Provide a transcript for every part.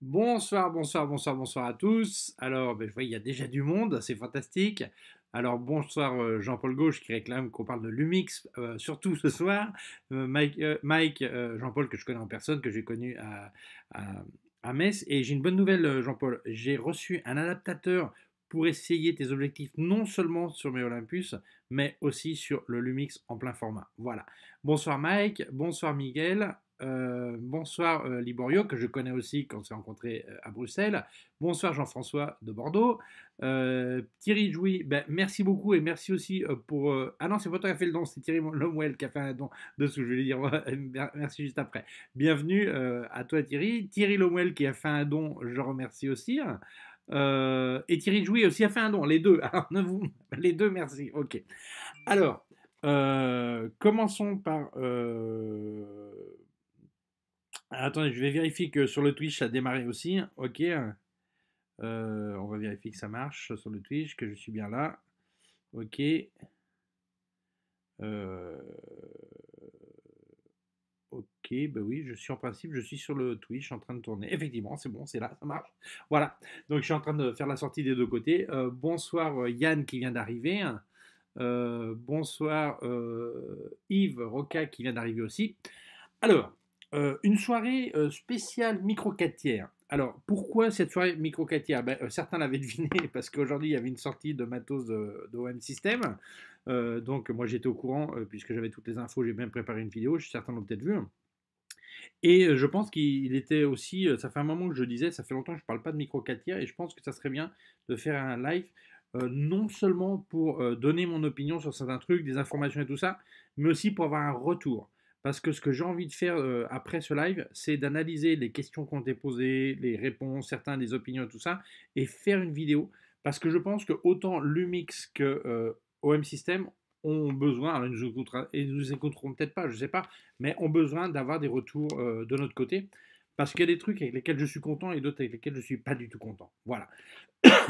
Bonsoir à tous. Alors, je vois, il y a déjà du monde, c'est fantastique. Alors, bonsoir Jean-Paul Gauche qui réclame qu'on parle de Lumix, surtout ce soir. Mike, Jean-Paul que je connais en personne, que j'ai connu à Metz. Et j'ai une bonne nouvelle, Jean-Paul. J'ai reçu un adaptateur pour essayer tes objectifs non seulement sur mes Olympus, mais aussi sur le Lumix en plein format. Voilà. Bonsoir Mike, bonsoir Miguel. Bonsoir Liborio, que je connais aussi quand on s'est rencontré à Bruxelles. Bonsoir Jean-François de Bordeaux. Thierry Jouy, merci beaucoup et merci aussi pour... Ah non, c'est pas toi qui a fait le don, c'est Thierry Lomwell qui a fait un don de ce que je voulais dire. Merci juste après. Bienvenue à toi Thierry. Thierry Lomwell qui a fait un don, je remercie aussi. Et Thierry Jouy aussi a fait un don, les deux. Alors, les deux, merci. Ok. Alors, commençons par... Attendez, je vais vérifier que sur le Twitch ça a démarré aussi. Ok. On va vérifier que ça marche sur le Twitch, que je suis bien là. Ok. Ok, oui, je suis en principe, je suis sur le Twitch en train de tourner. Effectivement, c'est bon, c'est là, ça marche. Voilà. Donc je suis en train de faire la sortie des deux côtés. Bonsoir Yann qui vient d'arriver. Bonsoir Yves Roca qui vient d'arriver aussi. Alors. Une soirée spéciale micro 4/4. Alors, pourquoi cette soirée micro 4/4? Certains l'avaient deviné, parce qu'aujourd'hui, il y avait une sortie de matos de OM System. Donc, moi, j'étais au courant, puisque j'avais toutes les infos, j'ai même préparé une vidéo, certains l'ont peut-être vu. Et je pense qu'il était aussi, ça fait un moment que je disais, ça fait longtemps que je ne parle pas de micro 4/4, et je pense que ça serait bien de faire un live, non seulement pour donner mon opinion sur certains trucs, des informations et tout ça, mais aussi pour avoir un retour. Parce que ce que j'ai envie de faire après ce live, c'est d'analyser les questions qu'on t'a posées, les réponses, certains des opinions et tout ça, et faire une vidéo. Parce que je pense que autant Lumix que OM System ont besoin, alors ils nous écouteront peut-être pas, je ne sais pas, mais ont besoin d'avoir des retours de notre côté. Parce qu'il y a des trucs avec lesquels je suis content et d'autres avec lesquels je ne suis pas du tout content. Voilà.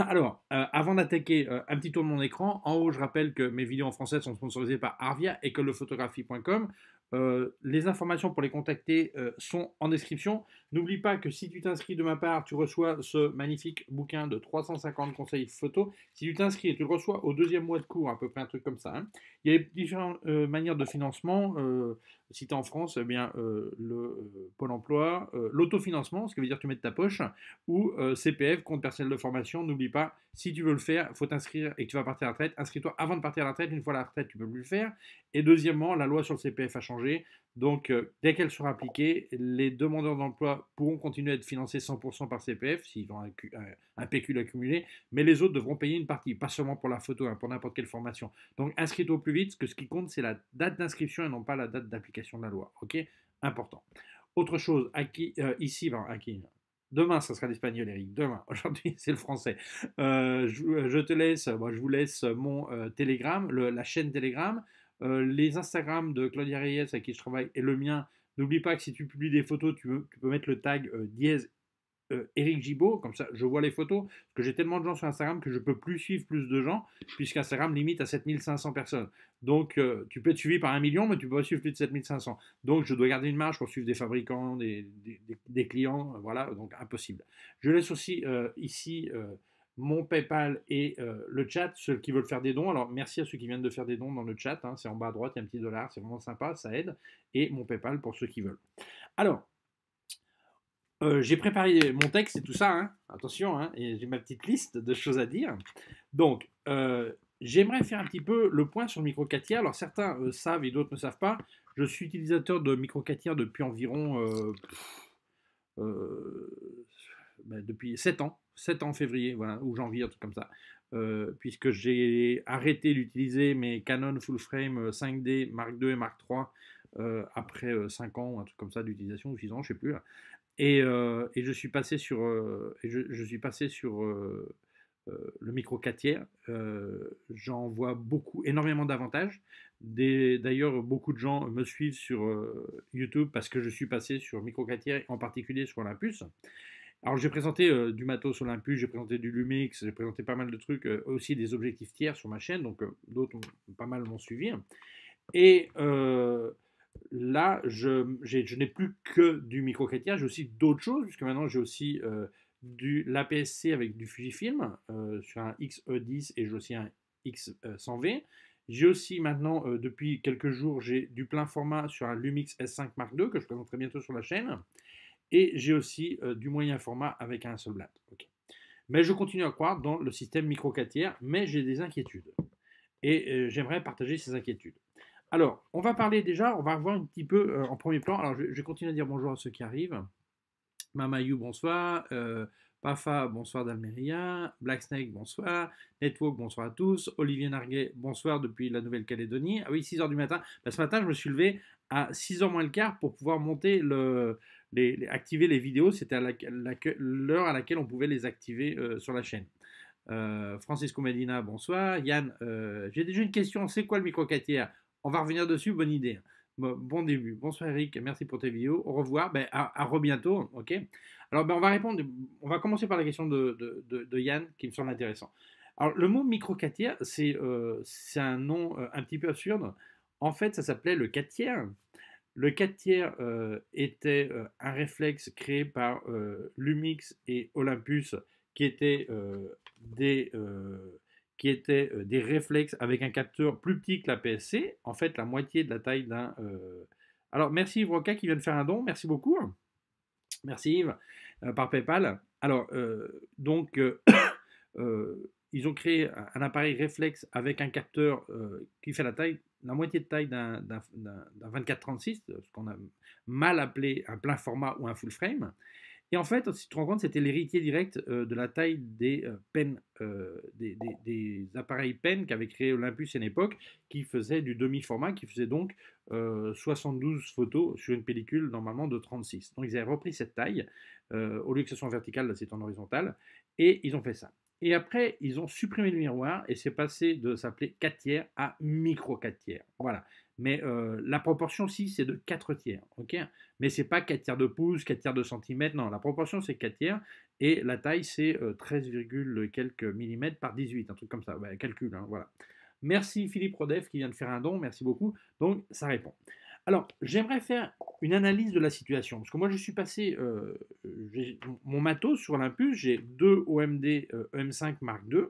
Alors, avant d'attaquer, un petit tour de mon écran. En haut, je rappelle que mes vidéos en français sont sponsorisées par Arvea et que lephotographie.com. Les informations pour les contacter sont en description. N'oublie pas que si tu t'inscris de ma part, tu reçois ce magnifique bouquin de 350 conseils photo. Si tu t'inscris, tu le reçois au deuxième mois de cours, à peu près un truc comme ça, hein. Il y a différentes manières de financement. Si tu es en France, eh bien, le Pôle emploi, l'autofinancement, ce qui veut dire que tu mets de ta poche, ou CPF, compte personnel de formation. N'oublie pas, si tu veux le faire, il faut t'inscrire et que tu vas partir à la retraite. Inscris-toi avant de partir à la retraite. Une fois à la retraite, tu ne peux plus le faire. Et deuxièmement, la loi sur le CPF a changé. Donc, dès qu'elle sera appliquée, les demandeurs d'emploi pourront continuer à être financés 100% par CPF, s'ils ont un pécule accumulé, mais les autres devront payer une partie, pas seulement pour la photo, hein, pour n'importe quelle formation. Donc, inscris-toi au plus vite, parce que ce qui compte, c'est la date d'inscription et non pas la date d'application de la loi. Ok? Important. Autre chose, demain, ça sera l'espagnol, Eric. Demain, aujourd'hui, c'est le français. Je te laisse, je vous laisse mon Telegram, la chaîne Telegram. Les Instagram de Claudia Reyes à qui je travaille et le mien. N'oublie pas que si tu publies des photos, tu peux mettre le tag # Eric Gibaud, comme ça je vois les photos, parce que j'ai tellement de gens sur Instagram que je ne peux plus suivre plus de gens, puisqu'Instagram limite à 7500 personnes. Donc tu peux être suivi par 1 million, mais tu ne peux pas suivre plus de 7500. Donc je dois garder une marge pour suivre des fabricants, des clients, voilà, donc impossible. Je laisse aussi ici... mon PayPal et le chat, ceux qui veulent faire des dons. Alors, merci à ceux qui viennent de faire des dons dans le chat. Hein, c'est en bas à droite, il y a un petit dollar. C'est vraiment sympa, ça aide. Et mon PayPal pour ceux qui veulent. Alors, j'ai préparé mon texte et tout ça. Hein, attention, hein, et j'ai ma petite liste de choses à dire. Donc, j'aimerais faire un petit peu le point sur le micro 4/4. Alors, certains savent et d'autres ne savent pas. Je suis utilisateur de micro 4/4 depuis environ... depuis 7 ans. 7 ans en février, voilà, ou janvier, un truc comme ça, puisque j'ai arrêté d'utiliser mes Canon full frame 5D Mark II et Mark III après 5 ans, un truc comme ça d'utilisation, ou 6 ans, je sais plus. Et je suis passé sur, le micro 4/4. J'en vois beaucoup, énormément d'avantages. D'ailleurs, beaucoup de gens me suivent sur YouTube parce que je suis passé sur micro 4/4, en particulier sur Olympus. Alors j'ai présenté du matos Olympus, j'ai présenté du Lumix, j'ai présenté pas mal de trucs, aussi des objectifs tiers sur ma chaîne, donc d'autres pas mal m'ont suivi. Et là, je n'ai plus que du micro-chrétien, j'ai aussi d'autres choses, puisque maintenant j'ai aussi l'APS-C avec du Fujifilm, sur un X100V et j'ai aussi un X100V. J'ai aussi maintenant, depuis quelques jours, j'ai du plein format sur un Lumix S5 Mark II, que je présenterai bientôt sur la chaîne. Et j'ai aussi du moyen format avec un seul blatt. Okay. Mais je continue à croire dans le système micro 4/4, mais j'ai des inquiétudes. Et j'aimerais partager ces inquiétudes. Alors, on va parler déjà, on va revoir un petit peu en premier plan. Alors, je vais continuer à dire bonjour à ceux qui arrivent. Mamayou, bonsoir. Pafa, bonsoir d'Almeria, Blacksnake, bonsoir, Network, bonsoir à tous, Olivier Narguet, bonsoir depuis la Nouvelle-Calédonie. Ah oui, 6h du matin. Ben, ce matin, je me suis levé à 6h moins le quart pour pouvoir monter activer les vidéos. C'était l'heure à laquelle on pouvait les activer sur la chaîne. Francisco Medina, bonsoir. Yann, j'ai déjà une question, c'est quoi le micro-catière? On va revenir dessus, bonne idée. Bon début. Bonsoir Eric, merci pour tes vidéos. Au revoir, ben, à re-bientôt. Ok. Alors ben, on va répondre. On va commencer par la question de Yann qui me semble intéressant. Alors le mot micro 4/4, c'est un nom un petit peu absurde. En fait, ça s'appelait le 4/4. Le 4/4 était un réflexe créé par Lumix et Olympus qui étaient des réflexes avec un capteur plus petit que la PSC, en fait la moitié de la taille d'un... Alors merci Yves Roca qui vient de faire un don, merci beaucoup. Merci Yves, par PayPal. Alors, ils ont créé un appareil réflexe avec un capteur qui fait la moitié de taille d'un 24-36, ce qu'on a mal appelé un plein format ou un full frame. Et en fait, si tu te rends compte, c'était l'héritier direct de la taille des appareils Pen qu'avait créé Olympus à une époque, qui faisait du demi-format, qui faisait donc 72 photos sur une pellicule normalement de 36. Donc ils avaient repris cette taille, au lieu que ce soit en vertical, c'est en horizontal, et ils ont fait ça. Et après, ils ont supprimé le miroir et c'est passé de s'appeler 4/4 à micro 4/4. Voilà. Mais la proportion, si, c'est de 4/4, ok. Mais c'est pas 4/4 de pouce, 4/4 de centimètre, non, la proportion, c'est 4/4, et la taille, c'est 13, quelques millimètres par 18, un truc comme ça, bah, calcul, hein, voilà. Merci Philippe Rodef qui vient de faire un don, merci beaucoup, donc ça répond. Alors, j'aimerais faire une analyse de la situation, parce que moi, je suis passé, mon matos sur l'Impulse, j'ai deux OMD OM5 Mark II,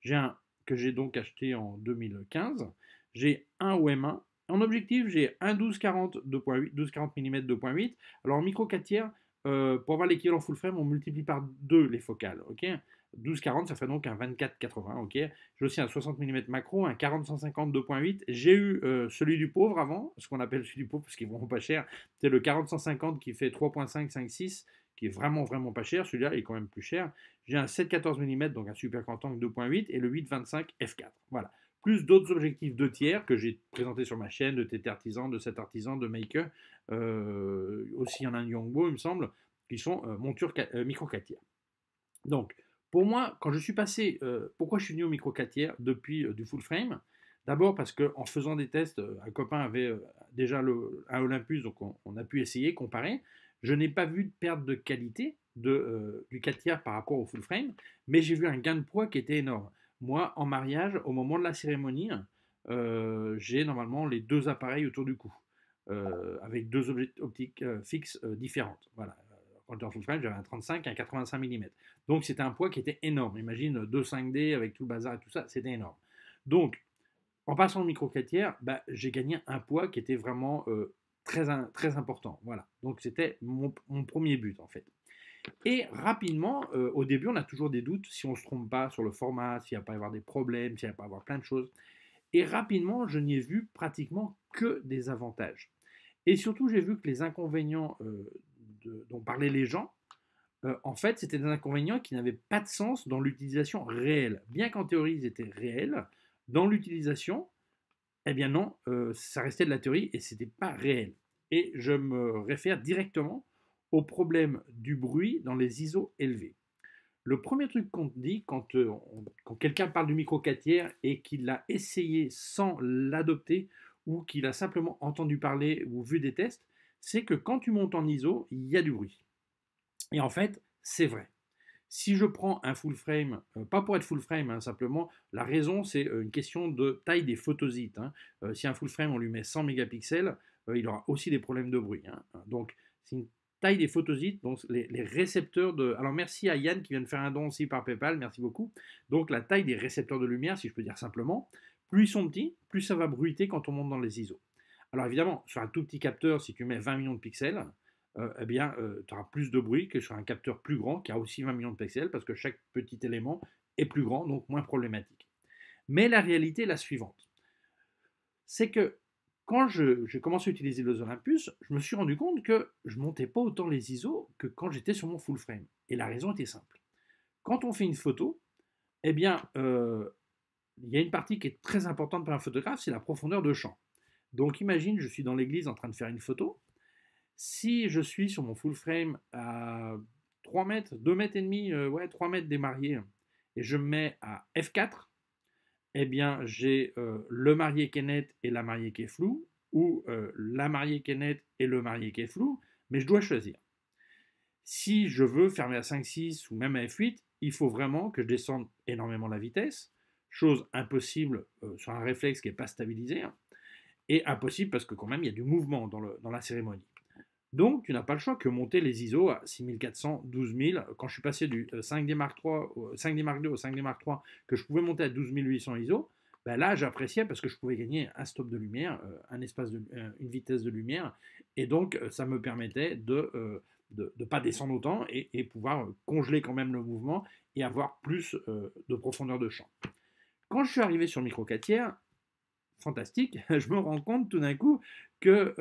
j'ai un que j'ai donc acheté en 2015, j'ai un OM1, en objectif, j'ai un 12-40 mm 2.8. Alors en micro 4/4, pour avoir l'équivalent full frame, on multiplie par 2 les focales. Okay, 12-40, ça fait donc un 24-80. Okay, j'ai aussi un 60 mm macro, un 40-150 2.8. J'ai eu celui du pauvre avant, ce qu'on appelle celui du pauvre parce qu'ils ne vont pas cher. C'est le 40-150 qui fait 3.5-5.6, qui est vraiment, vraiment pas cher. Celui-là est quand même plus cher. J'ai un 7-14 mm, donc un super quantangle 2.8 et le 8-25 f4. Voilà. Plus d'autres objectifs 2/3 que j'ai présentés sur ma chaîne, de TT Artisan, de 7 Artisan, de Mike, aussi il y en a un Yongbo, il me semble, qui sont monture micro 4/4. Donc, pour moi, quand je suis passé, pourquoi je suis venu au micro 4/4 depuis du full frame? D'abord parce qu'en faisant des tests, un copain avait déjà un Olympus, donc on a pu essayer, comparer. Je n'ai pas vu de perte de qualité du 4/4 par rapport au full frame, mais j'ai vu un gain de poids qui était énorme. Moi, en mariage, au moment de la cérémonie, j'ai normalement les deux appareils autour du cou, avec deux optiques fixes différentes. Voilà. Quand j'étais en full frame, j'avais un 35 et un 85 mm. Donc, c'était un poids qui était énorme. Imagine 2 5D avec tout le bazar et tout ça, c'était énorme. Donc, en passant au micro 4/4, bah, j'ai gagné un poids qui était vraiment très important. Voilà. Donc, c'était mon premier but, en fait. Et rapidement, au début, on a toujours des doutes si on ne se trompe pas sur le format, s'il n'y a pas à avoir des problèmes, s'il n'y a pas à avoir plein de choses. Et rapidement, je n'y ai vu pratiquement que des avantages. Et surtout, j'ai vu que les inconvénients dont parlaient les gens, en fait, c'était des inconvénients qui n'avaient pas de sens dans l'utilisation réelle. Bien qu'en théorie, ils étaient réels, dans l'utilisation, eh bien non, ça restait de la théorie et ce n'était pas réel. Et je me réfère directement au problème du bruit dans les ISO élevés. Le premier truc qu'on dit quand quelqu'un parle du micro 4/4 et qu'il l'a essayé sans l'adopter ou qu'il a simplement entendu parler ou vu des tests, c'est que quand tu montes en ISO, il y a du bruit. Et en fait, c'est vrai. Si je prends un full frame, pas pour être full frame, hein, simplement, la raison, c'est une question de taille des photosites. Hein. Si un full frame, on lui met 100 mégapixels, il aura aussi des problèmes de bruit. Hein. Donc, c'est une taille des photosites, donc les récepteurs de... Alors, merci à Yann qui vient de faire un don aussi par PayPal, merci beaucoup. Donc, la taille des récepteurs de lumière, si je peux dire simplement, plus ils sont petits, plus ça va bruiter quand on monte dans les ISO. Alors, évidemment, sur un tout petit capteur, si tu mets 20 millions de pixels, eh bien, tu auras plus de bruit que sur un capteur plus grand qui a aussi 20 millions de pixels parce que chaque petit élément est plus grand, donc moins problématique. Mais la réalité est la suivante. C'est que quand j'ai commencé à utiliser les Olympus, je me suis rendu compte que je ne montais pas autant les ISO que quand j'étais sur mon full frame. Et la raison était simple. Quand on fait une photo, eh bien, il y a une partie qui est très importante pour un photographe, c'est la profondeur de champ. Donc imagine, je suis dans l'église en train de faire une photo. Si je suis sur mon full frame à 3 mètres, 2 mètres et demi, ouais, 3 mètres démariés, et je me mets à F4, eh bien, j'ai le marié qui est net et la mariée qui est floue, ou la mariée qui est nette et le marié qui est flou, mais je dois choisir. Si je veux fermer à 5.6 ou même à F8, il faut vraiment que je descende énormément la vitesse, chose impossible sur un réflexe qui n'est pas stabilisé, hein, et impossible parce que quand même, il y a du mouvement dans la cérémonie. Donc, tu n'as pas le choix que monter les ISO à 6400, 12000. Quand je suis passé du 5D Mark III, 5D Mark II au 5D Mark III, que je pouvais monter à 12800 ISO, ben là, j'appréciais parce que je pouvais gagner un stop de lumière, une vitesse de lumière. Et donc, ça me permettait de ne pas descendre autant et pouvoir congeler quand même le mouvement et avoir plus de profondeur de champ. Quand je suis arrivé sur micro 4/4, fantastique, je me rends compte tout d'un coup que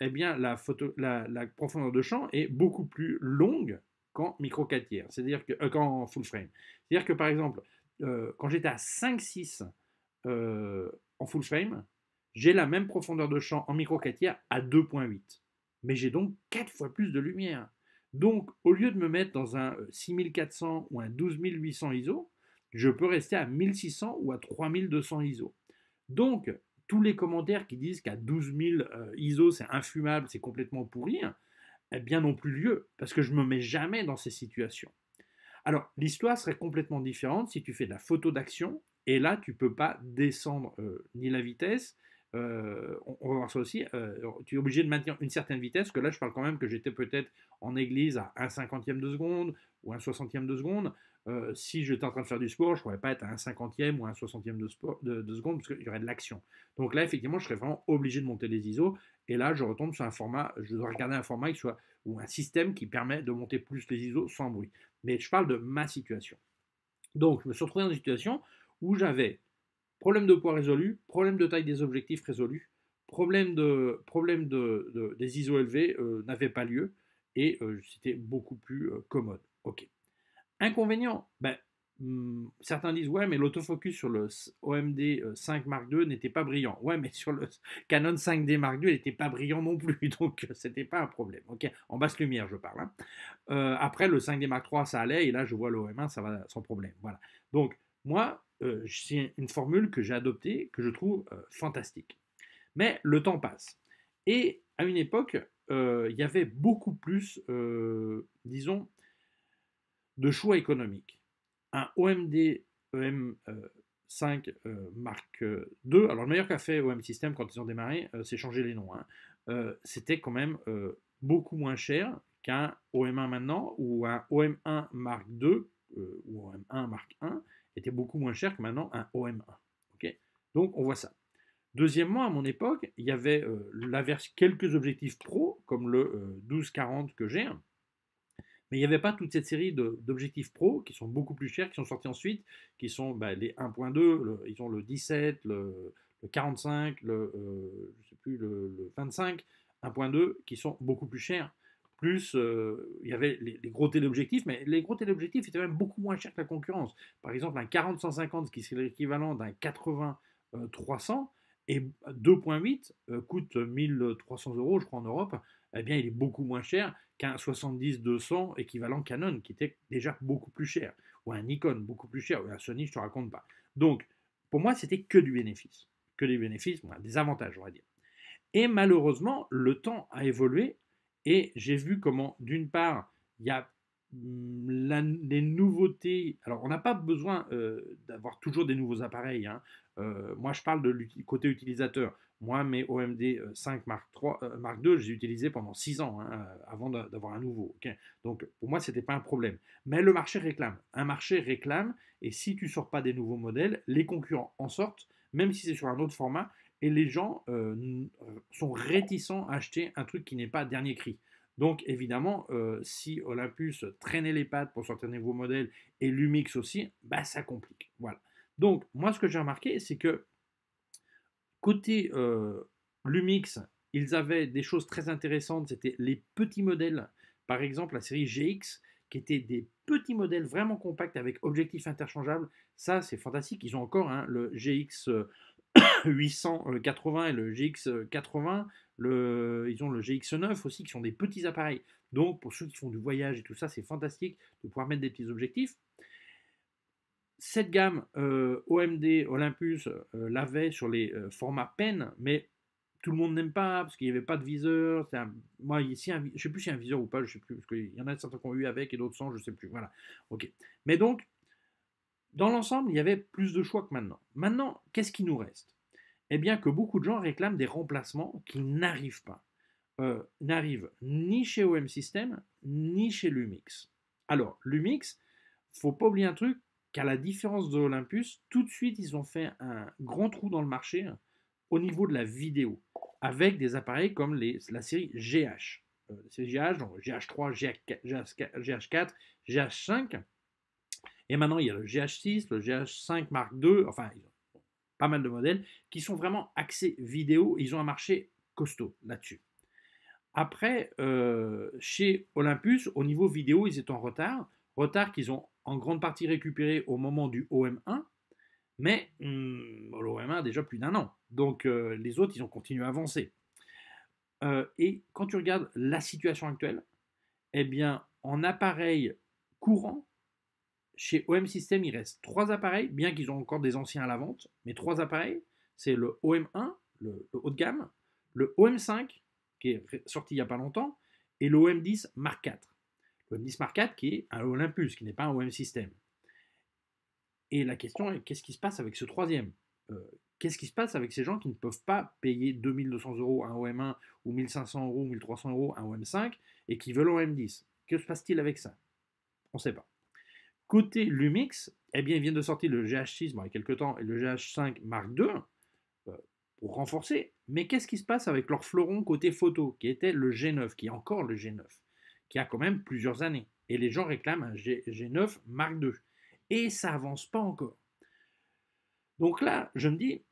eh bien, la profondeur de champ est beaucoup plus longue qu'en micro 4/4, c'est-à-dire qu'en full frame. C'est-à-dire que par exemple, quand j'étais à 5.6 en full frame, j'ai la même profondeur de champ en micro 4/4 à 2.8. Mais j'ai donc 4 fois plus de lumière. Donc au lieu de me mettre dans un 6400 ou un 12800 ISO, je peux rester à 1600 ou à 3200 ISO. Donc, tous les commentaires qui disent qu'à 12000 ISO, c'est infumable, c'est complètement pourri, eh bien, n'ont plus lieu, parce que je ne me mets jamais dans ces situations. Alors, l'histoire serait complètement différente si tu fais de la photo d'action, et là, tu ne peux pas descendre ni la vitesse, on va voir ça aussi, tu es obligé de maintenir une certaine vitesse, que là, je parle quand même que j'étais peut-être en église à 1/50e de seconde, ou 1/60e de seconde. Si j'étais en train de faire du sport, je ne pourrais pas être à 1/50e ou 1/60e de seconde parce qu'il y aurait de l'action. Donc là, effectivement, je serais vraiment obligé de monter les ISO. Et là, je retombe sur un format, je dois regarder un format qui soit, ou un système qui permet de monter plus les ISO sans bruit. Mais je parle de ma situation. Donc, je me suis retrouvé dans une situation où j'avais problème de poids résolu, problème de taille des objectifs résolus, problème des ISO élevés n'avait pas lieu et c'était beaucoup plus commode. Ok. Inconvénient, ben, certains disent « Ouais, mais l'autofocus sur le OM5 Mark II n'était pas brillant. » Ouais, mais sur le Canon 5D Mark II, il n'était pas brillant non plus, donc c'était pas un problème. Okay, en basse lumière, je parle. Hein. Après, le 5D Mark III, ça allait, et là, je vois le OM1, ça va sans problème. Voilà. Donc, moi, c'est une formule que j'ai adoptée, que je trouve fantastique. Mais le temps passe. Et à une époque, il y avait beaucoup plus, disons, de choix économique. Un OM5 Mark II, alors le meilleur qu'a fait OM System quand ils ont démarré, c'est changer les noms. Hein. C'était quand même beaucoup moins cher qu'un OM1 maintenant, ou un OM1 Mark II, ou OM1 Mark I, était beaucoup moins cher que maintenant un OM1. Okay, donc on voit ça. Deuxièmement, à mon époque, il y avait quelques objectifs pro, comme le 12-40 que j'ai, mais il n'y avait pas toute cette série d'objectifs pro qui sont beaucoup plus chers, qui sont sortis ensuite, qui sont bah, les 1.2, ils ont le 17, le 45, je sais plus, le 25, 1.2, qui sont beaucoup plus chers. Plus, il y avait les gros téléobjectifs, mais les gros téléobjectifs étaient même beaucoup moins chers que la concurrence. Par exemple, un 40-150, qui serait l'équivalent d'un 80-300, et 2.8 coûte 1300 €, je crois, en Europe. Eh bien, il est beaucoup moins cher qu'un 70-200 équivalent Canon, qui était déjà beaucoup plus cher, ou un Nikon beaucoup plus cher, ou un Sony, je ne te raconte pas. Donc, pour moi, c'était que du bénéfice. Que des bénéfices, bon, des avantages, on va dire. Et malheureusement, le temps a évolué, et j'ai vu comment, d'une part, il y a les nouveautés. Alors, on n'a pas besoin d'avoir toujours des nouveaux appareils, hein. Moi, je parle de côté utilisateur. Moi, mes OMD 5 Mark II, j'ai utilisé pendant 6 ans hein, avant d'avoir un nouveau. Okay. Donc, pour moi, ce n'était pas un problème. Mais le marché réclame. Un marché réclame, et si tu ne sors pas des nouveaux modèles, les concurrents en sortent, même si c'est sur un autre format, et les gens sont réticents à acheter un truc qui n'est pas dernier cri. Donc, évidemment, si Olympus traînait les pattes pour sortir des nouveaux modèles, et Lumix aussi, bah, ça complique. Voilà. Donc, moi, ce que j'ai remarqué, c'est que côté Lumix, ils avaient des choses très intéressantes, c'était les petits modèles, par exemple la série GX, qui étaient des petits modèles vraiment compacts avec objectifs interchangeables, ça c'est fantastique, ils ont encore hein, le GX880 et le GX80, ils ont le GX9 aussi, qui sont des petits appareils, donc pour ceux qui font du voyage et tout ça, c'est fantastique de pouvoir mettre des petits objectifs. Cette gamme OMD Olympus l'avait sur les formats Pen, mais tout le monde n'aime pas parce qu'il n'y avait pas de viseur. Moi, ici, je ne sais plus s'il y a un viseur ou pas, je sais plus, parce qu'il y en a certains qui ont eu avec et d'autres sans, je ne sais plus. Voilà. Okay. Mais donc, dans l'ensemble, il y avait plus de choix que maintenant. Maintenant, qu'est-ce qui nous reste? Eh bien, que beaucoup de gens réclament des remplacements qui n'arrivent pas. N'arrivent ni chez OM System, ni chez Lumix. Alors, Lumix, il ne faut pas oublier un truc. Qu'à la différence de Olympus, tout de suite, ils ont fait un grand trou dans le marché hein, au niveau de la vidéo, avec des appareils comme la série GH. Donc GH3, GH4, GH5. Et maintenant, il y a le GH6, le GH5 Mark II, enfin, ils ont pas mal de modèles qui sont vraiment axés vidéo. Ils ont un marché costaud là-dessus. Après, chez Olympus, au niveau vidéo, ils étaient en retard. Retard qu'ils ont en grande partie récupéré au moment du OM1, mais l'OM1 a déjà plus d'un an. Donc les autres, ils ont continué à avancer. Et quand tu regardes la situation actuelle, eh bien, en appareil courant, chez OM System, il reste 3 appareils, bien qu'ils ont encore des anciens à la vente, mais 3 appareils, c'est le OM1, le haut de gamme, le OM5, qui est sorti il n'y a pas longtemps, et le OM10 Mark IV. OM10 Mark IV qui est un Olympus, qui n'est pas un OM System. Et la question est, qu'est-ce qui se passe avec ce troisième? Qu'est-ce qui se passe avec ces gens qui ne peuvent pas payer 2200 € un OM1 ou 1500 € ou 1300 € un OM5 et qui veulent OM10? Que se passe-t-il avec ça? On ne sait pas. Côté Lumix, eh bien, ils viennent de sortir le GH6 bon, il y a quelques temps et le GH5 Mark II pour renforcer. Mais qu'est-ce qui se passe avec leur fleuron côté photo qui était le G9, qui est encore le G9? Qui a quand même plusieurs années, et les gens réclament un G9 Mark II, et ça avance pas encore. Donc là, je me dis,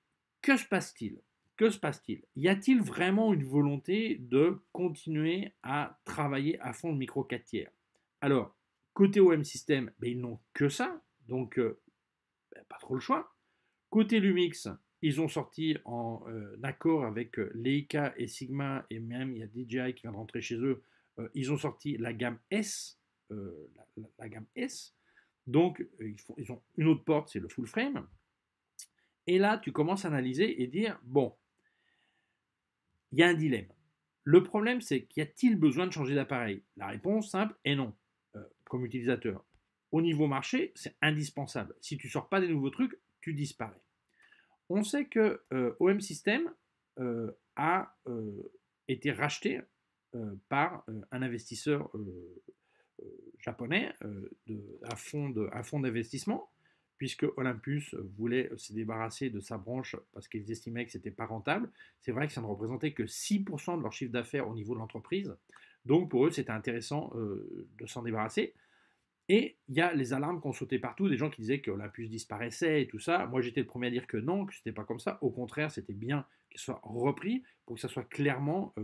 que se passe-t-il? Que se passe-t-il? Y a-t-il vraiment une volonté de continuer à travailler à fond le micro 4/3? Alors, côté OM System, ben, ils n'ont que ça, donc ben, pas trop le choix. Côté Lumix, ils ont sorti en accord avec Leica et Sigma, et même il y a DJI qui vient de rentrer chez eux, ils ont sorti la gamme S, la gamme S. Donc ils ont une autre porte, c'est le full frame. Et là, tu commences à analyser et dire, bon, il y a un dilemme. Le problème, c'est qu'y a-t-il besoin de changer d'appareil? La réponse simple est non, comme utilisateur. Au niveau marché, c'est indispensable. Si tu ne sors pas des nouveaux trucs, tu disparais. On sait que OM System a été racheté par un investisseur japonais, un fonds d'investissement, puisque Olympus voulait se débarrasser de sa branche parce qu'ils estimaient que ce n'était pas rentable. C'est vrai que ça ne représentait que 6% de leur chiffre d'affaires au niveau de l'entreprise, donc pour eux c'était intéressant de s'en débarrasser. Et il y a les alarmes qui ont sauté partout, des gens qui disaient que Olympus disparaissait et tout ça. Moi, j'étais le premier à dire que non, que ce n'était pas comme ça. Au contraire, c'était bien qu'il soit repris pour que ça soit clairement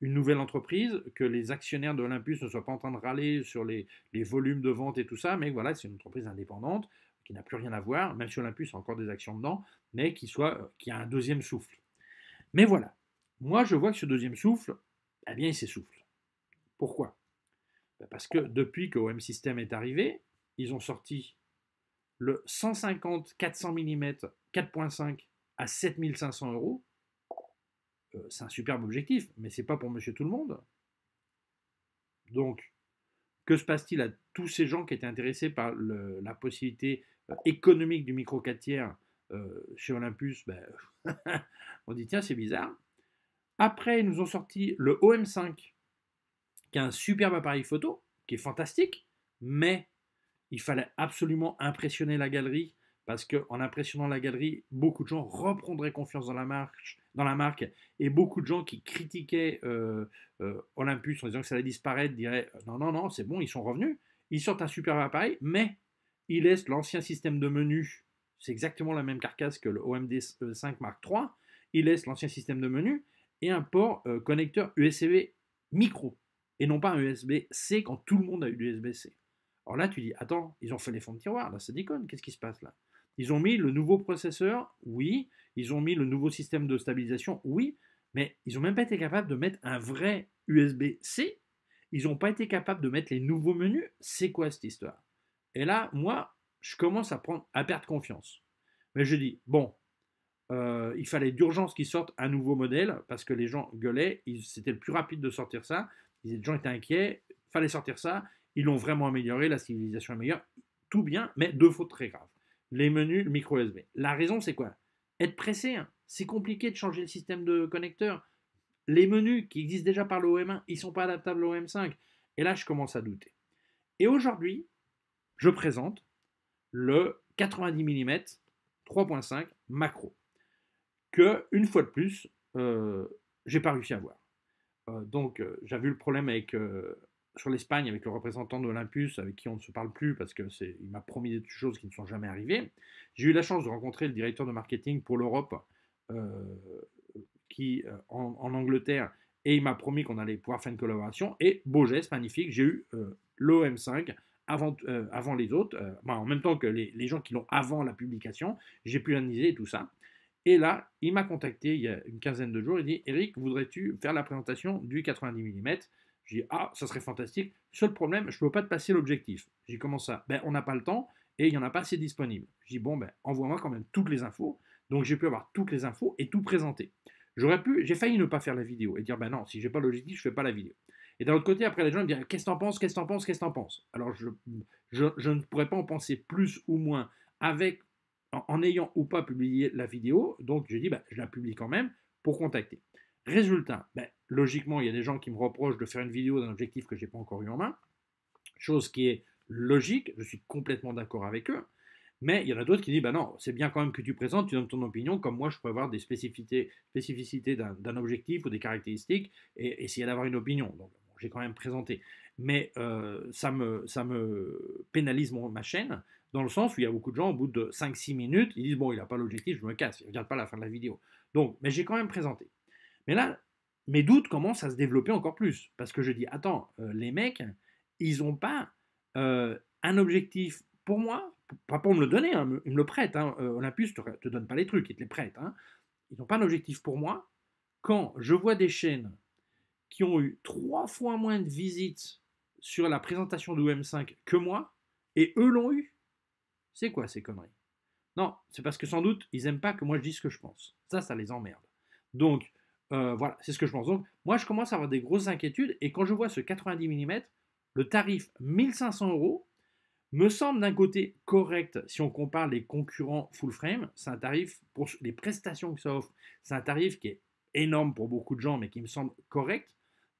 une nouvelle entreprise, que les actionnaires de Olympus ne soient pas en train de râler sur les volumes de vente et tout ça, mais voilà, c'est une entreprise indépendante qui n'a plus rien à voir, même si Olympus a encore des actions dedans, mais qui a un deuxième souffle. Mais voilà, moi je vois que ce deuxième souffle, eh bien il s'essouffle. Pourquoi? Parce que depuis que OM System est arrivé, ils ont sorti le 150-400 mm 4.5 à 7500 €, c'est un superbe objectif, mais c'est pas pour monsieur tout le monde. Donc, Que se passe-t-il à tous ces gens qui étaient intéressés par la possibilité économique du micro 4/3 chez Olympus? On dit tiens, c'est bizarre. Après, ils nous ont sorti le OM5, qui est un superbe appareil photo, qui est fantastique, mais il fallait absolument impressionner la galerie, parce qu'en impressionnant la galerie, beaucoup de gens reprendraient confiance dans la marque, et beaucoup de gens qui critiquaient Olympus en disant que ça allait disparaître diraient « Non, non, non, c'est bon, ils sont revenus, ils sortent un superbe appareil, mais ils laissent l'ancien système de menu, c'est exactement la même carcasse que le OM5 Mark III, ils laissent l'ancien système de menu, et un port connecteur USB micro, et non pas un USB-C quand tout le monde a eu l'USB-C. Alors là, tu dis, attends, ils ont fait les fonds de tiroir, là, c'est déconne, qu'est-ce qui se passe là? Ils ont mis le nouveau processeur, oui, ils ont mis le nouveau système de stabilisation, oui, mais ils n'ont même pas été capables de mettre un vrai USB-C, ils n'ont pas été capables de mettre les nouveaux menus, c'est quoi cette histoire? Et là, moi, je commence à perdre confiance. Mais je dis, bon, il fallait d'urgence qu'ils sortent un nouveau modèle, parce que les gens gueulaient, c'était le plus rapide de sortir ça, les gens étaient inquiets, il fallait sortir ça, ils l'ont vraiment amélioré, la civilisation est meilleure, tout bien, mais deux fautes très graves. Les menus, le micro USB. La raison, c'est quoi? Être pressé, hein. C'est compliqué de changer le système de connecteur. Les menus qui existent déjà par le OM1, ils ne sont pas adaptables au OM5. Et là, je commence à douter. Et aujourd'hui, je présente le 90 mm 3.5 macro, que, une fois de plus, j'ai pas réussi à voir. Donc, j'avais eu le problème avec, sur l'Espagne avec le représentant d'Olympus, avec qui on ne se parle plus parce qu'il m'a promis des choses qui ne sont jamais arrivées. J'ai eu la chance de rencontrer le directeur de marketing pour l'Europe en Angleterre, et il m'a promis qu'on allait pouvoir faire une collaboration. Et beau geste, magnifique, j'ai eu l'OM5 avant les autres, en même temps que les gens qui l'ont avant la publication, j'ai pu l'analyser et tout ça. Et là, il m'a contacté il y a une quinzaine de jours, il dit « Eric, voudrais-tu faire la présentation du 90 mm ?» Je dis « Ah, ça serait fantastique, seul problème, je ne peux pas te passer l'objectif. » J'ai dit « Comment ça ?»« Ben, on n'a pas le temps et il n'y en a pas assez disponible. » Je dis « Bon, ben, envoie-moi quand même toutes les infos. » Donc, j'ai pu avoir toutes les infos et tout présenter. J'ai failli ne pas faire la vidéo et dire « Ben non, si je n'ai pas l'objectif, je ne fais pas la vidéo. » Et d'un autre côté, après, les gens me disent « Qu'est-ce que t'en penses, qu'est-ce que t'en penses, qu'est-ce que t'en penses ?» Alors, je ne pourrais pas en penser plus ou moins avec en ayant ou pas publié la vidéo, donc j'ai dit, je la publie quand même pour contacter. Résultat, logiquement, il y a des gens qui me reprochent de faire une vidéo d'un objectif que je n'ai pas encore eu en main, chose qui est logique, je suis complètement d'accord avec eux, mais il y en a d'autres qui disent, non, c'est bien quand même que tu présentes, tu donnes ton opinion, comme moi, je pourrais avoir des spécificités d'un objectif ou des caractéristiques et essayer d'avoir une opinion. Donc, j'ai quand même présenté. Mais ça me pénalise ma chaîne, dans le sens où il y a beaucoup de gens, au bout de 5-6 minutes, ils disent, bon, il n'a pas l'objectif, je me casse, ils ne regardent pas la fin de la vidéo. Donc, mais j'ai quand même présenté. Mais là, mes doutes commencent à se développer encore plus, parce que je dis, attends, les mecs, ils n'ont pas un objectif pour moi, pas pour me le donner, hein, ils me le prêtent, hein, Olympus ne te donne pas les trucs, ils te les prêtent. Hein. Ils n'ont pas un objectif pour moi. Quand je vois des chaînes qui ont eu 3 fois moins de visites sur la présentation de OM5 que moi, et eux l'ont eu. C'est quoi ces conneries? Non, c'est parce que sans doute, ils n'aiment pas que moi je dise ce que je pense. Ça les emmerde. Donc, voilà, c'est ce que je pense. Donc, moi, je commence à avoir des grosses inquiétudes, et quand je vois ce 90 mm, le tarif 1 500 € me semble d'un côté correct si on compare les concurrents full frame. C'est un tarif, pour les prestations que ça offre, c'est un tarif qui est énorme pour beaucoup de gens, mais qui me semble correct.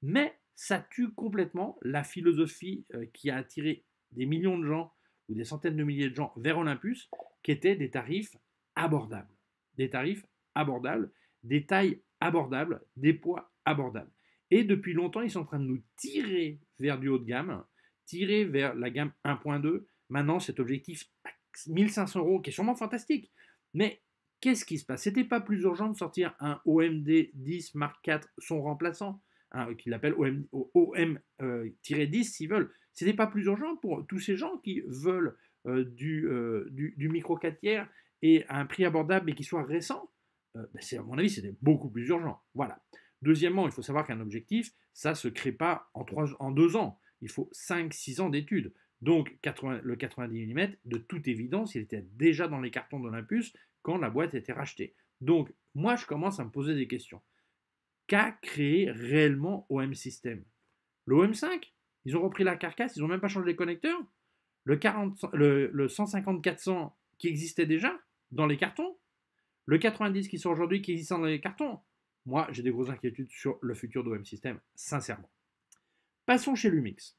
Mais ça tue complètement la philosophie qui a attiré des millions de gens ou des centaines de milliers de gens vers Olympus, qui étaient des tarifs abordables. Des tarifs abordables, des tailles abordables, des poids abordables. Et depuis longtemps, ils sont en train de nous tirer vers du haut de gamme, tirer vers la gamme 1.2. Maintenant, cet objectif 1 500 €, qui est sûrement fantastique. Mais qu'est-ce qui se passe? C'était pas plus urgent de sortir un OMD 10 Mark IV, son remplaçant, hein, qu'ils l'appellent OM-10 s'ils veulent. Ce n'était pas plus urgent pour tous ces gens qui veulent du micro 4/3 et à un prix abordable et qui soit récent. À mon avis, c'était beaucoup plus urgent. Voilà. Deuxièmement, il faut savoir qu'un objectif, ça ne se crée pas en 2 ans. Il faut 5-6 ans d'études. Donc, le 90 mm, de toute évidence, il était déjà dans les cartons d'Olympus quand la boîte était rachetée. Donc, moi, je commence à me poser des questions. Qu'a créé réellement OM System? L'OM5, Ils ont repris la carcasse, ils n'ont même pas changé les connecteurs. Le 150-400 qui existait déjà dans les cartons. Le 90 qui sort aujourd'hui qui existe dans les cartons. Moi, j'ai des grosses inquiétudes sur le futur d'OM System, sincèrement. Passons chez Lumix.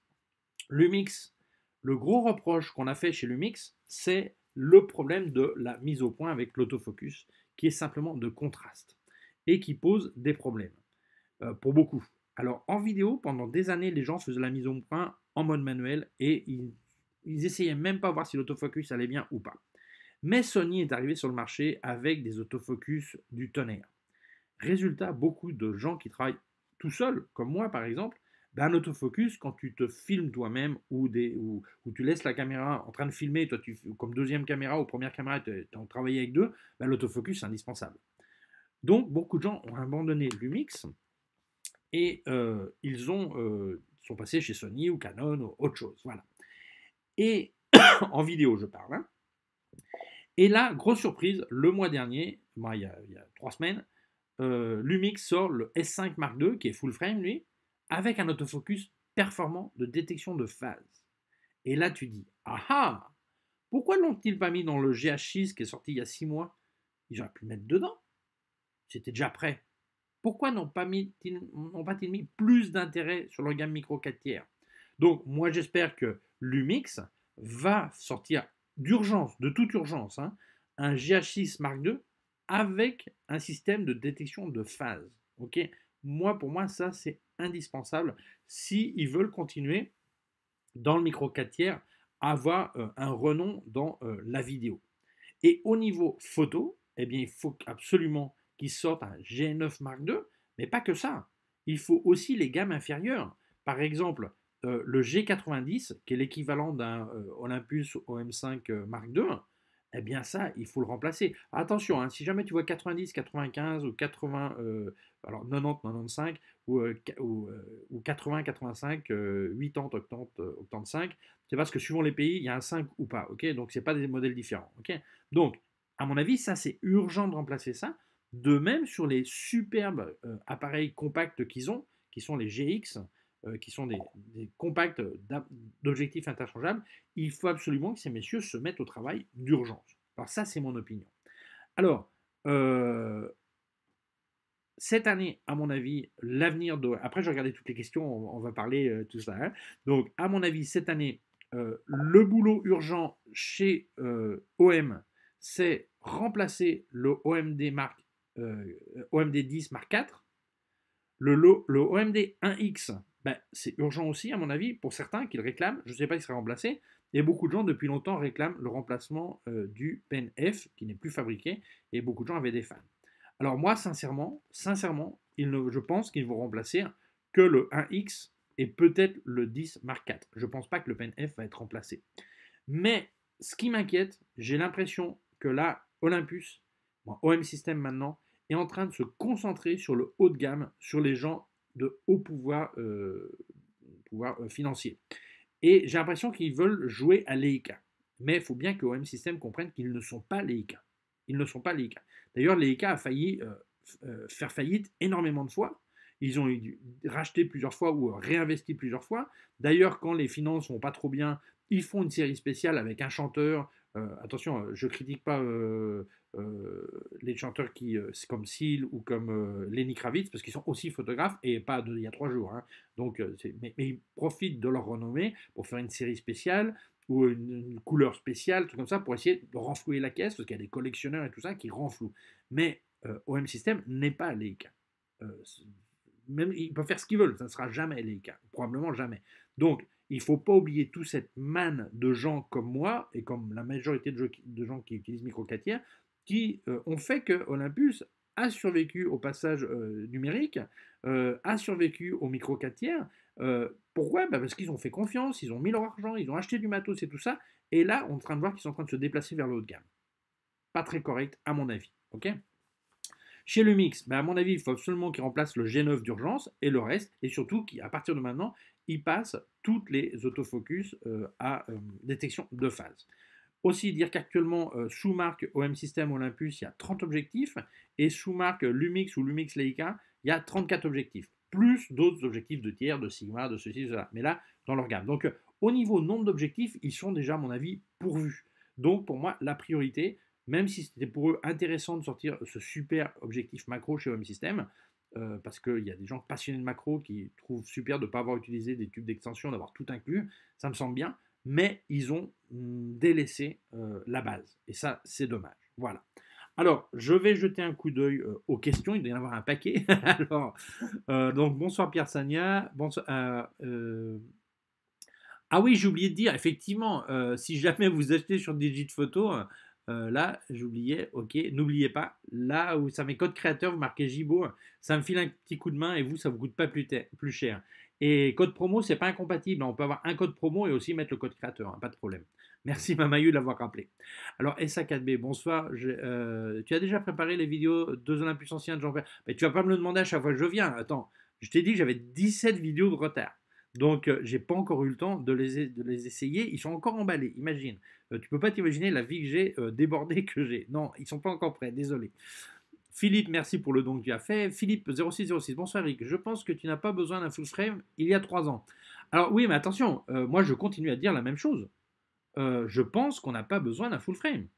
Lumix, le gros reproche qu'on a fait chez Lumix, c'est le problème de la mise au point avec l'autofocus, qui est simplement de contraste et qui pose des problèmes pour beaucoup. Alors, en vidéo, pendant des années, les gens faisaient la mise au point en mode manuel et ils essayaient même pas de voir si l'autofocus allait bien ou pas. Mais Sony est arrivé sur le marché avec des autofocus du tonnerre. Résultat, beaucoup de gens qui travaillent tout seuls, comme moi par exemple, un autofocus, quand tu te filmes toi-même ou tu laisses la caméra en train de filmer, toi tu comme deuxième caméra ou première caméra, tu as travaillé avec deux, l'autofocus est indispensable. Donc beaucoup de gens ont abandonné Lumix et ils sont passés chez Sony ou Canon ou autre chose. Voilà. Et en vidéo, je parle. Hein. Et là, grosse surprise, le mois dernier, il y a 3 semaines, Lumix sort le S5 Mark II, qui est full frame, lui, avec un autofocus performant de détection de phase. Et là, tu dis, aha, pourquoi ne l'ont-ils pas mis dans le GH6 qui est sorti il y a 6 mois? Ils auraient pu le mettre dedans. C'était déjà prêt. Pourquoi n'ont-ils pas mis plus d'intérêt sur leur gamme micro 4 tiers? Donc, moi, j'espère que Lumix va sortir d'urgence, de toute urgence, hein, un GH6 Mark II avec un système de détection de phase. Okay, pour moi, ça, c'est indispensable s'ils veulent continuer dans le micro 4 tiers à avoir un renom dans la vidéo. Et au niveau photo, eh bien, il faut absolument qu'ils sortent un G9 Mark II, mais pas que ça. Il faut aussi les gammes inférieures. Par exemple, le G90, qui est l'équivalent d'un Olympus OM5 Mark II, eh bien ça, il faut le remplacer. Attention, hein, si jamais tu vois 90, 95 ou 80, alors 90, 95 ou 80, 85, 80, 80, 85, c'est parce que suivant les pays, il y a un 5 ou pas. Okay, donc, ce n'est pas des modèles différents. Okay, donc, à mon avis, ça, c'est urgent de remplacer ça. De même, sur les superbes appareils compacts qu'ils ont, qui sont les GX, qui sont des compacts d'objectifs interchangeables, il faut absolument que ces messieurs se mettent au travail d'urgence. Alors ça, c'est mon opinion. Alors, cette année, à mon avis, l'avenir de... Après, je regardais toutes les questions, on va parler tout ça. Hein. Donc, à mon avis, cette année, le boulot urgent chez OM, c'est remplacer le OMD10 Mark IV, le OMD 1X. Ben, c'est urgent aussi, à mon avis, pour certains qui le réclament. Je ne sais pas s'il sera remplacé. Et beaucoup de gens, depuis longtemps, réclament le remplacement du Pen F, qui n'est plus fabriqué. Et beaucoup de gens avaient des fans. Alors moi, sincèrement, je pense qu'ils vont remplacer que le 1X et peut-être le 10 Mark IV. Je ne pense pas que le Pen F va être remplacé. Mais ce qui m'inquiète, j'ai l'impression que là, Olympus, OM System maintenant, est en train de se concentrer sur le haut de gamme, sur les gens de haut pouvoir financier. Et j'ai l'impression qu'ils veulent jouer à Leica. Mais il faut bien que OM System comprenne qu'ils ne sont pas Leica. Ils ne sont pas Leica. D'ailleurs, Leica a failli faire faillite énormément de fois. Ils ont racheté plusieurs fois ou réinvesti plusieurs fois. D'ailleurs, quand les finances vont pas trop bien, ils font une série spéciale avec un chanteur. Attention, je critique pas les chanteurs qui, comme Seal ou comme Lenny Kravitz, parce qu'ils sont aussi photographes et pas il y a 3 jours. Hein. Donc, mais ils profitent de leur renommée pour faire une série spéciale ou une couleur spéciale, tout comme ça, pour essayer de renflouer la caisse, parce qu'il y a des collectionneurs et tout ça qui renflouent. Mais OM System n'est pas Leica. Même, ils peuvent faire ce qu'ils veulent, ça ne sera jamais Leica, probablement jamais. Donc, il ne faut pas oublier toute cette manne de gens comme moi et comme la majorité de gens qui utilisent micro 4 tiers qui ont fait que Olympus a survécu au passage numérique, a survécu au micro 4 tiers. Pourquoi? Parce qu'ils ont fait confiance, ils ont mis leur argent, ils ont acheté du matos et tout ça. Et là, on est en train de voir qu'ils sont en train de se déplacer vers le haut de gamme. Pas très correct, à mon avis. Okay, chez Lumix, à mon avis, il faut absolument qu'ils remplacent le G9 d'urgence et le reste. Et surtout, qu'à partir de maintenant, ils passent toutes les autofocus à détection de phase. Aussi dire qu'actuellement, sous marque OM System Olympus, il y a 30 objectifs, et sous marque Lumix ou Lumix Leica, il y a 34 objectifs. plus d'autres objectifs de tiers, de Sigma, de ceci, de cela, mais là, dans leur gamme. Donc, au niveau nombre d'objectifs, ils sont déjà, à mon avis, pourvus. Donc, pour moi, la priorité, même si c'était pour eux intéressant de sortir ce super objectif macro chez OM System, parce qu'il y a des gens passionnés de macro qui trouvent super de ne pas avoir utilisé des tubes d'extension, d'avoir tout inclus, ça me semble bien, mais ils ont délaissé la base. Et ça, c'est dommage. Voilà. Alors, je vais jeter un coup d'œil aux questions. Il doit y en avoir un paquet. Alors, donc, bonsoir Pierre Sagna. Bonsoir, Ah oui, j'ai oublié de dire, effectivement, si jamais vous achetez sur Digit Photo, là, j'oubliais, ok, n'oubliez pas, là où ça met code créateur, vous marquez Gibaud, ça me file un petit coup de main et vous, ça ne vous coûte pas plus cher. Et code promo, c'est pas incompatible, on peut avoir un code promo et aussi mettre le code créateur, hein, pas de problème. Merci Mamayu de l'avoir rappelé. Alors SA4B, bonsoir, tu as déjà préparé les vidéos deux Olympus anciens de Jean-Pierre? Mais tu vas pas me le demander à chaque fois que je viens, attends, je t'ai dit que j'avais 17 vidéos de retard. Donc, j'ai pas encore eu le temps de les essayer. Ils sont encore emballés, imagine. Tu peux pas t'imaginer la vie que j'ai, débordée que j'ai. Non, ils sont pas encore prêts, désolé. Philippe, merci pour le don que tu as fait. Philippe, 0606, bonsoir Eric. Je pense que tu n'as pas besoin d'un full frame il y a 3 ans. Alors oui, mais attention, moi je continue à dire la même chose. Je pense qu'on n'a pas besoin d'un full frame.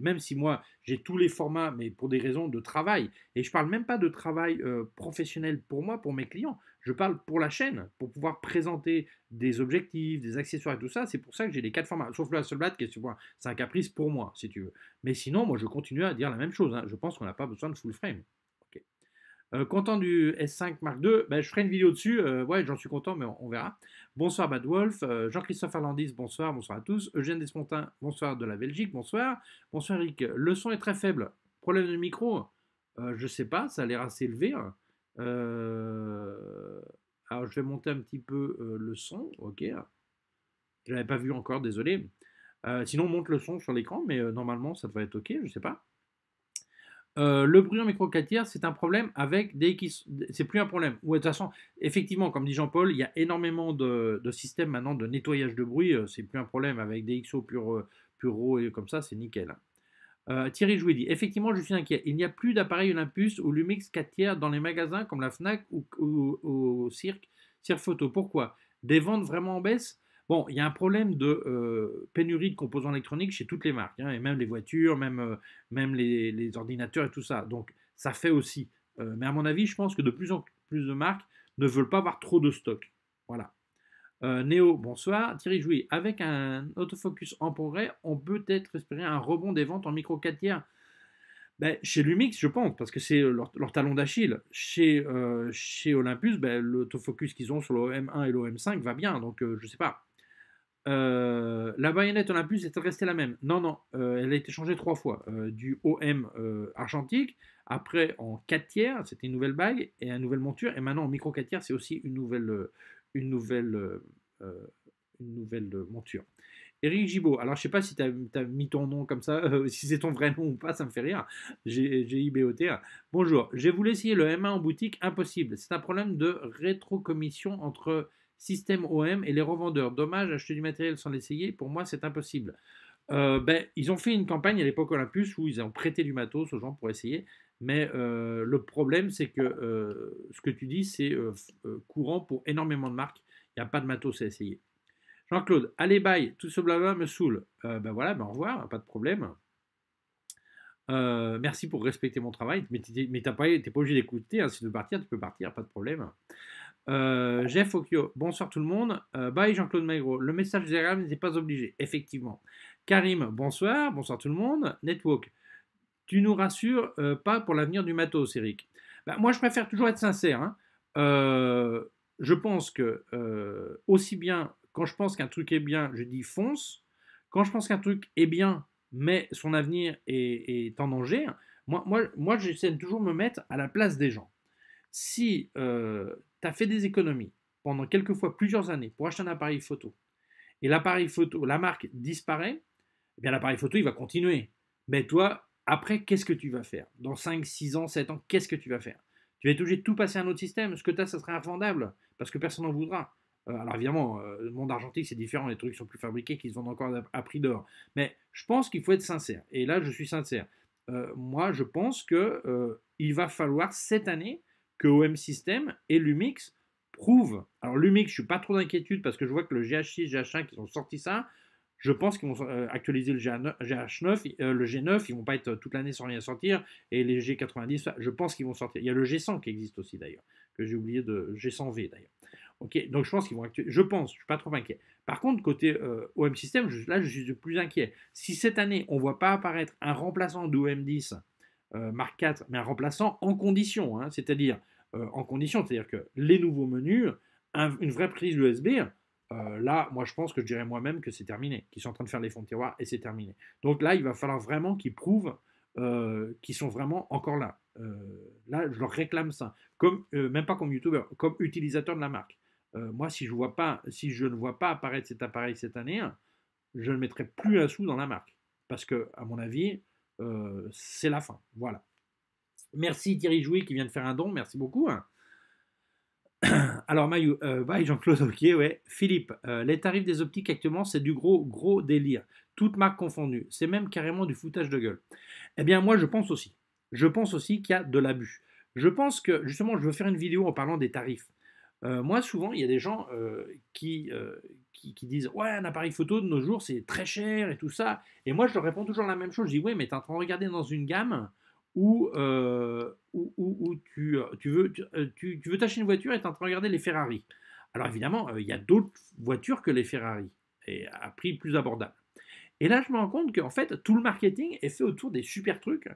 Même si moi j'ai tous les formats, mais pour des raisons de travail, et je parle même pas de travail professionnel pour moi, pour mes clients, je parle pour la chaîne, pour pouvoir présenter des objectifs, des accessoires et tout ça, c'est pour ça que j'ai les 4 formats, sauf la seule blague, c'est un caprice pour moi, si tu veux, mais sinon, moi je continue à dire la même chose, hein. Je pense qu'on n'a pas besoin de full frame. Okay. Content du S5 Mark II, ben, je ferai une vidéo dessus, ouais, j'en suis content, mais on verra. Bonsoir Bad Wolf, Jean-Christophe Arlandis, bonsoir, bonsoir à tous. Eugène Despontin, bonsoir de la Belgique, bonsoir. Bonsoir Eric, le son est très faible. Problème de micro, je sais pas, ça a l'air assez élevé. Alors je vais monter un petit peu le son, ok. Je l'avais pas vu encore, désolé. Sinon on monte le son sur l'écran, mais normalement ça devrait être ok, je sais pas. Le bruit en micro 4 tiers, c'est un problème avec des X... C'est plus un problème. Ouais, de toute façon, effectivement, comme dit Jean-Paul, il y a énormément de systèmes maintenant de nettoyage de bruit. C'est plus un problème avec des XO pur raw et comme ça, c'est nickel. Thierry Jouy dit, effectivement, je suis inquiet. Il n'y a plus d'appareil Olympus ou Lumix 4 tiers dans les magasins comme la Fnac ou Cirque Photo. Pourquoi? Des ventes vraiment en baisse? Bon, il y a un problème de pénurie de composants électroniques chez toutes les marques, hein, et même les voitures, même les ordinateurs et tout ça. Donc, ça fait aussi. Mais à mon avis, je pense que de plus en plus de marques ne veulent pas avoir trop de stock. Voilà. Néo, bonsoir. Thierry Jouy, avec un autofocus en progrès, on peut peut-être espérer un rebond des ventes en micro 4 tiers. Ben, chez Lumix, je pense, parce que c'est leur talon d'Achille. Chez Olympus, ben, l'autofocus qu'ils ont sur le OM1 et le OM5 va bien, donc je ne sais pas. La baïonnette Olympus est restée la même. Non, non, elle a été changée 3 fois. Du OM argentique, après en 4 tiers, c'était une nouvelle bague et une nouvelle monture. Et maintenant en micro 4 tiers, c'est aussi une nouvelle monture. Eric Gibaud, alors je sais pas si tu as mis ton nom comme ça, si c'est ton vrai nom ou pas, ça me fait rire. G-I-B-O-T. Bonjour, j'ai voulu essayer le M1 en boutique, impossible. C'est un problème de rétrocommission entre système OM et les revendeurs. Dommage, acheter du matériel sans l'essayer, pour moi c'est impossible. Ben, ils ont fait une campagne à l'époque Olympus où ils ont prêté du matos aux gens pour essayer, mais le problème c'est que ce que tu dis c'est courant pour énormément de marques, il n'y a pas de matos à essayer. Jean-Claude, allez bye, tout ce blabla me saoule. Ben voilà, ben au revoir, pas de problème. Merci pour respecter mon travail, mais tu n'es pas obligé d'écouter, hein, si tu veux partir, tu peux partir, pas de problème. Jeff Okio, bonsoir tout le monde. Bye Jean-Claude Maigreau, le message d'Instagram n'était pas obligé, effectivement. Karim, bonsoir, bonsoir tout le monde. Network, tu nous rassures pas pour l'avenir du matos, Eric. Ben, moi je préfère toujours être sincère, hein. Je pense que aussi bien quand je pense qu'un truc est bien, je dis fonce. Quand je pense qu'un truc est bien, mais son avenir est en danger, moi j'essaie de toujours me mettre à la place des gens. Si tu as fait des économies pendant quelquefois plusieurs années pour acheter un appareil photo et l'appareil photo, la marque disparaît, eh bien l'appareil photo il va continuer. Mais toi, après, qu'est-ce que tu vas faire? Dans 5, 6 ans, 7 ans, qu'est-ce que tu vas faire? Tu vas être obligé de tout passer à un autre système. Ce que tu as, ça sera revendable parce que personne n'en voudra. Alors évidemment, le monde argentique c'est différent, les trucs sont plus fabriqués, qu'ils vendent encore à prix d'or. Mais je pense qu'il faut être sincère. Et là, je suis sincère. Moi, je pense qu'il va falloir cette année que OM System et Lumix prouvent. Alors Lumix, je suis pas trop d'inquiétude parce que je vois que le GH6, GH5 qui ont sorti ça, je pense qu'ils vont actualiser le GH9, le G9, ils vont pas être toute l'année sans rien sortir, et les G90, je pense qu'ils vont sortir. Il y a le G100 qui existe aussi d'ailleurs, que j'ai oublié de G100V d'ailleurs. Ok, donc je pense qu'ils vont actualiser, je pense, je suis pas trop inquiet. Par contre, côté OM System, là je suis plus inquiet. Si cette année on voit pas apparaître un remplaçant d'OM10 Mark IV, mais un remplaçant en condition, hein, c'est-à-dire que les nouveaux menus, une vraie prise USB, là, moi je pense que je dirais moi-même que c'est terminé, qu'ils sont en train de faire les fonds de tiroir et c'est terminé. Donc là, il va falloir vraiment qu'ils prouvent qu'ils sont vraiment encore là. Là, je leur réclame ça, comme, même pas comme youtubeur, comme utilisateur de la marque. Moi, si je ne vois pas apparaître cet appareil cette année, je ne mettrai plus un sou dans la marque. Parce que, à mon avis, c'est la fin. Voilà. Merci Thierry Jouy qui vient de faire un don, merci beaucoup. Alors Mayou, Jean-Claude, ok, ouais. Philippe, les tarifs des optiques actuellement, c'est du gros délire. Toutes marques confondues. C'est même carrément du foutage de gueule. Eh bien moi, je pense aussi. Je pense aussi qu'il y a de l'abus. Je pense que, justement, je veux faire une vidéo en parlant des tarifs. Moi, souvent, il y a des gens qui disent « Ouais, un appareil photo de nos jours, c'est très cher et tout ça. » Et moi, je leur réponds toujours la même chose. Je dis « Ouais, mais tu es en train de regarder dans une gamme où tu veux t'acheter une voiture et tu es en train de regarder les Ferrari. » Alors évidemment, il y a d'autres voitures que les Ferrari et à prix plus abordable. Et là, je me rends compte qu'en fait, tout le marketing est fait autour des super trucs.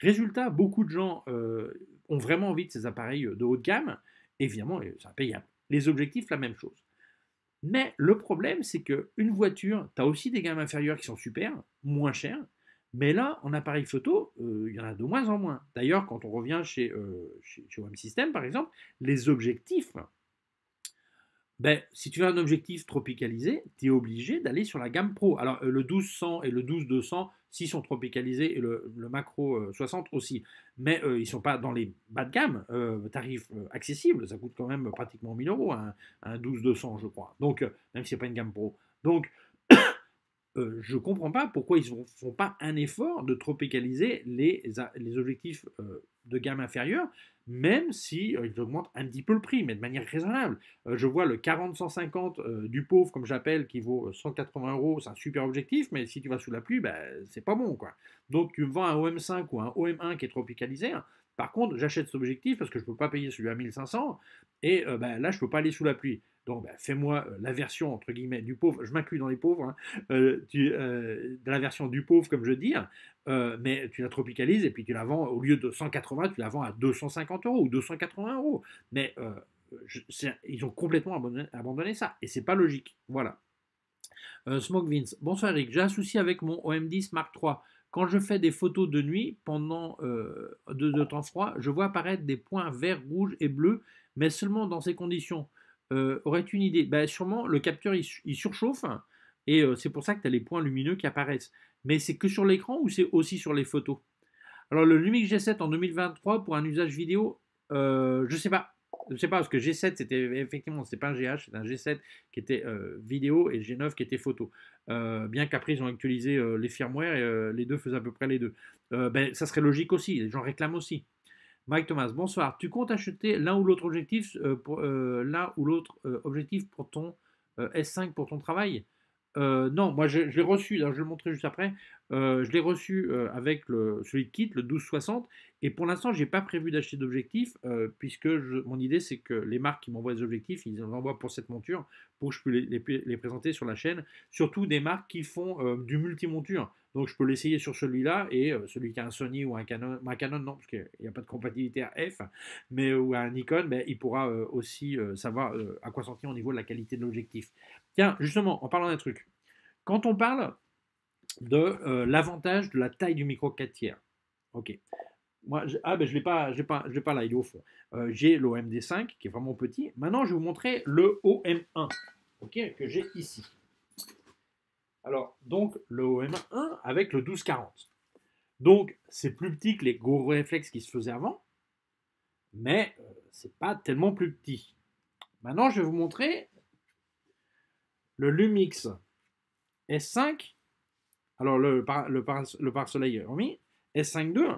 Résultat, beaucoup de gens ont vraiment envie de ces appareils de haut de gamme. Évidemment, c'est impayable. Les objectifs, la même chose. Mais le problème, c'est qu'une voiture, tu as aussi des gammes inférieures qui sont super, moins chères. Mais là, en appareil photo, il y en a de moins en moins. D'ailleurs, quand on revient chez OM System, par exemple, les objectifs, ben, si tu veux un objectif tropicalisé, tu es obligé d'aller sur la gamme pro. Alors, le 12-100 et le 12-200, s'ils sont tropicalisés, et le macro 60 aussi. Mais ils ne sont pas dans les bas de gamme, tarifs accessibles. Ça coûte quand même pratiquement 1000 € un 12-200, je crois. Donc, même si ce n'est pas une gamme pro. Donc, je ne comprends pas pourquoi ils ne font pas un effort de tropicaliser les objectifs de gamme inférieure, même si ils augmentent un petit peu le prix, mais de manière raisonnable. Je vois le 40-150 du pauvre, comme j'appelle, qui vaut 180 €, c'est un super objectif, mais si tu vas sous la pluie, ben, c'est pas bon, quoi. Donc tu me vends un OM5 ou un OM1 qui est tropicalisé, hein. Par contre, j'achète cet objectif parce que je ne peux pas payer celui à 1500, et ben, là, je ne peux pas aller sous la pluie. Donc, ben, fais-moi la version, entre guillemets, du pauvre. Je m'inclus dans les pauvres, hein, de la version du pauvre, comme je dis, mais tu la tropicalises et puis tu la vends, au lieu de 180, tu la vends à 250 € ou 280 €. Mais ils ont complètement abandonné ça, et c'est pas logique. Voilà. Smoke Vince, bonsoir Eric, j'ai un souci avec mon OM10 Mark III. Quand je fais des photos de nuit pendant de temps froid, je vois apparaître des points verts, rouges et bleus, mais seulement dans ces conditions. Aurais-tu une idée? Ben, sûrement, le capteur, il surchauffe, hein, et c'est pour ça que tu as les points lumineux qui apparaissent. Mais c'est que sur l'écran ou c'est aussi sur les photos? Alors, le Lumix G7 en 2023 pour un usage vidéo, je ne sais pas. Je ne sais pas, parce que G7, c'était effectivement, ce n'était pas un GH, c'était un G7 qui était vidéo et G9 qui était photo. Bien qu'après, ils ont actualisé les firmware et les deux faisaient à peu près les deux. Ben, ça serait logique aussi, les gens réclament aussi. Mike Thomas, bonsoir. Tu comptes acheter l'un ou l'autre objectif, pour ton S5 pour ton travail? Non, moi je l'ai reçu, je vais le montrer juste après. Je l'ai reçu avec celui de kit, le 12-60, et pour l'instant j'ai pas prévu d'acheter d'objectifs puisque mon idée c'est que les marques qui m'envoient des objectifs, ils en envoient pour cette monture pour que je puisse les présenter sur la chaîne, surtout des marques qui font du multi-monture. Donc je peux l'essayer sur celui-là et celui qui a un Sony ou un Canon, non, parce qu'il n'y a pas de compatibilité à F, mais ou un Nikon, ben, il pourra aussi savoir à quoi s'en tenir au niveau de la qualité de l'objectif. Tiens, justement, en parlant d'un truc, quand on parle de l'avantage de la taille du micro 4/3, ok. Moi, je l'ai pas là, il est au fond. J'ai l'OMD5 qui est vraiment petit. Maintenant, je vais vous montrer le OM1, ok, que j'ai ici. Alors, donc, le OM1 avec le 12-40. Donc, c'est plus petit que les gros réflexes qui se faisaient avant, mais c'est pas tellement plus petit. Maintenant, je vais vous montrer le Lumix S5, alors le pare-soleil remis, S5 II,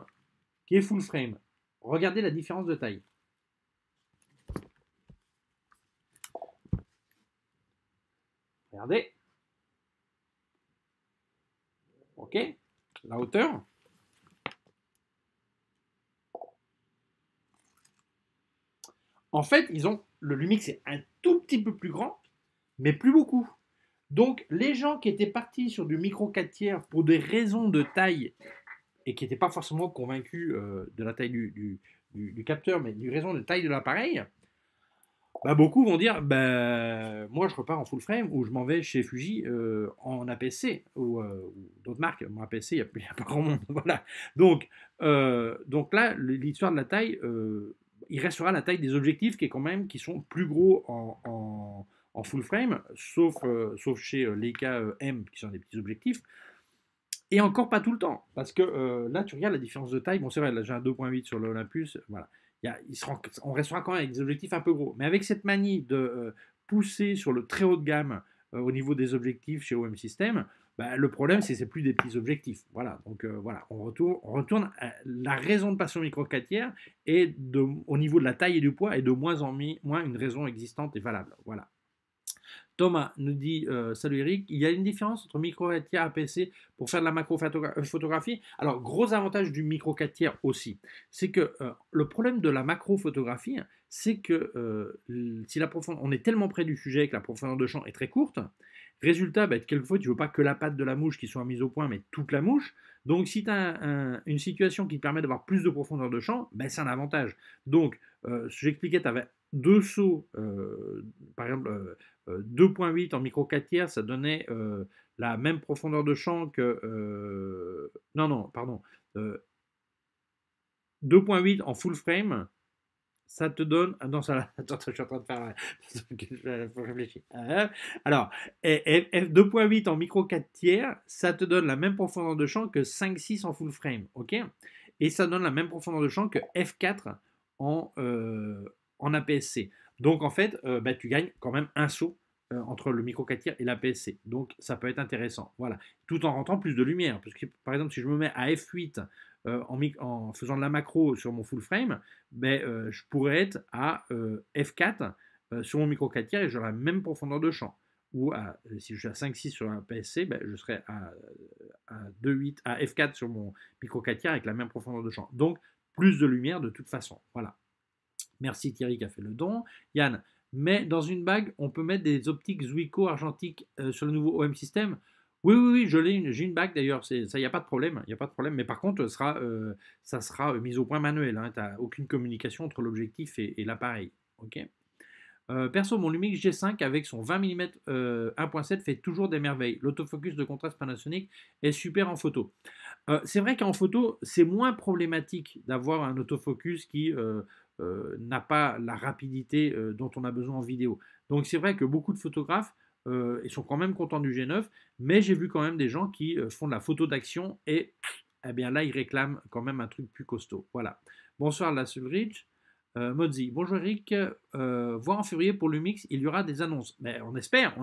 qui est full frame. Regardez la différence de taille. Regardez. OK. La hauteur. En fait, ils ont le Lumix est un tout petit peu plus grand, mais plus beaucoup. Donc, les gens qui étaient partis sur du micro 4/3 pour des raisons de taille et qui n'étaient pas forcément convaincus de la taille du capteur, mais du raison de taille de l'appareil, bah beaucoup vont dire bah, moi je repars en full frame ou je m'en vais chez Fuji en APS-C ou d'autres marques. Bon, APS-C, il n'y a pas grand monde. Voilà. Donc là, l'histoire de la taille, il restera la taille des objectifs qui sont plus gros en full frame, sauf chez Leica M qui sont des petits objectifs. Et encore pas tout le temps, parce que là, tu regardes la différence de taille. Bon, c'est vrai, là, j'ai un 2.8 sur l'Olympus. Voilà. On restera quand même avec des objectifs un peu gros. Mais avec cette manie de pousser sur le très haut de gamme au niveau des objectifs chez OM System, bah, le problème, c'est que ce n'est plus des petits objectifs. Voilà, donc voilà, on retourne à la raison de passer au micro 4/3 et au niveau de la taille et du poids est de moins en moins une raison existante et valable. Voilà. Thomas nous dit salut Eric, il y a une différence entre micro 4/3 APC pour faire de la macro photographie. Alors gros avantage du micro 4/3 aussi, c'est que le problème de la macro photographie, c'est que si la profondeur, on est tellement près du sujet que la profondeur de champ est très courte. Résultat, bah, quelquefois tu veux pas que la patte de la mouche qui soit mise au point, mais toute la mouche. Donc si tu as une situation qui te permet d'avoir plus de profondeur de champ, bah, c'est un avantage. Donc j'expliquais, tu avais deux sauts, par exemple 2.8 en micro 4/3, ça donnait la même profondeur de champ que... pardon. 2.8 en full frame, ça te donne... Ah non, ça... Attends, je suis en train de faire... Il faut réfléchir. Alors, 2.8 en micro 4/3, ça te donne la même profondeur de champ que 5.6 en full frame, ok? Et ça donne la même profondeur de champ que F4 en APS-C. Donc en fait, bah, tu gagnes quand même un saut entre le micro 4/3 et l'APS-C. Donc ça peut être intéressant. Voilà. Tout en rentrant plus de lumière. Parce que par exemple, si je me mets à F8 en faisant de la macro sur mon full frame, ben, je pourrais être à F4 sur mon micro 4/3 et j'aurai la même profondeur de champ. Ou si je suis à 5.6 sur l'APS-C, ben, je serai à F4 sur mon micro 4/3 avec la même profondeur de champ. Donc plus de lumière de toute façon. Voilà. Merci Thierry qui a fait le don. Yann, mais dans une bague, on peut mettre des optiques Zuiko argentiques sur le nouveau OM System? Oui, j'ai une bague d'ailleurs, il n'y a pas de problème. Mais par contre, ça sera mis au point manuel. Hein, tu n'as aucune communication entre l'objectif et l'appareil. Okay. Perso, mon Lumix G5 avec son 20 mm 1.7 fait toujours des merveilles. L'autofocus de contraste Panasonic est super en photo. C'est vrai qu'en photo, c'est moins problématique d'avoir un autofocus qui... n'a pas la rapidité dont on a besoin en vidéo. Donc c'est vrai que beaucoup de photographes ils sont quand même contents du G9, mais j'ai vu quand même des gens qui font de la photo d'action et eh bien là ils réclament quand même un truc plus costaud. Voilà. Bonsoir la Sulridge. Mozzi, bonjour Eric, voir en février pour Lumix, il y aura des annonces. Mais on espère.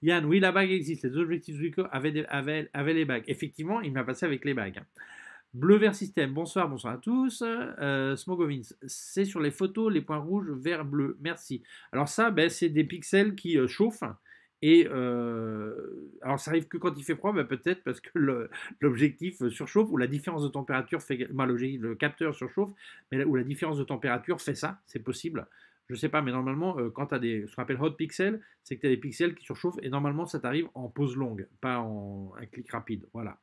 Yann, oui la bague existe, les objectifs Ricoh avaient les bagues. Effectivement, il m'a passé avec les bagues. Bleu vert système, bonsoir à tous. Smogovins, c'est sur les photos, les points rouges, vert, bleu, merci. Alors ça, ben, c'est des pixels qui chauffent. Et alors ça arrive que quand il fait froid, ben, peut-être parce que l'objectif surchauffe ou la différence de température fait... Ben, le capteur surchauffe, mais où la différence de température fait ça, c'est possible. Je sais pas, mais normalement, quand tu as ce qu'on appelle hot pixels, c'est que tu as des pixels qui surchauffent et normalement ça t'arrive en pause longue, pas en un clic rapide, voilà.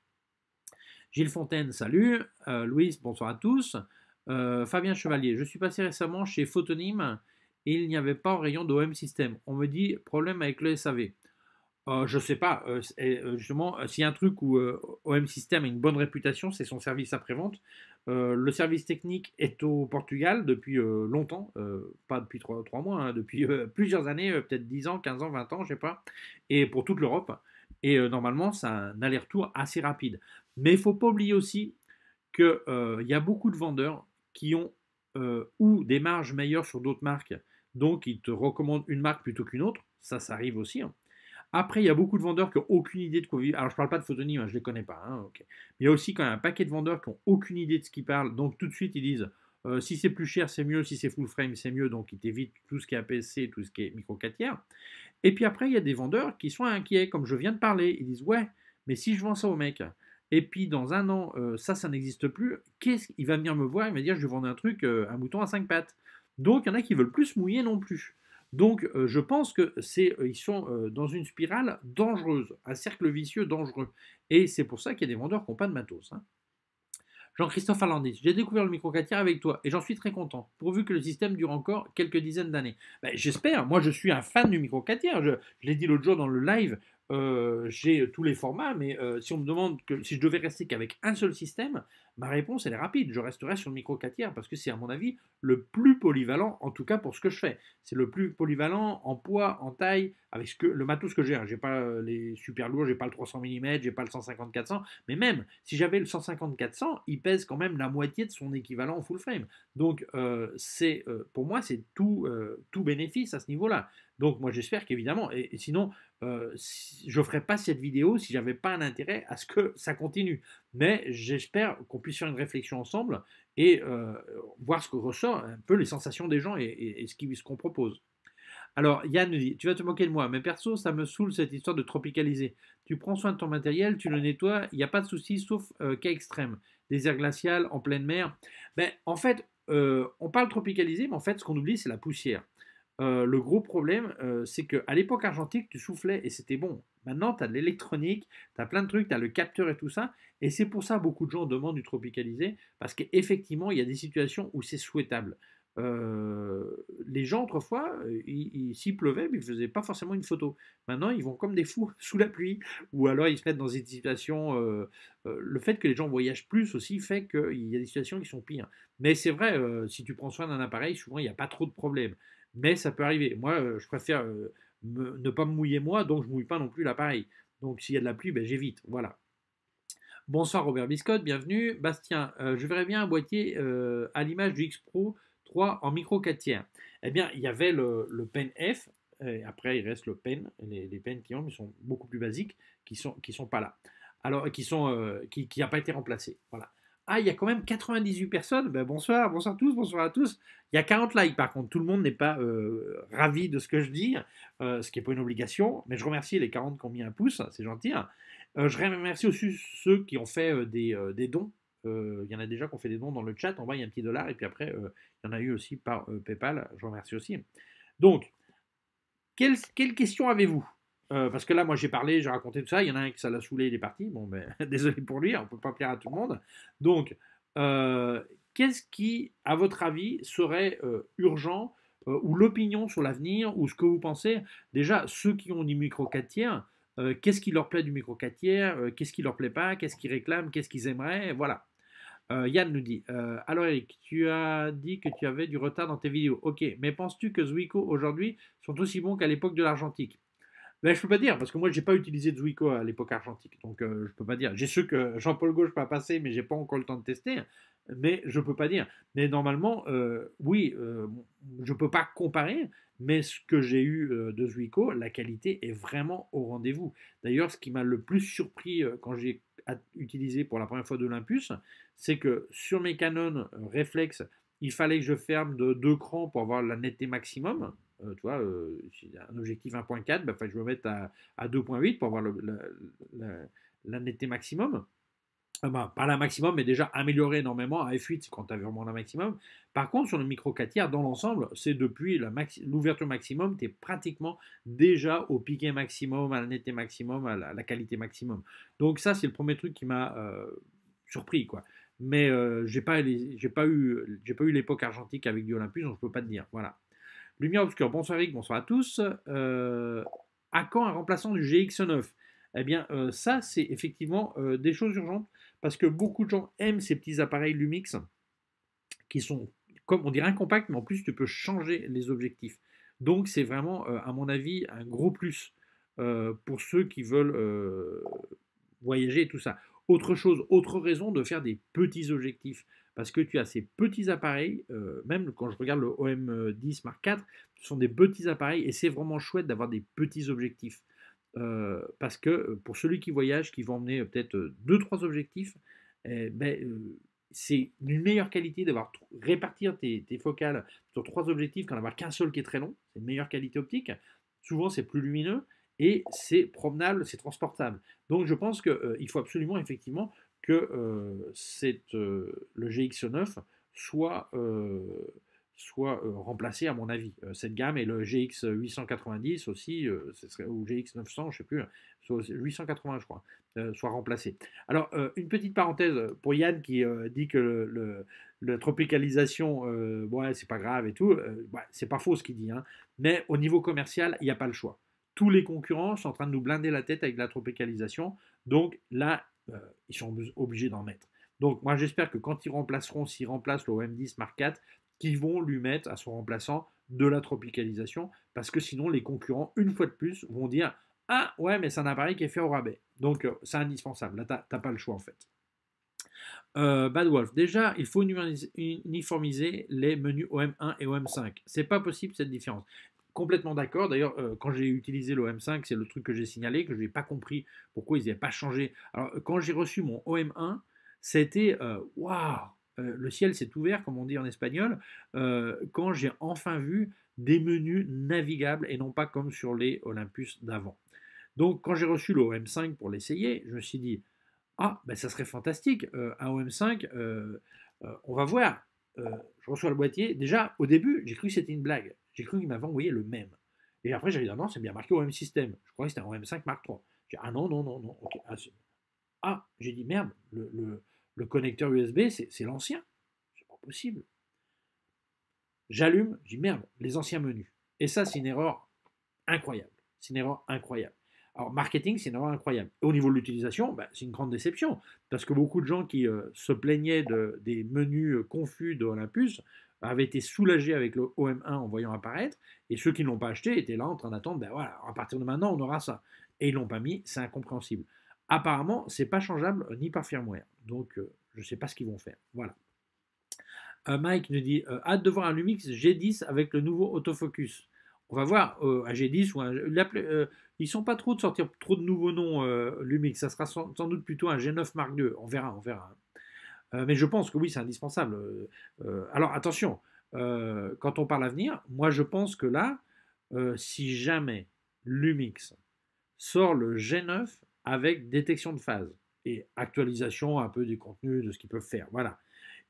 Gilles Fontaine, salut. Louise, bonsoir à tous. Fabien Chevalier, je suis passé récemment chez Photonyme et il n'y avait pas en rayon d'OM System. On me dit problème avec le SAV. Je sais pas. Justement, s'il y a un truc où OM System a une bonne réputation, c'est son service après-vente. Le service technique est au Portugal depuis longtemps. Pas depuis 3 mois, hein, depuis plusieurs années, peut-être 10 ans, 15 ans, 20 ans, je sais pas. Et pour toute l'Europe. Et normalement, c'est un aller-retour assez rapide. Mais il ne faut pas oublier aussi qu'il y a beaucoup de vendeurs qui ont ou des marges meilleures sur d'autres marques. Donc, ils te recommandent une marque plutôt qu'une autre. Ça arrive aussi. Hein. Après, il y a beaucoup de vendeurs qui n'ont aucune idée de quoi vivre. Alors, je ne parle pas de Photonyme, hein, je ne les connais pas. Hein, okay. Mais il y a aussi quand même un paquet de vendeurs qui n'ont aucune idée de ce qu'ils parlent. Donc, tout de suite, ils disent si c'est plus cher, c'est mieux. Si c'est full frame, c'est mieux. Donc, ils t'évitent tout ce qui est APS-C, tout ce qui est micro 4/3. Et puis après, il y a des vendeurs qui sont inquiets, comme je viens de parler. Ils disent, ouais, mais si je vends ça au mec, et puis dans un an, ça n'existe plus, il va venir me voir, il va dire, je vais vendre un truc, un mouton à 5 pattes. Donc, il y en a qui veulent plus se mouiller non plus. Donc, je pense que ils sont dans une spirale dangereuse, un cercle vicieux dangereux. Et c'est pour ça qu'il y a des vendeurs qui n'ont pas de matos. Hein. Jean-Christophe Arlandis, j'ai découvert le micro 4/4 avec toi et j'en suis très content, pourvu que le système dure encore quelques dizaines d'années. Ben, j'espère, moi je suis un fan du micro 4/4, je l'ai dit l'autre jour dans le live, j'ai tous les formats, mais si on me demande si je devais rester qu'avec un seul système, ma réponse elle est rapide, je resterai sur le micro 4/4 parce que c'est à mon avis le plus polyvalent, en tout cas pour ce que je fais. C'est le plus polyvalent en poids, en taille, avec le matos que j'ai. J'ai pas les super lourds, j'ai pas le 300 mm, j'ai pas le 150-400, mais même si j'avais le 150-400, il pèse quand même la moitié de son équivalent en full frame. Donc pour moi c'est tout bénéfice à ce niveau-là. Donc moi j'espère qu'évidemment, et sinon je ne ferais pas cette vidéo si je n'avais pas un intérêt à ce que ça continue. Mais j'espère qu'on puisse faire une réflexion ensemble et voir ce que ressort un peu les sensations des gens et ce qu'on propose. Alors Yann nous dit, tu vas te moquer de moi, mais perso ça me saoule cette histoire de tropicaliser. Tu prends soin de ton matériel, tu le nettoies, il n'y a pas de souci sauf cas extrême. Désert glacial, en pleine mer. Ben, en fait, on parle tropicaliser, mais en fait ce qu'on oublie c'est la poussière. Le gros problème, c'est qu'à l'époque argentique, tu soufflais et c'était bon. Maintenant, tu as de l'électronique, tu as plein de trucs, tu as le capteur et tout ça. Et c'est pour ça que beaucoup de gens demandent du tropicalisé, parce qu'effectivement, il y a des situations où c'est souhaitable. Les gens, autrefois, s'il pleuvait, mais ils ne faisaient pas forcément une photo. Maintenant, ils vont comme des fous sous la pluie, ou alors ils se mettent dans des situations... le fait que les gens voyagent plus aussi fait qu'il y a des situations qui sont pires. Mais c'est vrai, si tu prends soin d'un appareil, souvent, il n'y a pas trop de problèmes. Mais ça peut arriver. Moi, je préfère ne pas me mouiller moi, donc je ne mouille pas non plus l'appareil. Donc, s'il y a de la pluie, ben, j'évite. Voilà. Bonsoir Robert Biscotte, bienvenue. Bastien, je verrais bien un boîtier à l'image du X-Pro 3 en micro 4/3. Eh bien, il y avait le Pen F, et après, il reste le Pen. Les Pen qui sont beaucoup plus basiques, qui sont pas là. Alors, qui n'a pas été remplacé. Voilà. Ah, il y a quand même 98 personnes. Ben, bonsoir, bonsoir tous, bonsoir à tous. Il y a 40 likes par contre. Tout le monde n'est pas ravi de ce que je dis, ce qui n'est pas une obligation. Mais je remercie les 40 qui ont mis un pouce, c'est gentil. Je remercie aussi ceux qui ont fait des dons. Il y en a déjà qui ont fait des dons dans le chat. En bas, il y a un petit $. Et puis après, il y en a eu aussi par PayPal. Je remercie aussi. Donc, quelles questions avez-vous ? Parce que là, moi, j'ai parlé, j'ai raconté tout ça. Il y en a un qui ça l'a saoulé, il est parti. Bon, ben, désolé pour lui, on ne peut pas plaire à tout le monde. Donc, qu'est-ce qui, à votre avis, serait urgent ou l'opinion sur l'avenir ou ce que vous pensez? Déjà, ceux qui ont du micro 4/3, qu'est-ce qui leur plaît du micro 4/3? Qu'est-ce qui leur plaît pas? Qu'est-ce qu'ils réclament? Qu'est-ce qu'ils aimeraient? Voilà. Yann nous dit, alors Eric, tu as dit que tu avais du retard dans tes vidéos. Ok, mais penses-tu que Zuiko aujourd'hui sont aussi bons qu'à l'époque de l'argentique? Ben, je ne peux pas dire, parce que moi, je n'ai pas utilisé de Zuiko à l'époque argentique. Donc, je ne peux pas dire. J'ai su que Jean-Paul Gauche m'a passé, mais je n'ai pas encore le temps de tester. Mais je ne peux pas dire. Mais normalement, oui, je ne peux pas comparer, mais ce que j'ai eu de Zuiko, la qualité est vraiment au rendez-vous. D'ailleurs, ce qui m'a le plus surpris quand j'ai utilisé pour la première fois de l'Olympus, c'est que sur mes Canon réflexes, il fallait que je ferme de 2 crans pour avoir la netteté maximum. Tu vois, un objectif 1.4, ben, je vais me mettre à 2.8 pour avoir la netteté maximum. Ben, pas la maximum, mais déjà amélioré énormément. À F8, c'est quand tu as vraiment la maximum. Par contre, sur le micro 4/3, dans l'ensemble, c'est depuis l'ouverture maximum, tu es pratiquement déjà au piqué maximum, à la netteté maximum, à la qualité maximum. Donc ça, c'est le premier truc qui m'a surpris, quoi. Mais j'ai pas eu l'époque argentique avec du Olympus, donc je peux pas te dire. Voilà. Lumière obscure, bonsoir Eric, bonsoir à tous. À quand un remplaçant du GX9? Eh bien, ça, c'est effectivement des choses urgentes parce que beaucoup de gens aiment ces petits appareils Lumix qui sont, comme on dirait, incompacts, mais en plus, tu peux changer les objectifs. Donc, c'est vraiment, à mon avis, un gros plus pour ceux qui veulent voyager et tout ça. Autre chose, autre raison de faire des petits objectifs. Parce que tu as ces petits appareils, même quand je regarde le OM10 Mark IV, ce sont des petits appareils et c'est vraiment chouette d'avoir des petits objectifs. Parce que pour celui qui voyage, qui va emmener peut-être 2-3 objectifs, c'est une meilleure qualité d'avoir répartir tes focales sur 3 objectifs qu'en avoir qu'un seul qui est très long. C'est une meilleure qualité optique. souvent c'est plus lumineux et c'est promenable, c'est transportable. Donc je pense qu'il faut absolument effectivement que le GX9 soit, remplacé à mon avis. Cette gamme et le GX890 aussi, ou GX900, je ne sais plus, 880 je crois, soit remplacé. Alors une petite parenthèse pour Yann qui dit que la tropicalisation, ouais, c'est pas grave et tout, ouais, c'est pas faux ce qu'il dit, hein, mais au niveau commercial, il n'y a pas le choix. Tous les concurrents sont en train de nous blinder la tête avec la tropicalisation, donc là, ils sont obligés d'en mettre. Donc moi j'espère que quand ils remplaceront, s'ils remplacent le OM10 Mark IV, qu'ils vont lui mettre à son remplaçant de la tropicalisation, parce que sinon les concurrents, une fois de plus, vont dire « Ah ouais, mais c'est un appareil qui est fait au rabais ». Donc c'est indispensable, là t'as pas le choix en fait. Bad Wolf, déjà il faut uniformiser les menus OM1 et OM5, c'est pas possible cette différence. Complètement d'accord, d'ailleurs quand j'ai utilisé l'OM5, c'est le truc que j'ai signalé, que je n'ai pas compris pourquoi ils n'avaient pas changé. Alors quand j'ai reçu mon OM1, c'était « Waouh !» Le ciel s'est ouvert, comme on dit en espagnol, quand j'ai enfin vu des menus navigables et non pas comme sur les Olympus d'avant. Donc quand j'ai reçu le OM5 pour l'essayer, je me suis dit « Ah, ben ça serait fantastique, un OM5, on va voir ». Je reçois le boîtier. Déjà, au début, j'ai cru que c'était une blague. J'ai cru qu'il m'avait envoyé le même. Et après, j'ai dit « Ah non, c'est bien marqué OM System. Je crois que c'était un OM5 Mark III. » J'ai dit « Ah non, non, non, non. Okay. » Ah, j'ai dit « Merde, le connecteur USB, c'est l'ancien. C'est pas possible. » J'allume, je dis « Merde, les anciens menus. » Et ça, c'est une erreur incroyable. C'est une erreur incroyable. Alors, marketing, c'est une erreur incroyable. Et au niveau de l'utilisation, bah, c'est une grande déception. Parce que beaucoup de gens qui se plaignaient des menus confus de Olympus avaient été soulagés avec le OM1 en voyant apparaître. Et ceux qui ne l'ont pas acheté étaient là en train d'attendre. Ben voilà, à partir de maintenant, on aura ça. Et ils ne l'ont pas mis. C'est incompréhensible. Apparemment, ce n'est pas changeable ni par firmware. Donc, je ne sais pas ce qu'ils vont faire. Voilà. Mike nous dit « Hâte de voir un Lumix G10 avec le nouveau autofocus ». On va voir un G10 ou un... ils ne sont pas trop de sortir trop de nouveaux noms Lumix. Ça sera sans doute plutôt un G9 Mark II. On verra, on verra. Mais je pense que oui, c'est indispensable. Alors attention, quand on parle avenir, moi je pense que là, si jamais Lumix sort le G9 avec détection de phase et actualisation un peu des contenus de ce qu'ils peuvent faire, voilà.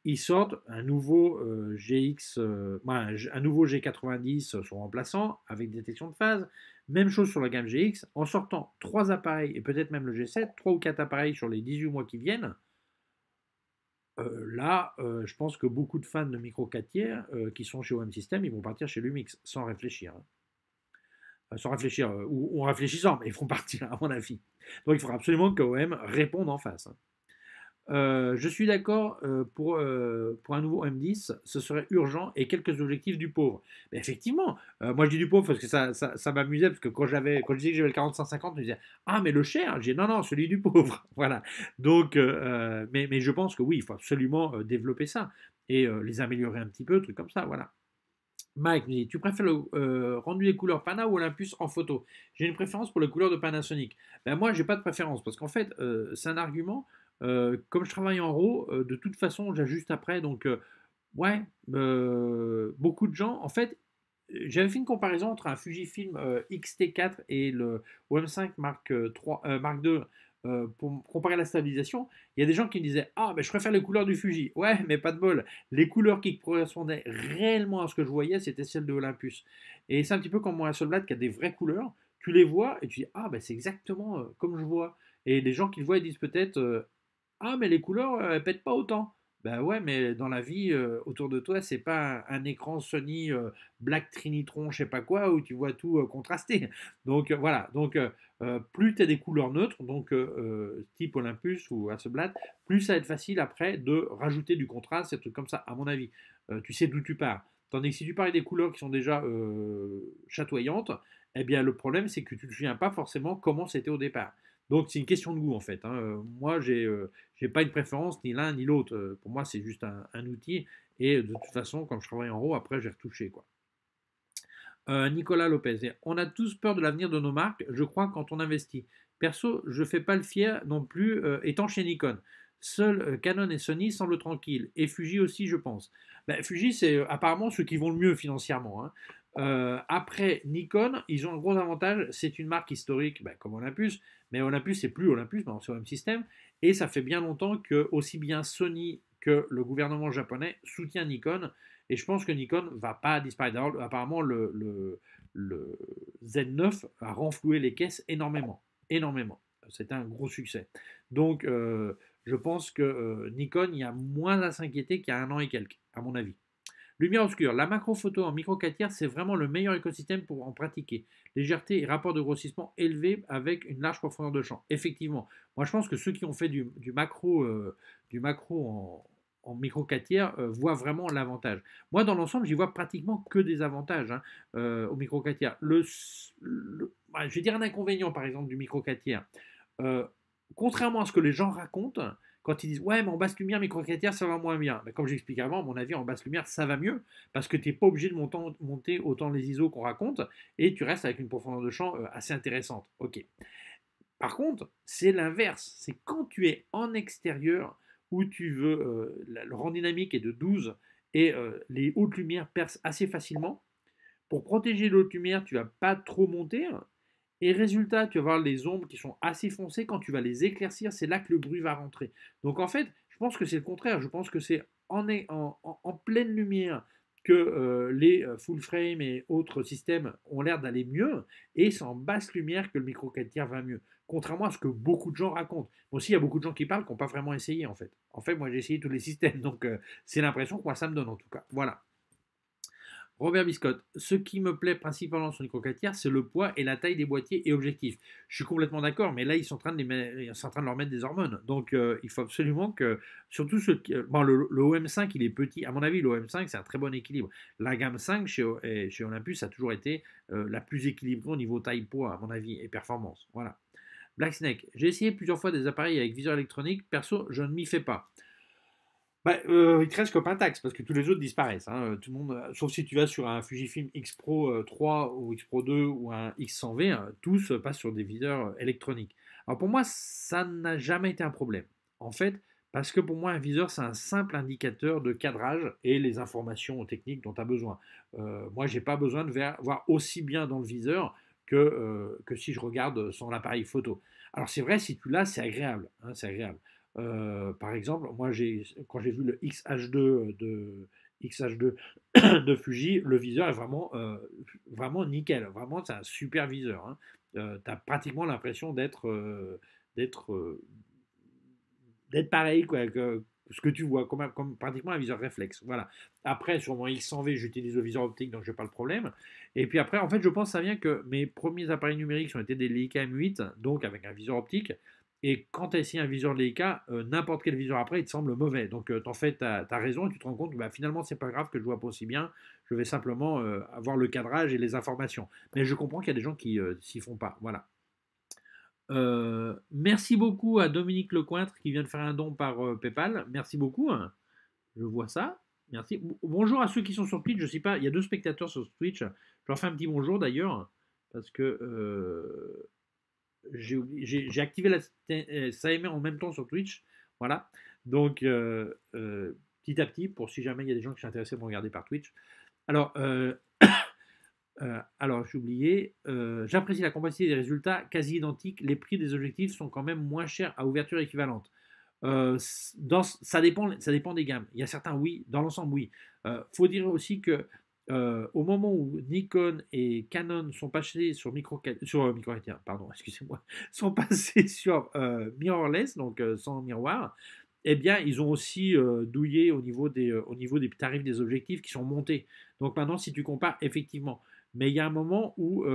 Ils sortent un nouveau un nouveau G90 son remplaçant avec détection de phase. Même chose sur la gamme GX. En sortant 3 appareils et peut-être même le G7, 3 ou 4 appareils sur les 18 mois qui viennent, là, je pense que beaucoup de fans de micro 4/3 qui sont chez OM System, ils vont partir chez Lumix sans réfléchir. Hein. Sans réfléchir, ou en réfléchissant, mais ils vont partir à mon avis. Donc il faudra absolument que OM réponde en face. Hein. Je suis d'accord pour un nouveau OM10, ce serait urgent et quelques objectifs du pauvre. Mais effectivement, moi je dis du pauvre parce que ça m'amusait, parce que quand je disais que j'avais le 40-50, je me disais « Ah mais le cher !» J'ai non, non, celui du pauvre. » Voilà. Donc, mais je pense que oui, il faut absolument développer ça et les améliorer un petit peu, trucs comme ça, voilà. Mike me dit « Tu préfères le rendu des couleurs Pana ou Olympus en photo ?» J'ai une préférence pour les couleurs de Panasonic. Ben, moi, j'ai pas de préférence parce qu'en fait, c'est un argument... comme je travaille en RAW, de toute façon, j'ajuste après. Donc, ouais, beaucoup de gens... En fait, j'avais fait une comparaison entre un Fujifilm X-T4 et le OM5 Mark II pour comparer la stabilisation. Il y a des gens qui me disaient « Ah, mais je préfère les couleurs du Fuji. » Ouais, mais pas de bol. Les couleurs qui correspondaient réellement à ce que je voyais, c'était celles de Olympus. Et c'est un petit peu comme mon Hasselblad qui a des vraies couleurs. Tu les vois et tu dis « Ah, ben c'est exactement comme je vois. » Et les gens qui le voient, ils disent peut-être ah, mais les couleurs, elles pètent pas autant. Ben ouais, mais dans la vie, autour de toi, c'est pas un écran Sony Black Trinitron, je sais pas quoi, où tu vois tout contrasté. Donc voilà, donc plus tu as des couleurs neutres, donc type Olympus ou Hasselblad, plus ça va être facile après de rajouter du contraste, des trucs comme ça, à mon avis. Tu sais d'où tu pars. Tandis que si tu pars avec des couleurs qui sont déjà chatoyantes, eh bien le problème, c'est que tu ne te souviens pas forcément comment c'était au départ. Donc c'est une question de goût en fait. Hein. Moi j'ai pas une préférence ni l'un ni l'autre. Pour moi c'est juste un outil et de toute façon quand je travaille en RAW après j'ai retouché quoi. Nicolas Lopez, on a tous peur de l'avenir de nos marques. Je crois quand on investit. Perso je fais pas le fier non plus étant chez Nikon. Seuls Canon et Sony semblent tranquilles et Fuji aussi je pense. Ben, Fuji c'est apparemment ceux qui vont le mieux financièrement. Hein. Après Nikon, ils ont un gros avantage, c'est une marque historique, ben, comme Olympus, mais Olympus c'est plus Olympus, ben, c'est OM System, et ça fait bien longtemps que aussi bien Sony que le gouvernement japonais soutient Nikon, et je pense que Nikon va pas disparaître. Alors, apparemment le Z9 a renfloué les caisses énormément, c'est un gros succès, donc je pense que Nikon, il y a moins à s'inquiéter qu'il y a un an et quelques, à mon avis. Lumière obscure, la macrophoto en micro 4/4, c'est vraiment le meilleur écosystème pour en pratiquer. Légèreté et rapport de grossissement élevé avec une large profondeur de champ. Effectivement, moi je pense que ceux qui ont fait du macro en micro 4/4 voient vraiment l'avantage. Moi dans l'ensemble, j'y vois pratiquement que des avantages hein, au micro 4/4. Je vais dire un inconvénient par exemple du micro 4/4. Contrairement à ce que les gens racontent, quand ils disent « Ouais, mais en basse lumière, micro 4/4, ça va moins bien. » Comme j'expliquais avant, à mon avis, en basse lumière, ça va mieux parce que tu n'es pas obligé de monter autant les ISO qu'on raconte et tu restes avec une profondeur de champ assez intéressante. Ok. Par contre, c'est l'inverse. C'est quand tu es en extérieur où tu veux, le rang dynamique est de 12 et les hautes lumières percent assez facilement. Pour protéger les hautes lumières, tu ne vas pas trop monter. Et résultat, tu vas voir les ombres qui sont assez foncées. Quand tu vas les éclaircir, c'est là que le bruit va rentrer. Donc en fait, je pense que c'est le contraire. Je pense que c'est en pleine lumière que les full frame et autres systèmes ont l'air d'aller mieux. Et c'est en basse lumière que le micro 4/4 va mieux. Contrairement à ce que beaucoup de gens racontent. Moi aussi, il y a beaucoup de gens qui parlent qui n'ont pas vraiment essayé en fait. En fait, moi j'ai essayé tous les systèmes. Donc c'est l'impression que moi ça me donne en tout cas. Voilà. Robert Biscotte, ce qui me plaît principalement sur le micro 4/4, c'est le poids et la taille des boîtiers et objectifs. Je suis complètement d'accord, mais là, ils sont en train de leur mettre des hormones. Donc, il faut absolument que... Surtout, le OM5, il est petit. À mon avis, le OM5, c'est un très bon équilibre. La gamme 5 chez Olympus a toujours été la plus équilibrée au niveau taille-poids, à mon avis, et performance. Voilà. Blacksnake, j'ai essayé plusieurs fois des appareils avec viseur électronique. Perso, je ne m'y fais pas. Bah, il te reste que Pentax parce que tous les autres disparaissent. Hein. Tout le monde, sauf si tu vas sur un Fujifilm X Pro 3 ou X Pro 2 ou un X100V, hein, tous passent sur des viseurs électroniques. Alors pour moi, ça n'a jamais été un problème. En fait, parce que pour moi, un viseur, c'est un simple indicateur de cadrage et les informations techniques dont tu as besoin. Moi, je n'ai pas besoin de voir aussi bien dans le viseur que si je regarde sans l'appareil photo. Alors c'est vrai, si tu l'as, c'est agréable. Hein, c'est agréable. Par exemple, moi, quand j'ai vu le XH2 de Fuji, le viseur est vraiment nickel. Vraiment, c'est un super viseur. Hein. Tu as pratiquement l'impression d'être pareil quoi, que ce que tu vois, comme pratiquement un viseur réflexe. Voilà. Après, sur mon X100V, j'utilise le viseur optique, donc je n'ai pas le problème. Et puis après, en fait, je pense que ça vient que mes premiers appareils numériques ont été des Leica M8, donc avec un viseur optique. Et quand tu as essayé un viseur Leica, n'importe quel viseur après, il te semble mauvais. Donc, en fait, tu as raison et tu te rends compte que bah, finalement, c'est pas grave que je vois pas aussi bien. Je vais simplement avoir le cadrage et les informations. Mais je comprends qu'il y a des gens qui s'y font pas. Voilà. Merci beaucoup à Dominique Lecointre qui vient de faire un don par PayPal. Merci beaucoup. Je vois ça. Merci. Bonjour à ceux qui sont sur Twitch. Je sais pas, il y a 2 spectateurs sur Twitch. Je leur fais un petit bonjour d'ailleurs parce que... J'ai activé ça émet en même temps sur Twitch, voilà, donc petit à petit, pour si jamais il y a des gens qui sont intéressés pour regarder par Twitch. Alors, alors j'ai oublié, j'apprécie la complexité des résultats quasi identiques, les prix des objectifs sont quand même moins chers à ouverture équivalente. Ça dépend des gammes, il y a certains oui, dans l'ensemble oui. Faut dire aussi que au moment où Nikon et Canon sont passés sur mirrorless, donc sans miroir, eh bien ils ont aussi douillé au niveau des tarifs des objectifs qui sont montés. Donc maintenant si tu compares effectivement, mais il y a un moment où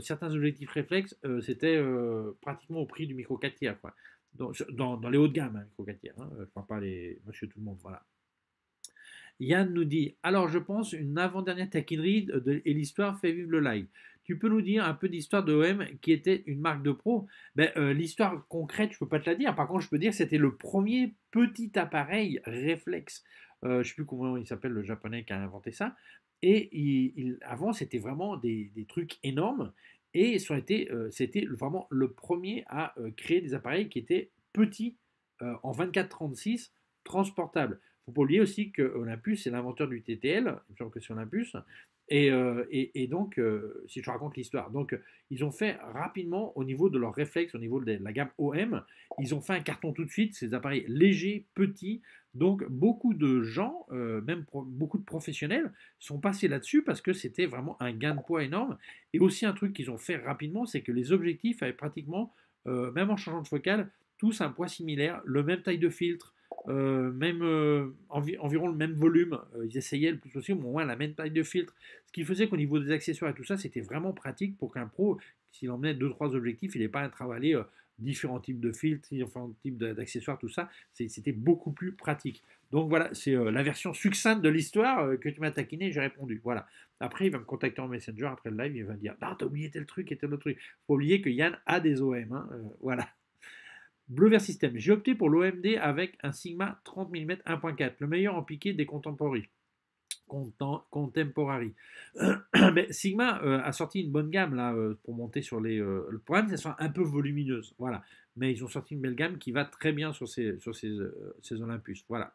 certains objectifs réflexes c'était pratiquement au prix du micro 4/4 quoi. Dans les hauts de gamme hein, micro 4/4, hein, je parle pas les monsieur tout le monde voilà. Yann nous dit, alors je pense une avant-dernière taquinerie et l'histoire fait vivre le live. Tu peux nous dire un peu d'histoire de OM qui était une marque de pro? Ben, l'histoire concrète, je ne peux pas te la dire. Par contre, je peux dire que c'était le premier petit appareil réflexe. Je ne sais plus comment il s'appelle, le japonais qui a inventé ça. Et avant, c'était vraiment des trucs énormes. Et c'était vraiment le premier à créer des appareils qui étaient petits en 24-36, transportables. Faut pas oublier aussi que Olympus est l'inventeur du TTL, je pense que c'est Olympus, Et donc, si je raconte l'histoire, donc ils ont fait rapidement au niveau de leur réflexe, au niveau de la gamme OM, ils ont fait un carton tout de suite, ces appareils légers, petits, donc beaucoup de gens, même beaucoup de professionnels sont passés là-dessus parce que c'était vraiment un gain de poids énorme. Et aussi un truc qu'ils ont fait rapidement, c'est que les objectifs avaient pratiquement, même en changeant de focale, tous un poids similaire, le même taille de filtre, environ le même volume, ils essayaient le plus possible, au moins la même taille de filtre, ce qui faisait qu'au niveau des accessoires et tout ça, c'était vraiment pratique pour qu'un pro, s'il emmenait 2-3 objectifs, il n'ait pas à travailler différents types de filtres, différents types d'accessoires, tout ça, c'était beaucoup plus pratique. Donc voilà, c'est la version succincte de l'histoire que tu m'as taquiné, j'ai répondu, voilà. Après, il va me contacter en Messenger, après le live, il va me dire « Ah, t'as oublié tel truc et tel autre truc ». Faut oublier que Yann a des OM, hein, voilà. Bleu vert système. J'ai opté pour l'OMD avec un Sigma 30 mm 1.4, le meilleur en piqué des contemporains. Mais Sigma a sorti une bonne gamme là pour monter sur les. Le problème, c'est qu'elles sont un peu volumineuses, voilà. Mais ils ont sorti une belle gamme qui va très bien sur ces Olympus, voilà.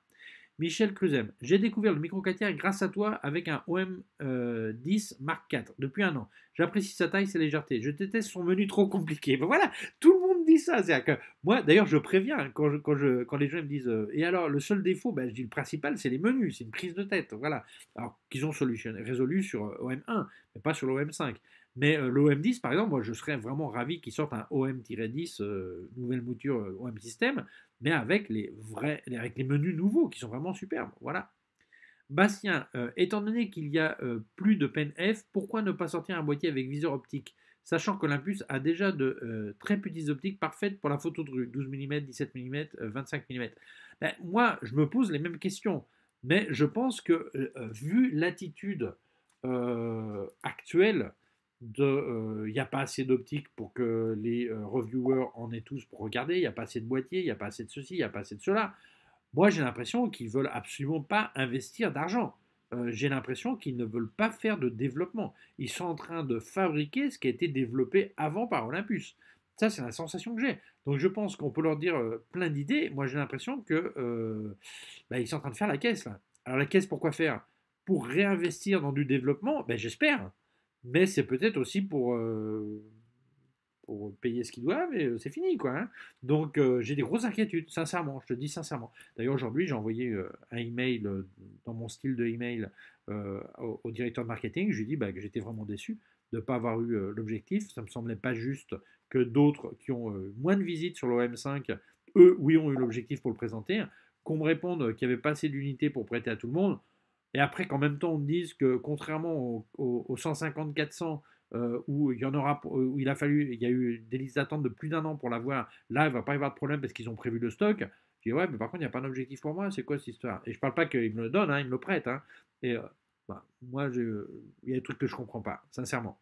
Michel Cruzem, j'ai découvert le micro 4/4 grâce à toi avec un OM10 Mark IV depuis un an. J'apprécie sa taille, sa légèreté. Je déteste son menu trop compliqué. Ben voilà, tout le monde dit ça. Que moi, d'ailleurs, je préviens hein, quand les gens me disent et alors, le seul défaut, ben, je dis le principal, c'est les menus, c'est une prise de tête. Voilà. Alors qu'ils ont résolu sur OM1, mais pas sur l'OM5. Mais l'OM10, par exemple, moi, je serais vraiment ravi qu'ils sortent un OM-10, nouvelle mouture OM System, mais avec les menus nouveaux qui sont vraiment superbes. Voilà. Bastien, étant donné qu'il y a plus de Pen F, pourquoi ne pas sortir un boîtier avec viseur optique, sachant que l'Olympus a déjà de très petites optiques parfaites pour la photo de rue, 12 mm, 17 mm, 25 mm. Ben, moi, je me pose les mêmes questions, mais je pense que vu l'attitude actuelle, il n'y a pas assez d'optiques pour que les reviewers en aient tous pour regarder, il n'y a pas assez de boîtiers, il n'y a pas assez de ceci, il n'y a pas assez de cela. Moi, j'ai l'impression qu'ils ne veulent absolument pas investir d'argent. J'ai l'impression qu'ils ne veulent pas faire de développement. Ils sont en train de fabriquer ce qui a été développé avant par Olympus. Ça, c'est la sensation que j'ai. Donc, je pense qu'on peut leur dire plein d'idées. Moi, j'ai l'impression que ils sont en train de faire la caisse, là. Alors, la caisse, pourquoi faire? Pour réinvestir dans du développement, ben, j'espère. Mais c'est peut-être aussi pour payer ce qu'ils doivent, et c'est fini, quoi. Hein. Donc, j'ai des grosses inquiétudes, sincèrement, je te dis sincèrement. D'ailleurs, aujourd'hui, j'ai envoyé un email, dans mon style de email, au directeur de marketing. Je lui ai dit que j'étais vraiment déçu de ne pas avoir eu l'objectif. Ça ne me semblait pas juste que d'autres qui ont moins de visites sur l'OM5, eux, oui, ont eu l'objectif pour le présenter, qu'on me réponde qu'il n'y avait pas assez d'unités pour prêter à tout le monde. Et après qu'en même temps on me dise que contrairement au 150-400 où il y a eu des listes d'attente de plus d'un an pour l'avoir, là il va pas y avoir de problème parce qu'ils ont prévu le stock. Je dis ouais mais par contre il n'y a pas d'objectif pour moi, c'est quoi cette histoire? Et je parle pas qu'ils me le donnent, hein, ils me le prêtent. Hein. Et moi il y a des trucs que je comprends pas, sincèrement.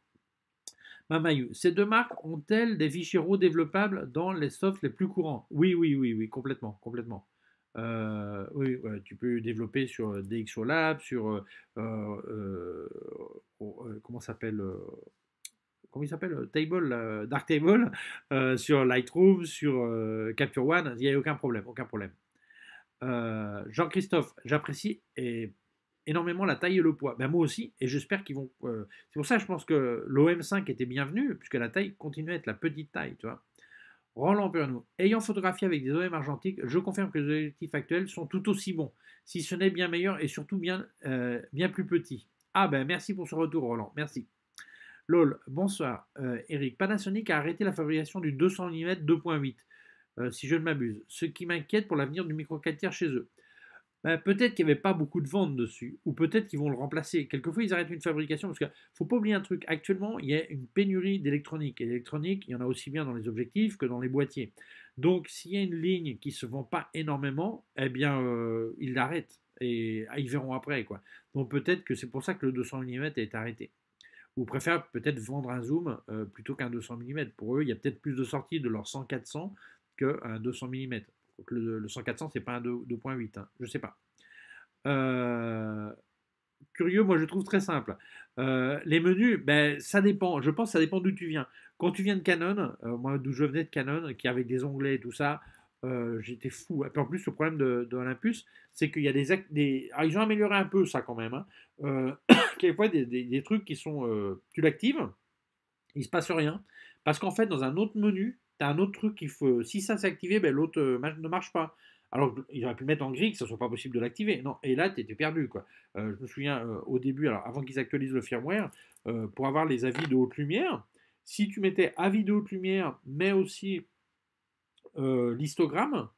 Mamayou, ces deux marques ont-elles des fichiers RAW développables dans les softs les plus courants? Oui, complètement. Tu peux développer sur DxO Lab, sur comment il s'appelle darktable, sur Lightroom, sur Capture One, il n'y a aucun problème. Jean-Christophe, j'apprécie énormément la taille et le poids. Ben moi aussi, et j'espère qu'ils vont. C'est pour ça que je pense que l'OM5 était bienvenu, puisque la taille continue à être la petite taille, tu vois. Roland Pernou, ayant photographié avec des OM argentiques, je confirme que les objectifs actuels sont tout aussi bons, si ce n'est bien meilleur et surtout bien plus petits. Ah ben merci pour ce retour Roland, merci. Lol, bonsoir Eric, Panasonic a arrêté la fabrication du 200 mm 2.8, si je ne m'abuse, ce qui m'inquiète pour l'avenir du micro 4/4 chez eux. Ben, peut-être qu'il n'y avait pas beaucoup de ventes dessus, ou peut-être qu'ils vont le remplacer. Quelquefois, ils arrêtent une fabrication, parce qu'il ne faut pas oublier un truc. Actuellement, il y a une pénurie d'électronique. Et l'électronique, il y en a aussi bien dans les objectifs que dans les boîtiers. Donc, s'il y a une ligne qui ne se vend pas énormément, eh bien, ils l'arrêtent. Et ils verront après, quoi. Donc, peut-être que c'est pour ça que le 200 mm est arrêté. Ou préfèrent peut-être vendre un zoom plutôt qu'un 200 mm. Pour eux, il y a peut-être plus de sorties de leur 100-400 qu'un 200 mm. Donc le 100-400, c'est pas un 2.8, hein, je sais pas. Curieux, moi je trouve très simple. Les menus, ben, ça dépend, je pense que ça dépend d'où tu viens. Quand tu viens de Canon, moi d'où je venais de Canon, qui avait des onglets et tout ça, j'étais fou. Et puis en plus, le problème de l'Olympus, c'est qu'il y a des... Alors, ils ont amélioré un peu ça quand même. Hein. Quelquefois, des trucs qui sont... tu l'actives, il ne se passe rien. Parce qu'en fait, dans un autre menu, tu as un autre truc qu'il faut... Si ça s'est activé, ben, l'autre ne marche pas. Alors, ils auraient pu le mettre en gris, que ce ne soit pas possible de l'activer. Non, et là, tu étais perdu, quoi. Je me souviens, au début, alors avant qu'ils actualisent le firmware, pour avoir les avis de haute lumière, si tu mettais avis de haute lumière, mais aussi l'histogramme,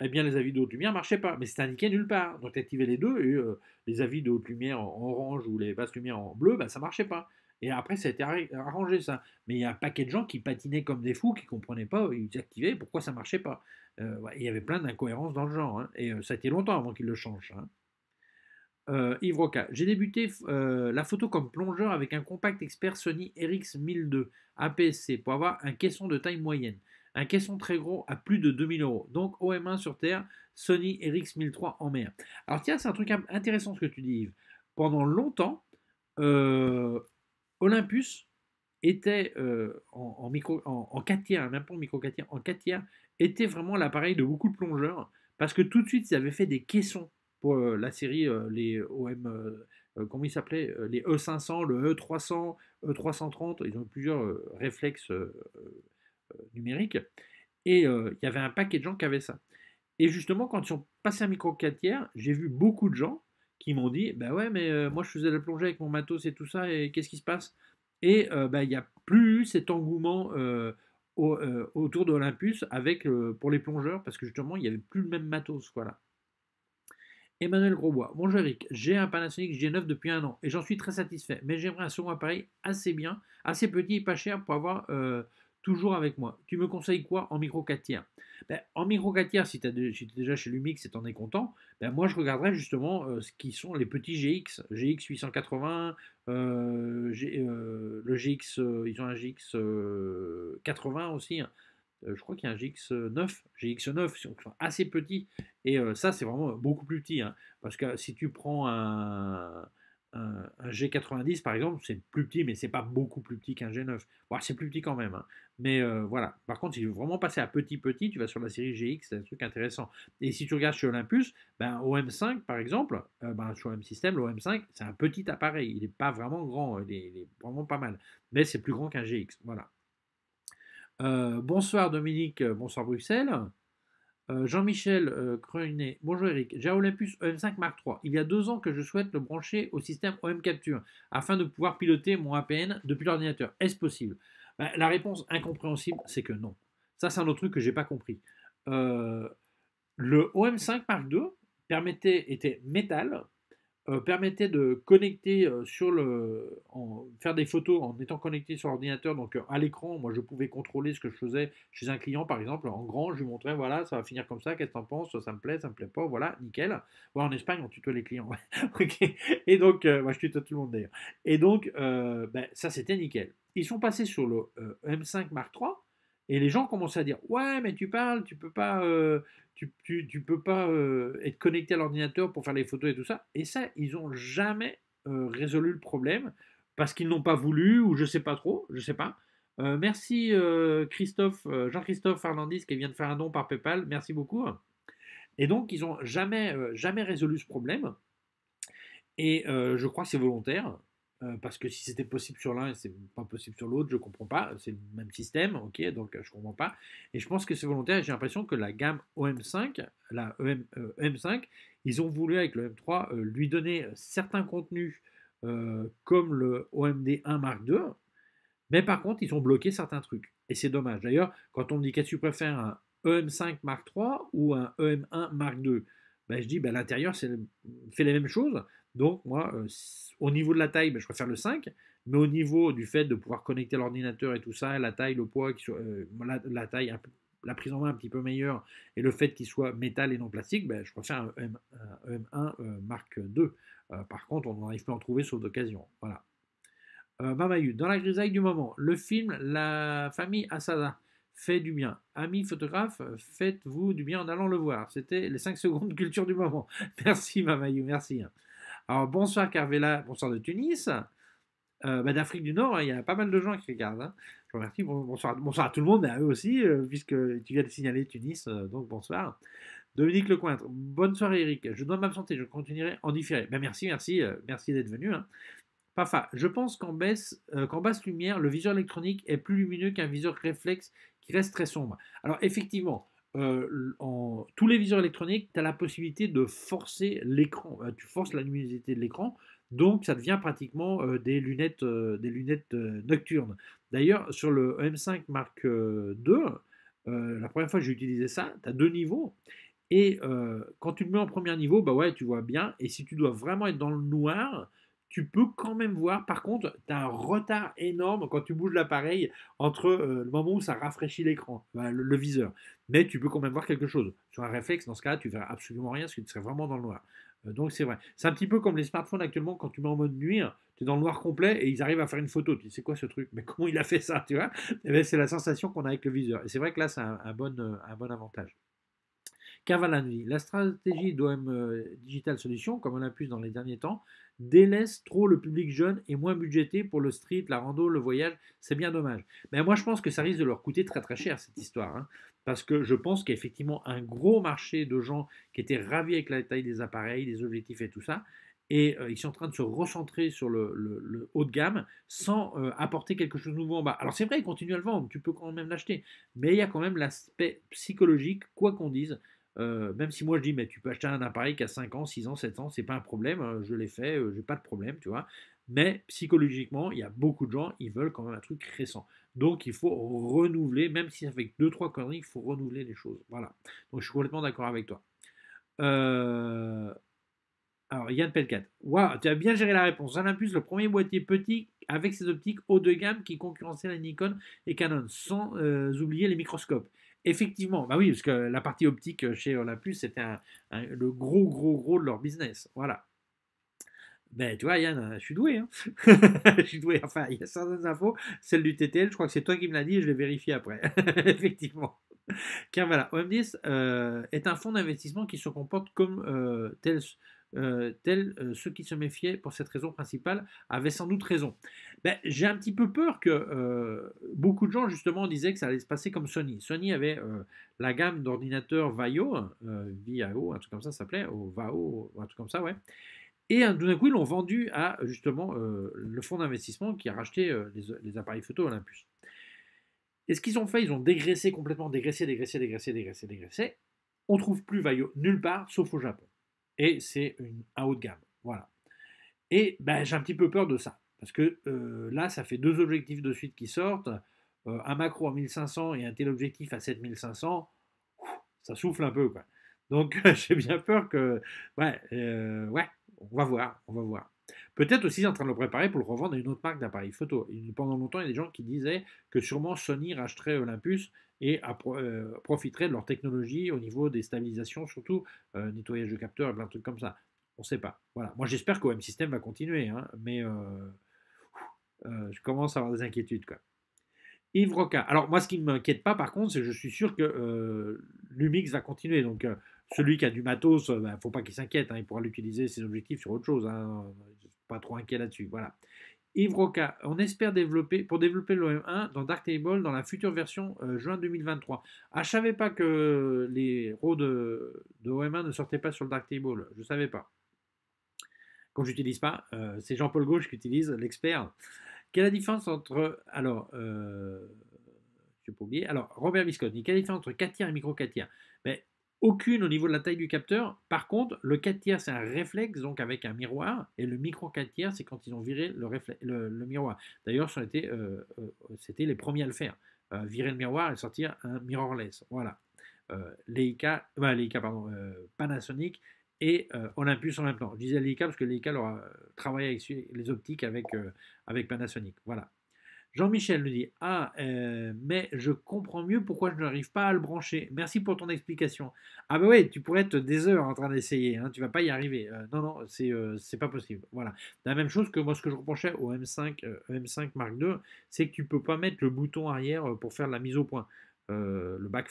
eh bien, les avis de haute lumière ne marchaient pas. Mais c'était indiqué nulle part. Donc, tu activais les deux, et les avis de haute lumière en orange ou les basses lumières en bleu, ben, ça ne marchait pas. Et après, ça a été arrangé, ça. Mais il y a un paquet de gens qui patinaient comme des fous, qui ne comprenaient pas, ils activaient, pourquoi ça ne marchait pas. Il y avait plein d'incohérences dans le genre. Hein. Et ça a été longtemps avant qu'il le change. Hein. Yves Roca. J'ai débuté la photo comme plongeur avec un compact expert Sony RX1002 APS-C pour avoir un caisson de taille moyenne. Un caisson très gros à plus de 2000 €. Donc OM1 sur Terre, Sony RX1003 en mer. Alors tiens, c'est un truc intéressant ce que tu dis, Yves. Pendant longtemps, Olympus était en 4/3, un implant micro 4/3, en 4/3, était vraiment l'appareil de beaucoup de plongeurs, parce que tout de suite, ils avaient fait des caissons pour la série, les OM, comment ils s'appelaient, les E500, le E300, E330, ils ont eu plusieurs réflexes numériques, et il y avait un paquet de gens qui avaient ça. Et justement, quand ils ont passé un micro 4/3, j'ai vu beaucoup de gens qui m'ont dit, ben bah ouais, mais moi je faisais la plongée avec mon matos et tout ça, et qu'est-ce qui se passe? Et bah, il n'y a plus cet engouement autour de l'Olympus avec, pour les plongeurs, parce que justement, il n'y avait plus le même matos. Voilà. Emmanuel Grosbois. Bonjour Eric, j'ai un Panasonic G9 depuis un an, et j'en suis très satisfait, mais j'aimerais un second appareil assez bien, assez petit et pas cher pour avoir... toujours avec moi. Tu me conseilles quoi en micro 4/3? Ben, en micro 4/3, si tu es déjà chez Lumix et tu en es content, ben moi je regarderais justement ce qui sont les petits GX, GX880, le GX, ils ont un GX80 aussi, hein. Je crois qu'il y a un GX9, GX9, qui sont assez petits, et ça c'est vraiment beaucoup plus petit, hein, parce que si tu prends un G90 par exemple, c'est plus petit, mais c'est pas beaucoup plus petit qu'un G9. Bon, c'est plus petit quand même, hein. Mais voilà. Par contre, si tu veux vraiment passer à petit, tu vas sur la série GX, c'est un truc intéressant. Et si tu regardes chez Olympus, ben, OM5 par exemple, ben, sur OM System, le OM5, c'est un petit appareil, il n'est pas vraiment grand, il est vraiment pas mal, mais c'est plus grand qu'un GX. Voilà. Bonsoir Dominique, bonsoir Bruxelles. Jean-Michel Crunet, bonjour Eric, j'ai un Olympus OM5 Mark III. Il y a 2 ans que je souhaite le brancher au système OM Capture afin de pouvoir piloter mon APN depuis l'ordinateur. Est-ce possible? Ben, la réponse incompréhensible, c'est que non. Ça, c'est un autre truc que je n'ai pas compris. Le OM5 Mark II était métal, permettait de connecter faire des photos en étant connecté sur l'ordinateur, donc à l'écran. Moi je pouvais contrôler ce que je faisais chez un client par exemple, en grand, je lui montrais, voilà, ça va finir comme ça, qu'est-ce que t'en penses, ça me plaît pas, voilà, nickel. Voilà, en Espagne on tutoie les clients, ok, et donc, moi je tutoie tout le monde d'ailleurs, et donc, ben, ça c'était nickel. Ils sont passés sur le M5 Mark III, et les gens commençaient à dire, ouais, mais tu parles, tu peux pas... Tu peux pas être connecté à l'ordinateur pour faire les photos et tout ça. Et ça, ils n'ont jamais résolu le problème parce qu'ils n'ont pas voulu, ou je sais pas trop, je sais pas. Merci Jean-Christophe Fernandis qui vient de faire un don par PayPal, merci beaucoup. Et donc, ils n'ont jamais résolu ce problème. Et je crois que c'est volontaire. Parce que si c'était possible sur l'un et c'est pas possible sur l'autre, je comprends pas, c'est le même système, ok, donc je comprends pas, et je pense que c'est volontaire, et j'ai l'impression que la gamme OM5, la M5, ils ont voulu avec le M3 lui donner certains contenus comme le OMD1 Mark II, mais par contre ils ont bloqué certains trucs, et c'est dommage. D'ailleurs, quand on me dit qu'est-ce que tu préfères, un OM5 Mark III ou un OM1 Mark II, ben, je dis, ben, l'intérieur fait les mêmes choses. Donc, moi, au niveau de la taille, ben, je préfère le 5, mais au niveau du fait de pouvoir connecter l'ordinateur et tout ça, la taille, le poids, la taille, la prise en main un petit peu meilleure, et le fait qu'il soit métal et non plastique, ben, je préfère un EM1 Mark II. Par contre, on n'arrive plus à en trouver sauf d'occasion. Voilà. Mamayou, dans la grisaille du moment, le film La famille Asada fait du bien. Amis photographes, faites-vous du bien en allant le voir. C'était les 5 secondes culture du moment. Merci Mamayou, merci. Alors, bonsoir Carvela, bonsoir de Tunis. d'Afrique du Nord, il y a pas mal de gens qui regardent. Hein. Je vous remercie. Bonsoir à tout le monde, et à eux aussi, puisque tu viens de signaler Tunis, donc bonsoir. Dominique Lecointre, bonne soirée Eric, je dois m'absenter, je continuerai en différé. Ben merci d'être venu. Hein. Pafa, je pense qu'en basse lumière, le viseur électronique est plus lumineux qu'un viseur réflexe qui reste très sombre. Alors effectivement, tous les viseurs électroniques, tu as la possibilité de forcer l'écran, tu forces la luminosité de l'écran, donc ça devient pratiquement des lunettes nocturnes. D'ailleurs, sur le OM5 Mark II, la première fois que j'ai utilisé ça, tu as deux niveaux, et quand tu le mets en premier niveau, bah ouais, tu vois bien, et si tu dois vraiment être dans le noir, tu peux quand même voir. Par contre, tu as un retard énorme quand tu bouges l'appareil entre le moment où ça rafraîchit l'écran, bah, le viseur. Mais tu peux quand même voir quelque chose. Sur un réflexe, dans ce cas-là, tu ne verras absolument rien parce que tu serais vraiment dans le noir. Donc c'est vrai. C'est un petit peu comme les smartphones actuellement, quand tu mets en mode nuit, tu es dans le noir complet et ils arrivent à faire une photo. Tu dis, c'est quoi ce truc? Mais comment il a fait ça, tu vois? C'est la sensation qu'on a avec le viseur. Et c'est vrai que là, c'est un bon avantage. Cavalani, la stratégie d'OM Digital Solutions, comme on l'a pu dans les derniers temps, délaisse trop le public jeune et moins budgété pour le street, la rando, le voyage. C'est bien dommage. Mais moi, je pense que ça risque de leur coûter très très cher, cette histoire. Hein, parce que je pense qu'il y a effectivement un gros marché de gens qui étaient ravis avec la taille des appareils, des objectifs et tout ça. Et ils sont en train de se recentrer sur le haut de gamme sans apporter quelque chose de nouveau en bas. Alors c'est vrai, ils continuent à le vendre, tu peux quand même l'acheter. Mais il y a quand même l'aspect psychologique, quoi qu'on dise. Même si moi je dis, mais tu peux acheter un appareil qui a 5 ans, 6 ans, 7 ans, c'est pas un problème, je l'ai fait, j'ai pas de problème, tu vois. Mais psychologiquement, il y a beaucoup de gens, ils veulent quand même un truc récent. Donc il faut renouveler, même si ça fait 2-3 conneries, il faut renouveler les choses. Voilà. Donc je suis complètement d'accord avec toi. Alors Yann Pelcat, waouh, tu as bien géré la réponse. Olympus, le premier boîtier petit avec ses optiques haut de gamme qui concurrençait la Nikon et Canon, sans oublier les microscopes. Effectivement, bah oui, parce que la partie optique chez Olympus, c'était le gros de leur business. Voilà. Ben, tu vois, Yann, je suis doué. Hein. Je suis doué. Enfin, il y a certaines infos. Celle du TTL, je crois que c'est toi qui me l'as dit et je l'ai vérifié après. Effectivement. Car voilà, OM10 est un fonds d'investissement qui se comporte comme ceux qui se méfiaient pour cette raison principale avaient sans doute raison. Ben, j'ai un petit peu peur que beaucoup de gens justement disaient que ça allait se passer comme Sony. Sony avait la gamme d'ordinateurs Vaio, un truc comme ça s'appelait, ou Vaio, un truc comme ça, ouais. Et tout d'un coup, ils l'ont vendu à justement le fonds d'investissement qui a racheté les appareils photo Olympus. Et ce qu'ils ont fait, ils ont dégraissé complètement, dégraissé. On ne trouve plus Vaio nulle part sauf au Japon. Et c'est un haut de gamme, voilà. Et ben, j'ai un petit peu peur de ça, parce que là, ça fait deux objectifs de suite qui sortent, un macro à 1500 et un téléobjectif à 7500, ça souffle un peu, quoi. Donc, j'ai bien peur que... Ouais, on va voir. Peut-être aussi en train de le préparer pour le revendre à une autre marque d'appareils photo. Pendant longtemps, il y a des gens qui disaient que sûrement Sony racheterait Olympus et profiterait de leur technologie au niveau des stabilisations, surtout nettoyage de capteurs et plein de trucs comme ça. On ne sait pas. Voilà. Moi, j'espère qu'OM System va continuer, hein, mais je commence à avoir des inquiétudes, quoi. Yves Roca. Alors, moi, ce qui ne m'inquiète pas, par contre, c'est que je suis sûr que Lumix va continuer. Donc, celui qui a du matos, il ne faut pas qu'il s'inquiète. Hein, il pourra l'utiliser, ses objectifs, sur autre chose. Hein, pas trop inquiet là-dessus. Voilà. Yves Roca, on espère développer l'OM1 dans Darktable dans la future version juin 2023. Ah, je ne savais pas que les RAW de OM1 ne sortaient pas sur le Darktable. Je ne savais pas. Quand je n'utilise pas, c'est Jean-Paul Gauche qui utilise, l'expert. Quelle est la différence entre... Alors, je n'ai pas oublié. Alors, Robert Biscotti, quelle est la différence entre 4 tiers et micro 4 tiers? Ben, aucune au niveau de la taille du capteur. Par contre, le 4 tiers, c'est un réflexe, donc avec un miroir. Et le micro 4 tiers, c'est quand ils ont viré le miroir. D'ailleurs, c'était les premiers à le faire. Virer le miroir et sortir un mirrorless. Voilà. Panasonic et Olympus en même temps. Je disais Leica parce que Leica leur a travaillé avec les optiques avec Panasonic. Voilà. Jean-Michel nous dit « Ah, mais je comprends mieux pourquoi je n'arrive pas à le brancher. Merci pour ton explication. » Ah ben ouais, tu pourrais être des heures en train d'essayer, hein, tu ne vas pas y arriver. Non, c'est pas possible. Voilà. La même chose que moi, ce que je reprochais au M5 Mark II, c'est que tu ne peux pas mettre le bouton arrière pour faire la mise au point. le back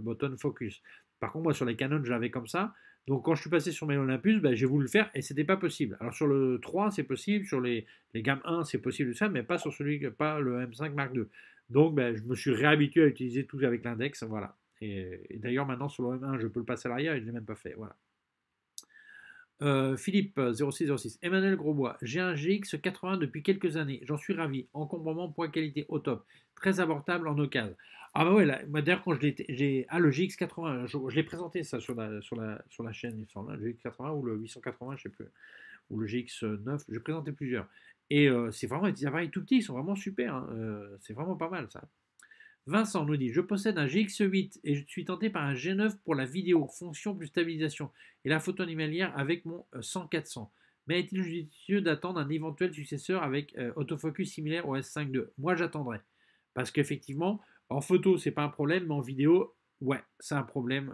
button focus. Par contre, moi, sur les Canon, j'avais comme ça. Donc, quand je suis passé sur mes Olympus, ben, j'ai voulu le faire et c'était pas possible. Alors, sur le 3, c'est possible. Sur les gammes 1, c'est possible de le faire, mais pas sur le M5 Mark II. Donc, ben, je me suis réhabitué à utiliser tout avec l'index. Voilà. Et d'ailleurs, maintenant, sur le M1, je peux le passer à l'arrière et je ne l'ai même pas fait. Voilà. Philippe, 0606. Emmanuel Grosbois. J'ai un GX80 depuis quelques années. J'en suis ravi. Encombrement, point qualité au top. Très abordable en occasion. Ah bah ouais, d'ailleurs quand le GX80, je l'ai présenté ça sur la chaîne, il me semble, hein, le GX80 ou le 880, je sais plus, ou le GX9, j'ai présenté plusieurs. Et c'est vraiment des appareils tout petits, ils sont vraiment super, hein, c'est vraiment pas mal ça. Vincent nous dit, je possède un GX8 et je suis tenté par un G9 pour la vidéo, fonction plus stabilisation, et la photo animalière avec mon 100-400. Mais est-il judicieux d'attendre un éventuel successeur avec autofocus similaire au S5 II? Moi j'attendrai, parce qu'effectivement... En photo, c'est pas un problème, mais en vidéo, ouais, c'est un problème.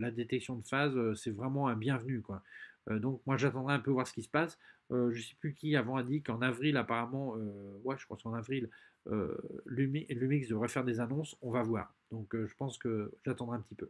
La détection de phase, c'est vraiment un bienvenu, quoi. Donc, moi, j'attendrai un peu voir ce qui se passe. Je sais plus qui avant a dit qu'en avril, apparemment, ouais, je crois qu'en avril, Lumix devrait faire des annonces. On va voir. Donc, je pense que j'attendrai un petit peu.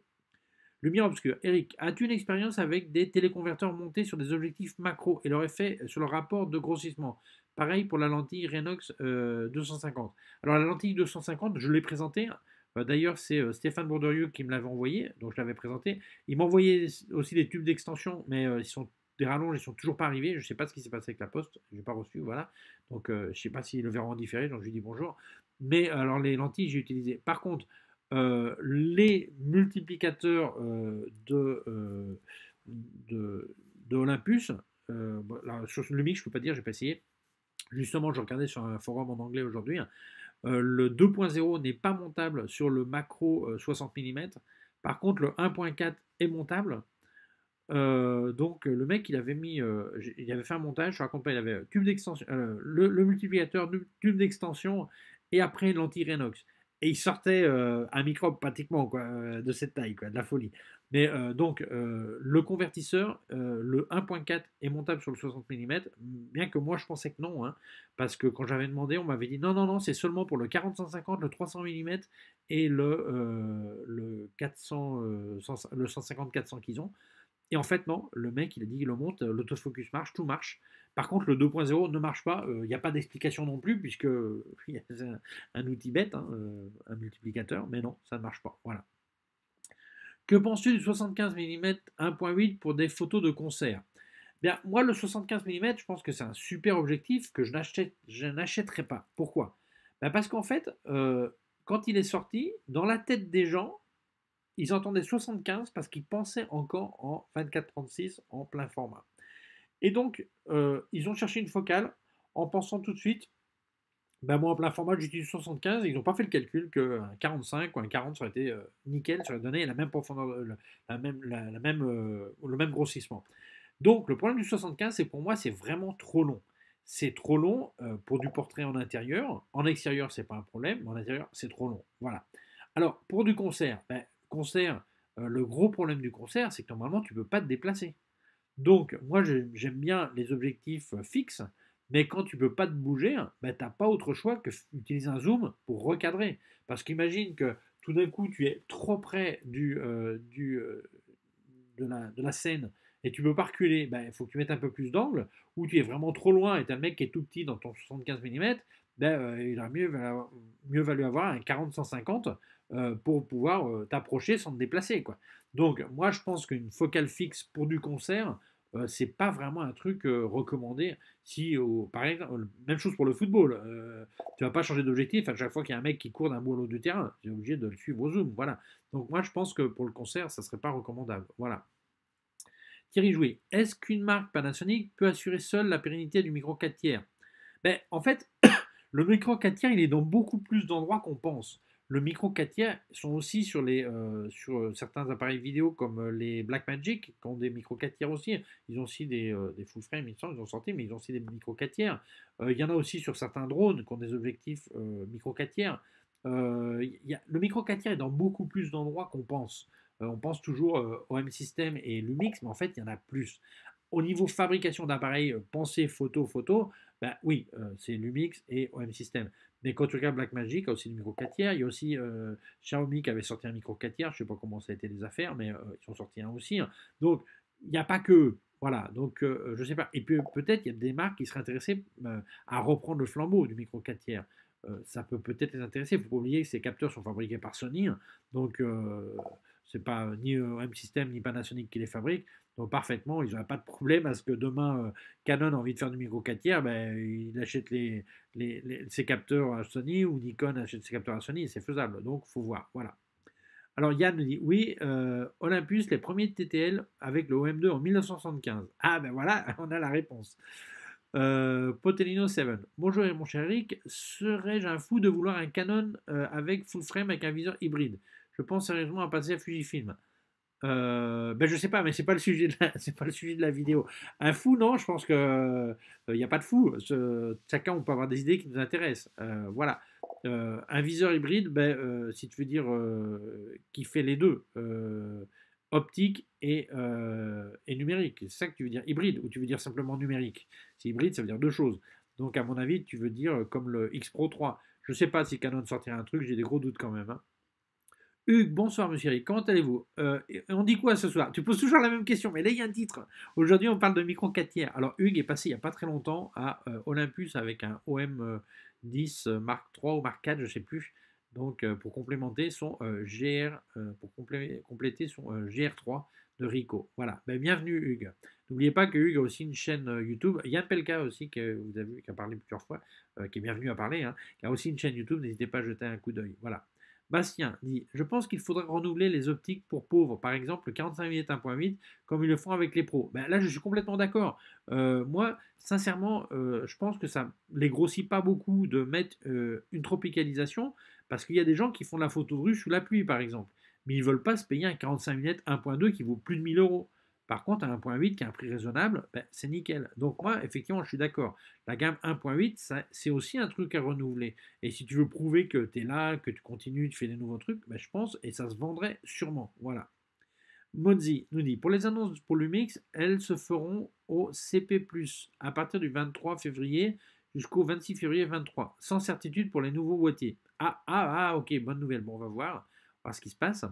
Lumière obscure. Eric, as-tu une expérience avec des téléconverteurs montés sur des objectifs macro et leur effet sur le rapport de grossissement? Pareil pour la lentille Renox 250. Alors, la lentille 250, je l'ai présentée. D'ailleurs, c'est Stéphane Bourderieux qui me l'avait envoyé. Donc, je l'avais présenté. Il m'envoyait aussi des tubes d'extension, mais ils sont des rallonges, ils ne sont toujours pas arrivés. Je ne sais pas ce qui s'est passé avec la poste. Je n'ai pas reçu, voilà. Donc, je ne sais pas s'ils le verront en différé. Donc, je lui dis bonjour. Mais alors, les lentilles, j'ai utilisé. Par contre, les multiplicateurs de Olympus, là, sur Lumix, je ne peux pas dire, je n'ai pas essayé. Justement, je regardais sur un forum en anglais aujourd'hui, le 2.0 n'est pas montable sur le macro 60 mm. Par contre, le 1.4 est montable. Donc, le mec, il avait fait un montage. Je raconte pas, il avait tube d'extension, le multiplicateur, tube d'extension, et après lentille Renox. Et il sortait un microbe pratiquement, quoi, de cette taille, quoi, de la folie. Mais donc, le convertisseur, le 1.4 est montable sur le 60 mm, bien que moi je pensais que non, hein, parce que quand j'avais demandé, on m'avait dit non, c'est seulement pour le 40-150, le 300 mm et le 150-400 qu'ils ont. Et en fait, non, le mec, il a dit, il le monte, l'autofocus marche, tout marche. Par contre, le 2.0 ne marche pas, il n'y a pas d'explication non plus, puisque c'est un outil bête, hein, un multiplicateur, mais non, ça ne marche pas, voilà. Que penses-tu du 75 mm 1.8 pour des photos de concert? Bien, moi, le 75 mm, je pense que c'est un super objectif que je n'achèterai pas. Pourquoi? Ben parce qu'en fait, quand il est sorti, dans la tête des gens, ils entendaient 75 parce qu'ils pensaient encore en 24-36 en plein format. Et donc, ils ont cherché une focale en pensant tout de suite, ben moi en plein format j'utilise 75, et ils n'ont pas fait le calcul qu'un 45 ou un 40 ça aurait été nickel, ça aurait donné la même profondeur, le même grossissement. Donc le problème du 75, c'est pour moi c'est vraiment trop long. C'est trop long pour du portrait en intérieur. En extérieur c'est pas un problème, mais en intérieur c'est trop long. Voilà. Alors pour du concert, le gros problème du concert, c'est que normalement tu peux pas te déplacer. Donc moi j'aime bien les objectifs fixes. Mais quand tu ne peux pas te bouger, ben, tu n'as pas autre choix que d'utiliser un zoom pour recadrer. Parce qu'imagine que tout d'un coup, tu es trop près de la scène et tu ne peux pas reculer. Il faut que tu mettes un peu plus d'angle. Ou tu es vraiment trop loin et tu as le mec qui est tout petit dans ton 75 mm. Ben, il a mieux valu avoir un 40-150 pour pouvoir t'approcher sans te déplacer, quoi. Donc moi, je pense qu'une focale fixe pour du concert... c'est pas vraiment un truc recommandé. Si, par exemple, même chose pour le football, tu vas pas changer d'objectif à chaque fois qu'il y a un mec qui court d'un bout à l'autre du terrain, tu es obligé de le suivre au zoom. Voilà. Donc, moi je pense que pour le concert, ça serait pas recommandable. Voilà. Thierry Jouy, est-ce qu'une marque Panasonic peut assurer seule la pérennité du micro 4 tiers? Ben, en fait, le micro 4 tiers il est dans beaucoup plus d'endroits qu'on pense. Le micro 4 tiers sont aussi sur certains appareils vidéo comme les Blackmagic qui ont des micro 4 tiers aussi. Ils ont aussi des full frame, ils ont sorti, mais ils ont aussi des micro 4 tiers. Il y en a aussi sur certains drones qui ont des objectifs micro 4 tiers. Le micro 4 tiers est dans beaucoup plus d'endroits qu'on pense. On pense toujours OM System et Lumix, mais en fait, il y en a plus. Au niveau fabrication d'appareils, pensée photo, ben oui, c'est Lumix et OM System. Mais quand tu regardes Blackmagic, il y a aussi le micro 4/3. Il y a aussi Xiaomi qui avait sorti un micro 4/3. Je ne sais pas comment ça a été les affaires, mais ils ont sorti un aussi. Hein. Donc, il n'y a pas que... Voilà, donc je ne sais pas. Et puis peut-être il y a des marques qui seraient intéressées à reprendre le flambeau du micro 4/3. Ça peut peut-être les intéresser. Il ne faut pas oublier que ces capteurs sont fabriqués par Sony. Hein, donc, ce n'est pas ni OM System ni Panasonic qui les fabriquent. Donc parfaitement, ils n'auraient pas de problème à ce que demain, Canon a envie de faire du micro 4/3, ben, il achète ses capteurs à Sony ou Nikon achète ses capteurs à Sony, c'est faisable, donc il faut voir, voilà. Alors Yann nous dit, oui, Olympus, les premiers TTL avec le OM2 en 1975. Ah ben voilà, on a la réponse. Potelino 7, bonjour mon cher Eric, serais-je un fou de vouloir un Canon avec full frame avec un viseur hybride? Je pense sérieusement à passer à Fujifilm. Ben je sais pas, mais c'est pas le sujet de la vidéo. Un fou, non, je pense que n'y a pas de fou. Chacun, on peut avoir des idées qui nous intéressent. Voilà. Un viseur hybride, ben, si tu veux dire, qui fait les deux, optique et numérique. C'est ça que tu veux dire hybride, ou tu veux dire simplement numérique. Si hybride, ça veut dire deux choses. Donc à mon avis, tu veux dire comme le X Pro 3. Je sais pas si Canon sortira un truc, j'ai des gros doutes quand même. Hein. Hugues, bonsoir monsieur Eric, comment allez-vous? On dit quoi ce soir? Tu poses toujours la même question, mais là il y a un titre. Aujourd'hui on parle de micro 4/3. Alors Hugues est passé il n'y a pas très longtemps à Olympus avec un OM10 Mark III ou Mark IV, je ne sais plus. Donc pour complémenter son compléter son GR3 de Ricoh. Voilà, ben, bienvenue Hugues. N'oubliez pas que Hugues a aussi une chaîne YouTube. Yann Pelka aussi, que vous avez vu, qui a parlé plusieurs fois, qui est bienvenu à parler, hein, qui a aussi une chaîne YouTube, n'hésitez pas à jeter un coup d'œil. Voilà. Bastien dit, je pense qu'il faudrait renouveler les optiques pour pauvres, par exemple le 45mm 1.8 comme ils le font avec les pros. Ben là je suis complètement d'accord. Moi sincèrement je pense que ça les grossit pas beaucoup de mettre une tropicalisation, parce qu'il y a des gens qui font de la photo de rue sous la pluie par exemple, mais ils veulent pas se payer un 45mm 1.2 qui vaut plus de 1000 €. Par contre, un 1.8 qui a un prix raisonnable, ben, c'est nickel. Donc moi, effectivement, je suis d'accord. La gamme 1.8, c'est aussi un truc à renouveler. Et si tu veux prouver que tu es là, que tu continues, tu fais des nouveaux trucs, ben, je pense, et ça se vendrait sûrement. Voilà. Mozzi nous dit, pour les annonces pour Lumix, elles se feront au CP+, à partir du 23 février jusqu'au 26 février 23, sans certitude pour les nouveaux boîtiers. Ah, ok, bonne nouvelle. Bon, on va voir ce qui se passe.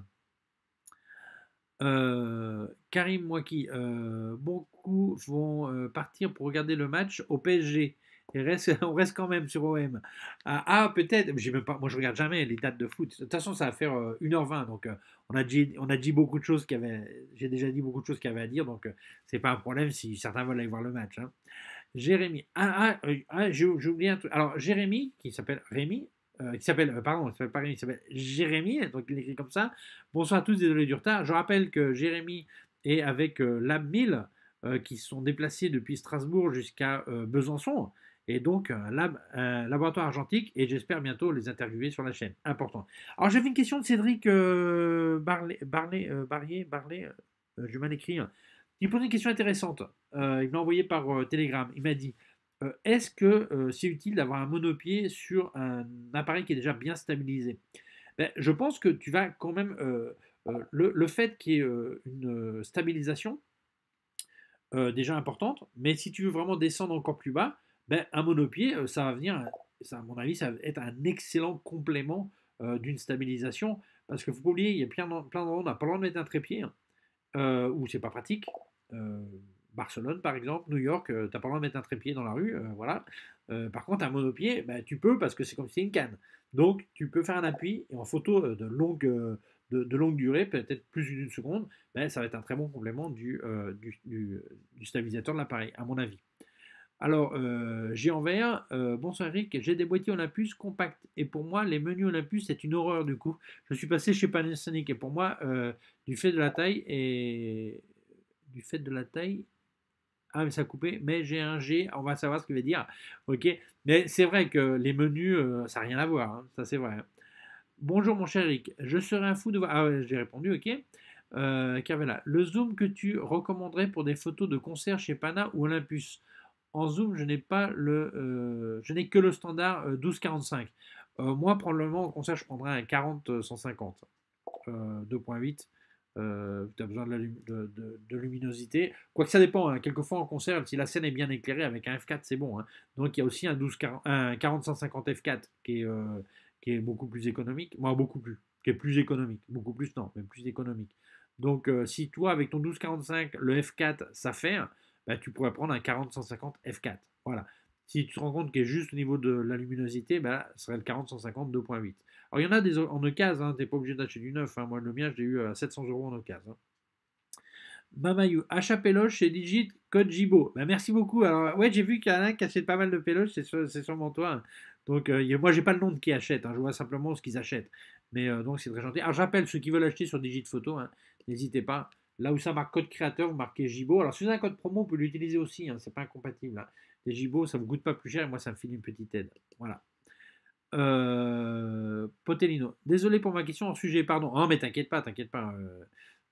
Karim Mwaki, beaucoup vont partir pour regarder le match au PSG. Et on reste quand même sur OM. Ah peut-être, moi je regarde jamais les dates de foot. De toute façon ça va faire 1h20, donc on a dit beaucoup de choses j'ai déjà dit beaucoup de choses qu'il y avait à dire, donc c'est pas un problème si certains veulent aller voir le match. Hein. Jérémy, j'ai oublié un truc. Alors Jérémy, qui s'appelle Rémi, il s'appelle Jérémy, donc il écrit comme ça. Bonsoir à tous, désolé du retard. Je rappelle que Jérémy est avec Lab 1000 qui se sont déplacés depuis Strasbourg jusqu'à Besançon, et donc un laboratoire argentique, et j'espère bientôt les interviewer sur la chaîne. Important. Alors j'avais une question de Cédric Barrier, je vais mal écrire. Il posait une question intéressante. Il me l'a envoyé par Telegram. Il m'a dit, est-ce que c'est utile d'avoir un monopied sur un appareil qui est déjà bien stabilisé? Ben, je pense que tu vas quand même... le fait qu'il y ait une stabilisation déjà importante, mais si tu veux vraiment descendre encore plus bas, ben, un monopied, ça va venir, à mon avis, ça va être un excellent complément d'une stabilisation, parce qu'il ne faut pas oublier, il y a plein d'endroits, on n'a pas le droit de mettre un trépied, hein, où c'est pas pratique. Barcelone, par exemple, New York, t'as pas le droit de mettre un trépied dans la rue, voilà. Par contre, un monopied, bah, tu peux, parce que c'est comme si c'était une canne. Donc, tu peux faire un appui, et en photo de longue durée, peut-être plus d'une seconde, bah, ça va être un très bon complément du stabilisateur de l'appareil, à mon avis. Alors, G100V, bonsoir Eric, j'ai des boîtiers Olympus compacts, et pour moi, les menus Olympus, c'est une horreur du coup. Je suis passé chez Panasonic, et pour moi, du fait de la taille, Ah, mais ça a coupé. Mais j'ai un G, on va savoir ce qu'il veut dire. Ok. Mais c'est vrai que les menus, ça n'a rien à voir. Hein. Ça, c'est vrai. Bonjour, mon cher Eric. Je serais un fou de voir. Ah, ouais, j'ai répondu. Ok. Carvela, le zoom que tu recommanderais pour des photos de concert chez Pana ou Olympus? En zoom, je n'ai que le standard 12-45. Moi, probablement, en concert, je prendrais un 40-150. 2.8. tu as besoin de luminosité. Quoique ça dépend, hein. Quelquefois en concert, si la scène est bien éclairée avec un F4, c'est bon. Hein. Donc il y a aussi un 40-150 F4 qui est beaucoup plus économique. Moi, beaucoup plus. Qui est plus économique. Beaucoup plus, non, mais plus économique. Donc si toi, avec ton 12-45, le F4, ça fait, bah, tu pourrais prendre un 40-150 F4. Voilà. Si tu te rends compte qu'il est juste au niveau de la luminosité, bah, ce serait le 40-150 2.8. Alors, il y en a des en occasion, hein, tu n'es pas obligé d'acheter du neuf. Hein, moi, le mien, je l'ai eu à 700 € en occasion. Hein. Mamayou, achat péloche chez Digit, code Gibaud. Bah, merci beaucoup. Alors, ouais, j'ai vu qu'il y en a un qui achète pas mal de péloche, c'est sûrement toi. Hein. Donc, moi, j'ai pas le nom de qui achète. Hein, je vois simplement ce qu'ils achètent. Mais donc, c'est très gentil. Alors, j'appelle ceux qui veulent acheter sur Digit Photo. N'hésitez pas. Là où ça marque code créateur, vous marquez Gibaud. Alors, si vous avez un code promo, vous pouvez l'utiliser aussi. Hein, c'est pas incompatible. Hein. Les Gibaud, ça ne vous coûte pas plus cher. Et moi, ça me file une petite aide. Voilà. Potellino. Désolé pour ma question en sujet. Pardon. Non, mais t'inquiète pas, t'inquiète pas.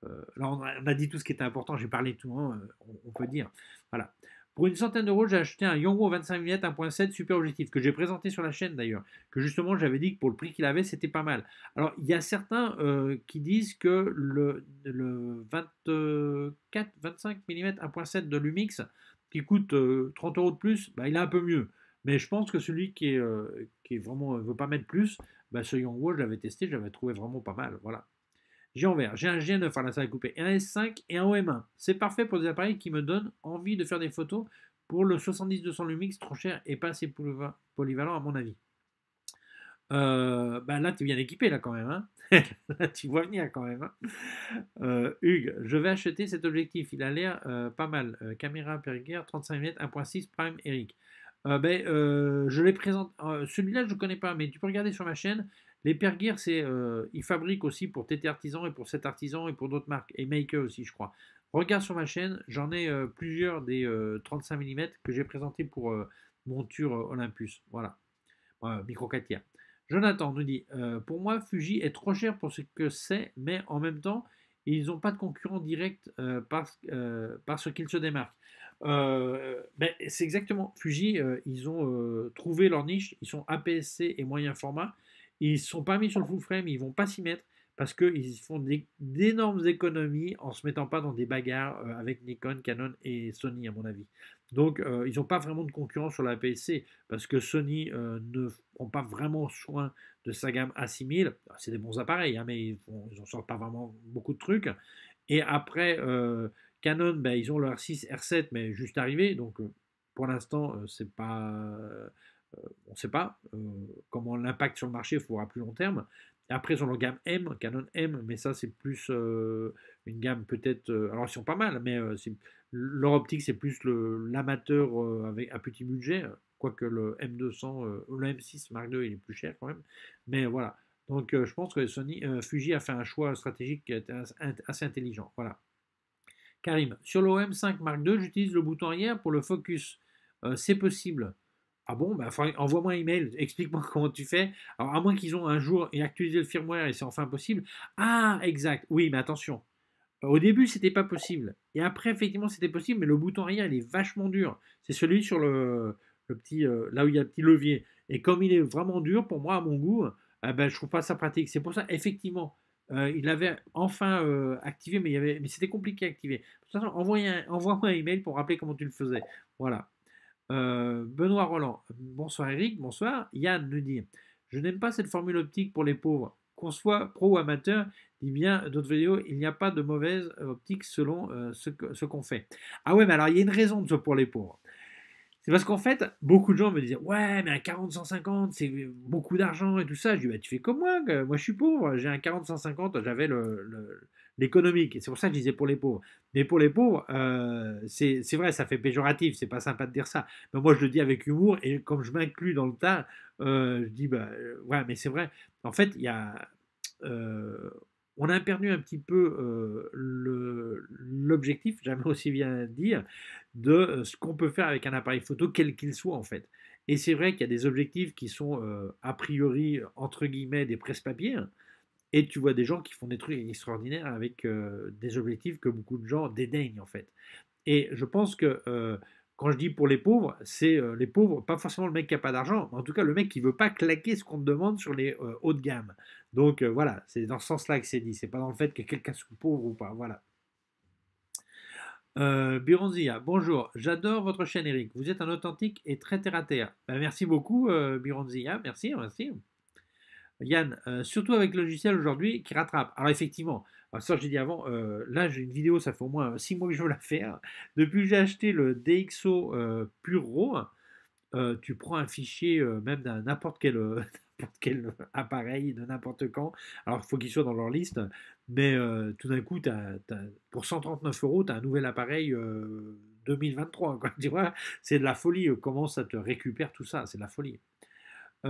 Là, on a dit tout ce qui était important. J'ai parlé de tout. Hein, on peut dire. Voilà. Pour une centaine d'euros, j'ai acheté un Yongo 25mm 1.7 super objectif que j'ai présenté sur la chaîne d'ailleurs. Que justement, j'avais dit que pour le prix qu'il avait, c'était pas mal. Alors, il y a certains qui disent que le 24, 25mm 1.7 de Lumix qui coûte 30 € de plus, bah, il est un peu mieux. Mais je pense que celui qui est vraiment veut pas mettre plus, bah, ce Yongo, je l'avais testé, je l'avais trouvé vraiment pas mal. Voilà. J'ai envers, j'ai un G9, enfin là ça a coupé, un S5 et un OM1. C'est parfait pour des appareils qui me donnent envie de faire des photos pour le 70-200 Lumix, trop cher et pas assez polyvalent à mon avis. Bah là, tu es bien équipé là quand même. Hein. Là, tu vois venir quand même. Hein. Hugues, je vais acheter cet objectif. Il a l'air pas mal. Caméra Perger 35mm 1.6 prime Eric. Je les présente. Celui-là, je ne connais pas, mais tu peux regarder sur ma chaîne. Les Perger, ils fabriquent aussi pour TT Artisan et pour 7 Artisan et pour d'autres marques. Et Maker aussi, je crois. Regarde sur ma chaîne. J'en ai plusieurs des 35mm que j'ai présenté pour monture Olympus. Voilà. Micro 4 tiers. Jonathan nous dit, pour moi, Fuji est trop cher pour ce que c'est, mais en même temps, ils n'ont pas de concurrent direct parce qu'ils se démarquent. C'est exactement, Fuji, ils ont trouvé leur niche, ils sont APS-C et moyen format, ils ne sont pas mis sur le full frame, ils ne vont pas s'y mettre, parce qu'ils font d'énormes économies en ne se mettant pas dans des bagarres avec Nikon, Canon et Sony, à mon avis. Donc, ils n'ont pas vraiment de concurrence sur la APS-C parce que Sony ne prend pas vraiment soin de sa gamme A6000. C'est des bons appareils, hein, mais ils n'en sortent pas vraiment beaucoup de trucs. Et après, Canon, ben, ils ont leur R6, R7, mais juste arrivé. Donc, pour l'instant, c'est pas, on ne sait pas comment l'impact sur le marché il faudra plus long terme. Après, ils ont leur gamme M, Canon M, mais ça, c'est plus une gamme peut-être... alors, ils sont pas mal, mais leur optique, c'est plus l'amateur avec un petit budget, quoique le M200, le M6 Mark II, il est plus cher quand même. Mais voilà. Donc, je pense que Fuji a fait un choix stratégique qui est assez intelligent. Voilà. Karim, sur l'OM5 Mark II, j'utilise le bouton arrière pour le focus. C'est possible. Ah bon, bah, envoie-moi un email, explique-moi comment tu fais. Alors, à moins qu'ils ont un jour et actualisé le firmware et c'est enfin possible. Ah, exact. Oui, mais attention. Au début, c'était pas possible. Et après, effectivement, c'était possible, mais le bouton arrière, il est vachement dur. C'est celui sur le petit, là où il y a le petit levier. Et comme il est vraiment dur, pour moi, à mon goût, je trouve pas ça pratique. C'est pour ça, effectivement, il l'avait enfin activé, mais c'était compliqué à activer. De toute façon, envoie-moi un email pour rappeler comment tu le faisais. Voilà. Benoît Roland, bonsoir Eric, bonsoir. Yann nous dit, je n'aime pas cette formule optique pour les pauvres. Qu'on soit pro ou amateur, dit bien d'autres vidéos, il n'y a pas de mauvaise optique selon ce qu'on fait. Ah ouais, mais alors il y a une raison de ce pour les pauvres. C'est parce qu'en fait, beaucoup de gens me disaient, ouais, mais un 40-150, c'est beaucoup d'argent et tout ça. Je dis, bah, tu fais comme moi, moi je suis pauvre, j'ai un 40-150, j'avais l'économique. C'est pour ça que je disais pour les pauvres. Mais pour les pauvres, c'est vrai, ça fait péjoratif, c'est pas sympa de dire ça. Mais moi, je le dis avec humour et comme je m'inclus dans le tas, je dis, bah, ouais, mais c'est vrai. En fait, il y a... on a perdu un petit peu l'objectif, j'aimerais aussi bien dire, de ce qu'on peut faire avec un appareil photo, quel qu'il soit en fait. Et c'est vrai qu'il y a des objectifs qui sont a priori, entre guillemets, des presse-papiers, et tu vois des gens qui font des trucs extraordinaires avec des objectifs que beaucoup de gens dédaignent en fait. Et je pense que Quand je dis pour les pauvres, c'est les pauvres, pas forcément le mec qui n'a pas d'argent, mais en tout cas le mec qui ne veut pas claquer ce qu'on te demande sur les hauts de gamme. Donc voilà, c'est dans ce sens-là que c'est dit. C'est pas dans le fait que quelqu'un soit pauvre ou pas, voilà. Bironzia, bonjour, j'adore votre chaîne Eric, vous êtes un authentique et très terre à terre. Ben, merci beaucoup Bironzia, merci, merci. Yann, surtout avec le logiciel aujourd'hui qui rattrape. Alors effectivement, ça j'ai dit avant, là j'ai une vidéo, ça fait au moins 6 mois que je veux la faire. Depuis que j'ai acheté le DxO Pure Raw, tu prends un fichier même d'un n'importe quel, quel appareil, de n'importe quand. Alors il faut qu'il soit dans leur liste, mais tout d'un coup, pour 139 €, tu as un nouvel appareil 2023. Quoi, tu vois, c'est de la folie, comment ça te récupère tout ça, c'est de la folie.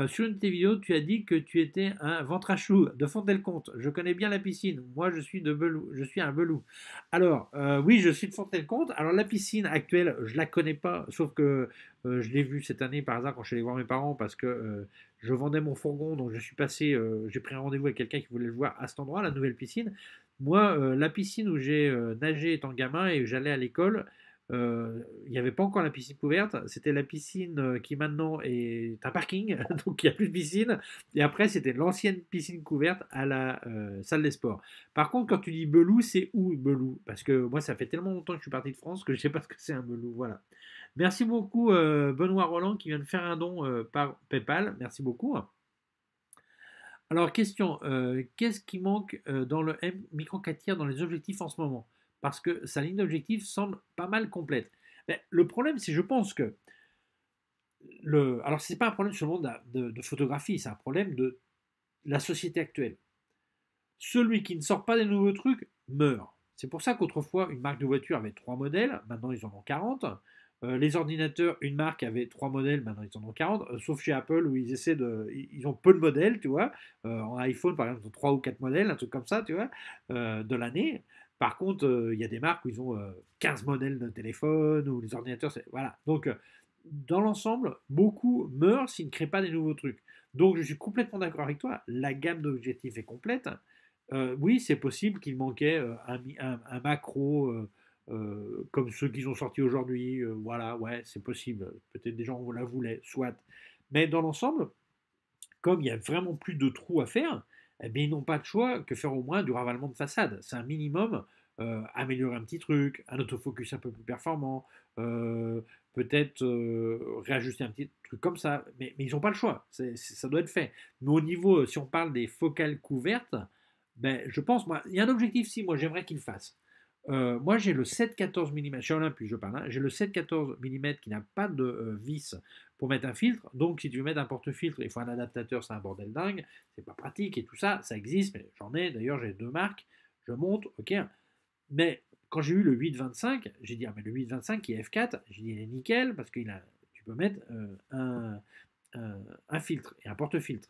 Sur une de tes vidéos, tu as dit que tu étais un ventre à choux de Fontenay-le-Comte. Je connais bien la piscine. Moi, je suis de Belou. Je suis un Belou. Alors, oui, je suis de Fontenay-le-Comte. Alors, la piscine actuelle, je ne la connais pas, sauf que je l'ai vue cette année par hasard quand je suis allé voir mes parents parce que je vendais mon fourgon. Donc, je suis passé, j'ai pris un rendez-vous avec quelqu'un qui voulait le voir à cet endroit, la nouvelle piscine. Moi, la piscine où j'ai nagé étant gamin et où j'allais à l'école, il n'y avait pas encore la piscine couverte, c'était la piscine qui maintenant est un parking, donc il n'y a plus de piscine, et après c'était l'ancienne piscine couverte à la salle des sports. Par contre, quand tu dis Belou, c'est où Belou? Parce que moi ça fait tellement longtemps que je suis parti de France que je ne sais pas ce que c'est un Belou, voilà. Merci beaucoup Benoît Roland qui vient de faire un don par Paypal, merci beaucoup. Alors question, qu'est-ce qui manque dans le Micro 4/4 dans les objectifs en ce moment? Parce que sa ligne d'objectif semble pas mal complète. Mais le problème, c'est je pense que... Alors, ce n'est pas un problème seulement de photographie, c'est un problème de la société actuelle. Celui qui ne sort pas des nouveaux trucs meurt. C'est pour ça qu'autrefois, une marque de voiture avait 3 modèles, maintenant ils en ont 40. Les ordinateurs, une marque avait 3 modèles, maintenant ils en ont 40, sauf chez Apple où ils essaient de... Ils ont peu de modèles, tu vois. En iPhone, par exemple, ils ont 3 ou 4 modèles, un truc comme ça, tu vois, de l'année. Par contre, il y a des marques où ils ont 15 modèles de téléphone ou les ordinateurs. Voilà. Donc, dans l'ensemble, beaucoup meurent s'ils ne créent pas des nouveaux trucs. Donc, je suis complètement d'accord avec toi. La gamme d'objectifs est complète. Oui, c'est possible qu'il manquait un macro comme ceux qu'ils ont sortis aujourd'hui. Voilà, ouais, c'est possible. Peut-être des gens la voulaient, soit. Mais dans l'ensemble, comme il n'y a vraiment plus de trous à faire, eh bien, ils n'ont pas de choix que faire au moins du ravalement de façade. C'est un minimum, améliorer un petit truc, un autofocus un peu plus performant, peut-être réajuster un petit truc comme ça, mais ils n'ont pas le choix, ça doit être fait. Mais au niveau, si on parle des focales couvertes, ben, je pense, moi, il y a un objectif, si, moi j'aimerais qu'il fasse. Moi j'ai le 7-14 mm, chez Olympus je parle, hein, j'ai le 7-14 mm qui n'a pas de vis pour mettre un filtre, donc si tu veux mettre un porte-filtre, il faut un adaptateur, c'est un bordel dingue, c'est pas pratique et tout ça, ça existe, mais j'en ai, d'ailleurs j'ai 2 marques, je monte, ok, mais quand j'ai eu le 8-25, j'ai dit, ah, mais le 8-25 qui est F4, j'ai dit, il est nickel, parce que tu peux mettre un filtre et un porte-filtre.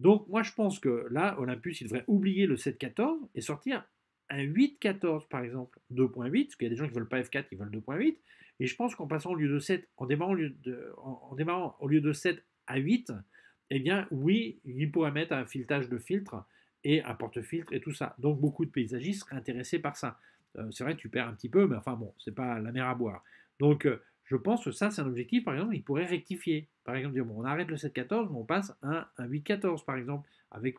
Donc moi je pense que là, Olympus, il devrait oublier le 7-14 et sortir un 8-14 par exemple, 2.8, parce qu'il y a des gens qui ne veulent pas F4, ils veulent 2.8, et je pense qu'en passant au lieu de 7, en démarrant au lieu de 7 à 8, eh bien oui, ils pourraient mettre un filetage de filtre et un porte-filtre et tout ça. Donc beaucoup de paysagistes seraient intéressés par ça. C'est vrai que tu perds un petit peu, mais enfin bon, c'est pas la mer à boire. Donc je pense que ça, c'est un objectif, par exemple, ils pourraient rectifier. Par exemple, dire, bon, on arrête le 7-14, mais on passe à un 8-14, par exemple, avec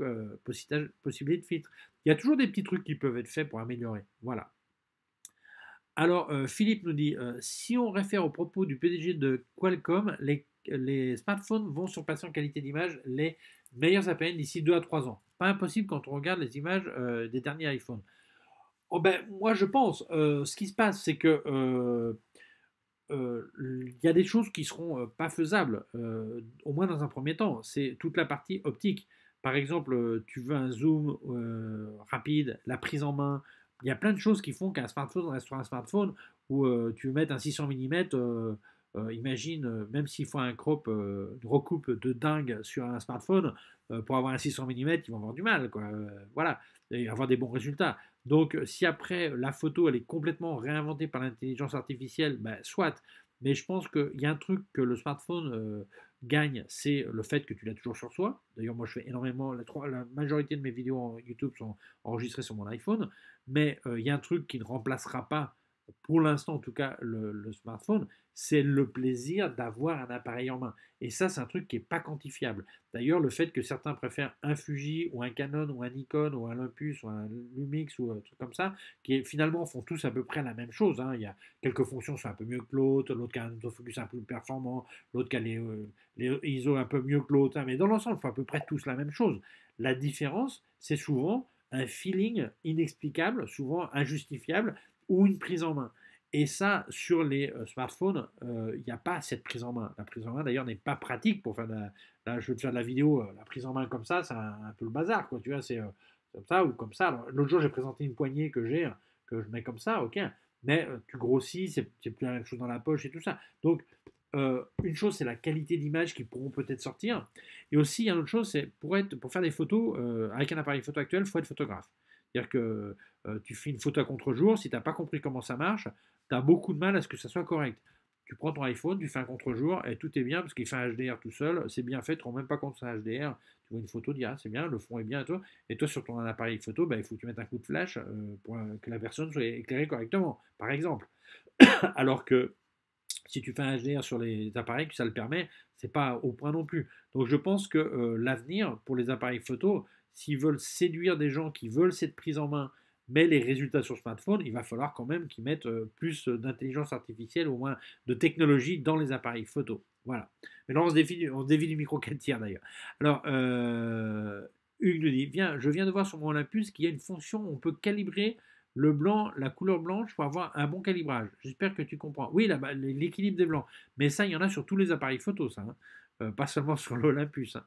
possibilité de filtre. Il y a toujours des petits trucs qui peuvent être faits pour améliorer. Voilà. Alors, Philippe nous dit, si on réfère aux propos du PDG de Qualcomm, les smartphones vont surpasser en qualité d'image les meilleurs APN d'ici 2 à 3 ans. Pas impossible quand on regarde les images des derniers iPhones. Oh, ben, moi, je pense, ce qui se passe, c'est que... y a des choses qui ne seront pas faisables, au moins dans un premier temps. C'est toute la partie optique. Par exemple, tu veux un zoom rapide, la prise en main. Il y a plein de choses qui font qu'un smartphone restera un smartphone où tu veux mettre un 600 mm. Imagine, même s'il faut un crop, une recoupe de dingue sur un smartphone, pour avoir un 600 mm, ils vont avoir du mal, quoi. Voilà, et avoir des bons résultats. Donc, si après, la photo, elle est complètement réinventée par l'intelligence artificielle, ben, soit. Mais je pense qu'il y a un truc que le smartphone gagne, c'est le fait que tu l'as toujours sur soi. D'ailleurs, moi, je fais énormément... La majorité de mes vidéos en YouTube sont enregistrées sur mon iPhone. Mais il y a un truc qui ne remplacera pas pour l'instant en tout cas, le smartphone, c'est le plaisir d'avoir un appareil en main. Et ça, c'est un truc qui n'est pas quantifiable. D'ailleurs, le fait que certains préfèrent un Fuji ou un Canon ou un Nikon ou un Olympus ou un Lumix ou un truc comme ça, qui finalement font tous à peu près la même chose, hein. Il y a quelques fonctions qui sont un peu mieux que l'autre qui a un autofocus un peu plus performant, l'autre qui a les ISO un peu mieux que l'autre, hein. Mais dans l'ensemble, ils font à peu près tous la même chose. La différence, c'est souvent un feeling inexplicable, souvent injustifiable, ou une prise en main. Et ça, sur les smartphones, il n'y a pas cette prise en main. La prise en main, d'ailleurs, n'est pas pratique pour faire de la... Là, je veux te faire de la vidéo, la prise en main comme ça, c'est un peu le bazar, quoi. Tu vois, c'est comme ça ou comme ça. L'autre jour, j'ai présenté une poignée que j'ai, que je mets comme ça, ok. Mais tu grossis, c'est plus la même chose dans la poche et tout ça. Donc, une chose, c'est la qualité d'image qui pourront peut-être sortir. Et aussi, il y a une autre chose, c'est pour faire des photos, avec un appareil photo actuel, il faut être photographe. C'est-à-dire que tu fais une photo à contre-jour, si tu n'as pas compris comment ça marche, tu as beaucoup de mal à ce que ça soit correct. Tu prends ton iPhone, tu fais un contre-jour, et tout est bien, parce qu'il fait un HDR tout seul, c'est bien fait, tu ne te rends même pas compte que c'est un HDR. Tu vois une photo, tu dis, ah, c'est bien, le fond est bien, et toi, sur ton appareil photo, bah, il faut que tu mettes un coup de flash pour que la personne soit éclairée correctement, par exemple. Alors que si tu fais un HDR sur les appareils, que ça le permet, c'est pas au point non plus. Donc je pense que l'avenir, pour les appareils photo, s'ils veulent séduire des gens qui veulent cette prise en main, mais les résultats sur smartphone, il va falloir quand même qu'ils mettent plus d'intelligence artificielle, au moins de technologie dans les appareils photo. Voilà. Mais là, on se dévie du micro 4 tiers d'ailleurs. Alors, Hugues nous dit, je viens de voir sur mon Olympus qu'il y a une fonction où on peut calibrer le blanc, la couleur blanche pour avoir un bon calibrage. J'espère que tu comprends. Oui, l'équilibre des blancs. Mais ça, il y en a sur tous les appareils photo, ça, hein. Pas seulement sur l'Olympus, hein.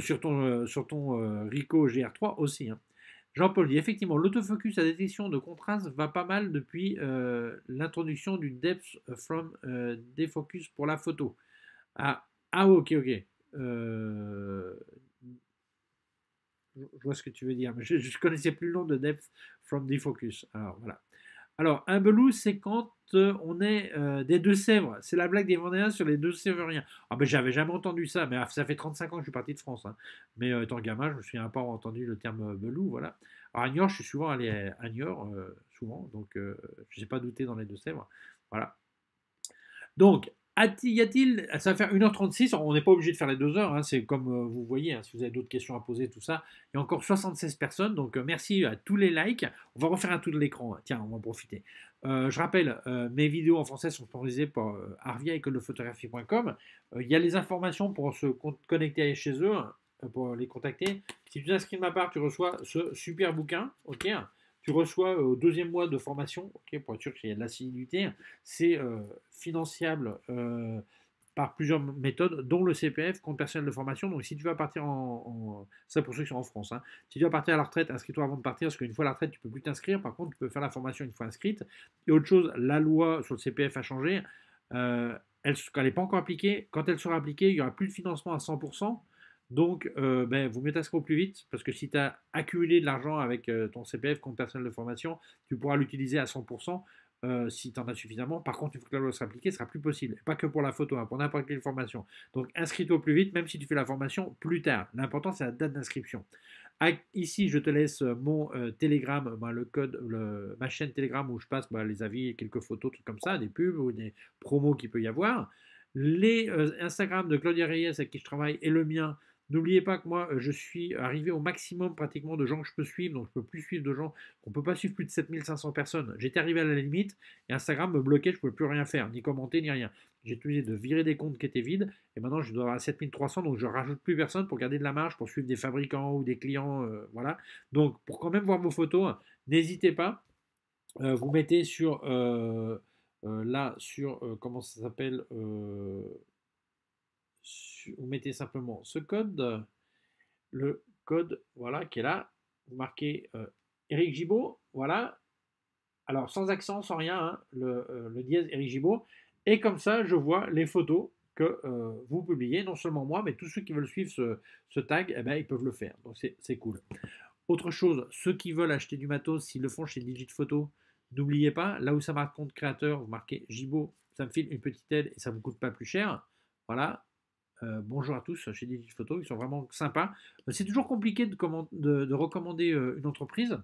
Sur ton Ricoh GR3 aussi, hein. Jean-Paul dit, effectivement, l'autofocus à détection de contraste va pas mal depuis l'introduction du Depth from Defocus pour la photo. Ah ok. Je vois ce que tu veux dire, mais je ne connaissais plus le nom de Depth from Defocus. Alors, voilà. Alors, un belou, c'est quand on est des Deux-Sèvres. C'est la blague des Vendéens sur les Deux-Sèvriens. Ah ben, j'avais jamais entendu ça, mais ça fait 35 ans que je suis parti de France, hein. Mais étant gamin, je me souviens pas avoir entendu le terme belou, voilà. Alors, à Niort, je suis souvent allé à Niort, souvent, donc je n'ai pas douté dans les Deux-Sèvres, voilà. Donc, y a-t-il... Ça va faire 1h36, on n'est pas obligé de faire les 2 heures, hein, c'est comme vous voyez, hein, si vous avez d'autres questions à poser, tout ça. Il y a encore 76 personnes, donc merci à tous les likes. On va refaire un tour de l'écran, hein. Tiens, on va en profiter. Je rappelle, mes vidéos en français sont sponsorisées par Arvea, écoledephotographie.com. Il y a les informations pour se connecter chez eux, pour les contacter. Si tu t'inscris de ma part, tu reçois ce super bouquin, ok. Tu reçois au 2e mois de formation, okay, pour être sûr qu'il y a de l'assiduité. C'est financiable par plusieurs méthodes, dont le CPF, compte personnel de formation. Donc, si tu vas partir ça pour ceux qui sont en France, hein. Si tu vas partir à la retraite, inscris-toi avant de partir, parce qu'une fois à la retraite, tu ne peux plus t'inscrire. Par contre, tu peux faire la formation une fois inscrite. Et autre chose, la loi sur le CPF a changé. Elle n'est pas encore appliquée. Quand elle sera appliquée, il n'y aura plus de financement à 100%. Donc, vous mettez à ce au plus vite, parce que si tu as accumulé de l'argent avec ton CPF, compte personnel de formation, tu pourras l'utiliser à 100% si tu en as suffisamment. Par contre, une fois que la loi sera appliquée, ce sera plus possible. Et pas que pour la photo, hein, pour n'importe quelle formation. Donc, inscris-toi au plus vite, même si tu fais la formation plus tard. L'important, c'est la date d'inscription. Ici, je te laisse mon Telegram, le code, ma chaîne Telegram où je passe les avis, quelques photos, trucs comme ça, des pubs ou des promos qu'il peut y avoir. Les Instagram de Claudia Reyes, avec qui je travaille, et le mien. N'oubliez pas que moi, je suis arrivé au maximum pratiquement de gens que je peux suivre, donc je ne peux plus suivre de gens, on ne peut pas suivre plus de 7500 personnes. J'étais arrivé à la limite et Instagram me bloquait, je ne pouvais plus rien faire, ni commenter, ni rien. J'ai obligé de virer des comptes qui étaient vides et maintenant je dois avoir 7300, donc je ne rajoute plus personne pour garder de la marge, pour suivre des fabricants ou des clients, voilà. Donc, pour quand même voir vos photos, n'hésitez pas, vous mettez sur, comment ça s'appelle vous mettez simplement ce code, le code, voilà, qui est là, vous marquez Eric Gibaud, voilà, alors sans accent, sans rien, hein, le dièse Eric Gibaud, et comme ça je vois les photos que vous publiez, non seulement moi, mais tous ceux qui veulent suivre ce tag, eh ben, ils peuvent le faire, donc c'est cool. Autre chose, ceux qui veulent acheter du matos, s'ils le font chez Digit Photo, n'oubliez pas, là où ça marque compte créateur, vous marquez Gibaud, ça me file une petite aide et ça ne vous coûte pas plus cher, voilà. Bonjour à tous chez Digit Photo, ils sont vraiment sympas. C'est toujours compliqué de recommander une entreprise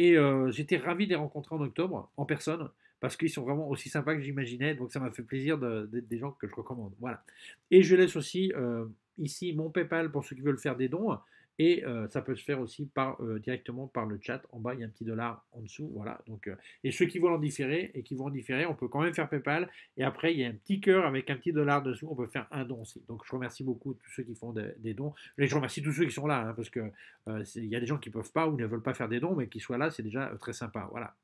Et j'étais ravi de les rencontrer en octobre, en personne, parce qu'ils sont vraiment aussi sympas que j'imaginais. Donc ça m'a fait plaisir d'être des gens que je recommande. Voilà. Et je laisse aussi ici mon PayPal pour ceux qui veulent faire des dons. Et ça peut se faire aussi par, directement par le chat. En bas, il y a un petit $, en dessous. Voilà. Donc, et ceux qui veulent en différer, on peut quand même faire PayPal. Et après, il y a un petit cœur avec un petit $ dessous. On peut faire un don aussi. Donc, je remercie beaucoup tous ceux qui font des dons. Et je remercie tous ceux qui sont là, hein, parce qu'il y a des gens qui ne peuvent pas ou ne veulent pas faire des dons, mais qu'ils soient là, c'est déjà très sympa. Voilà.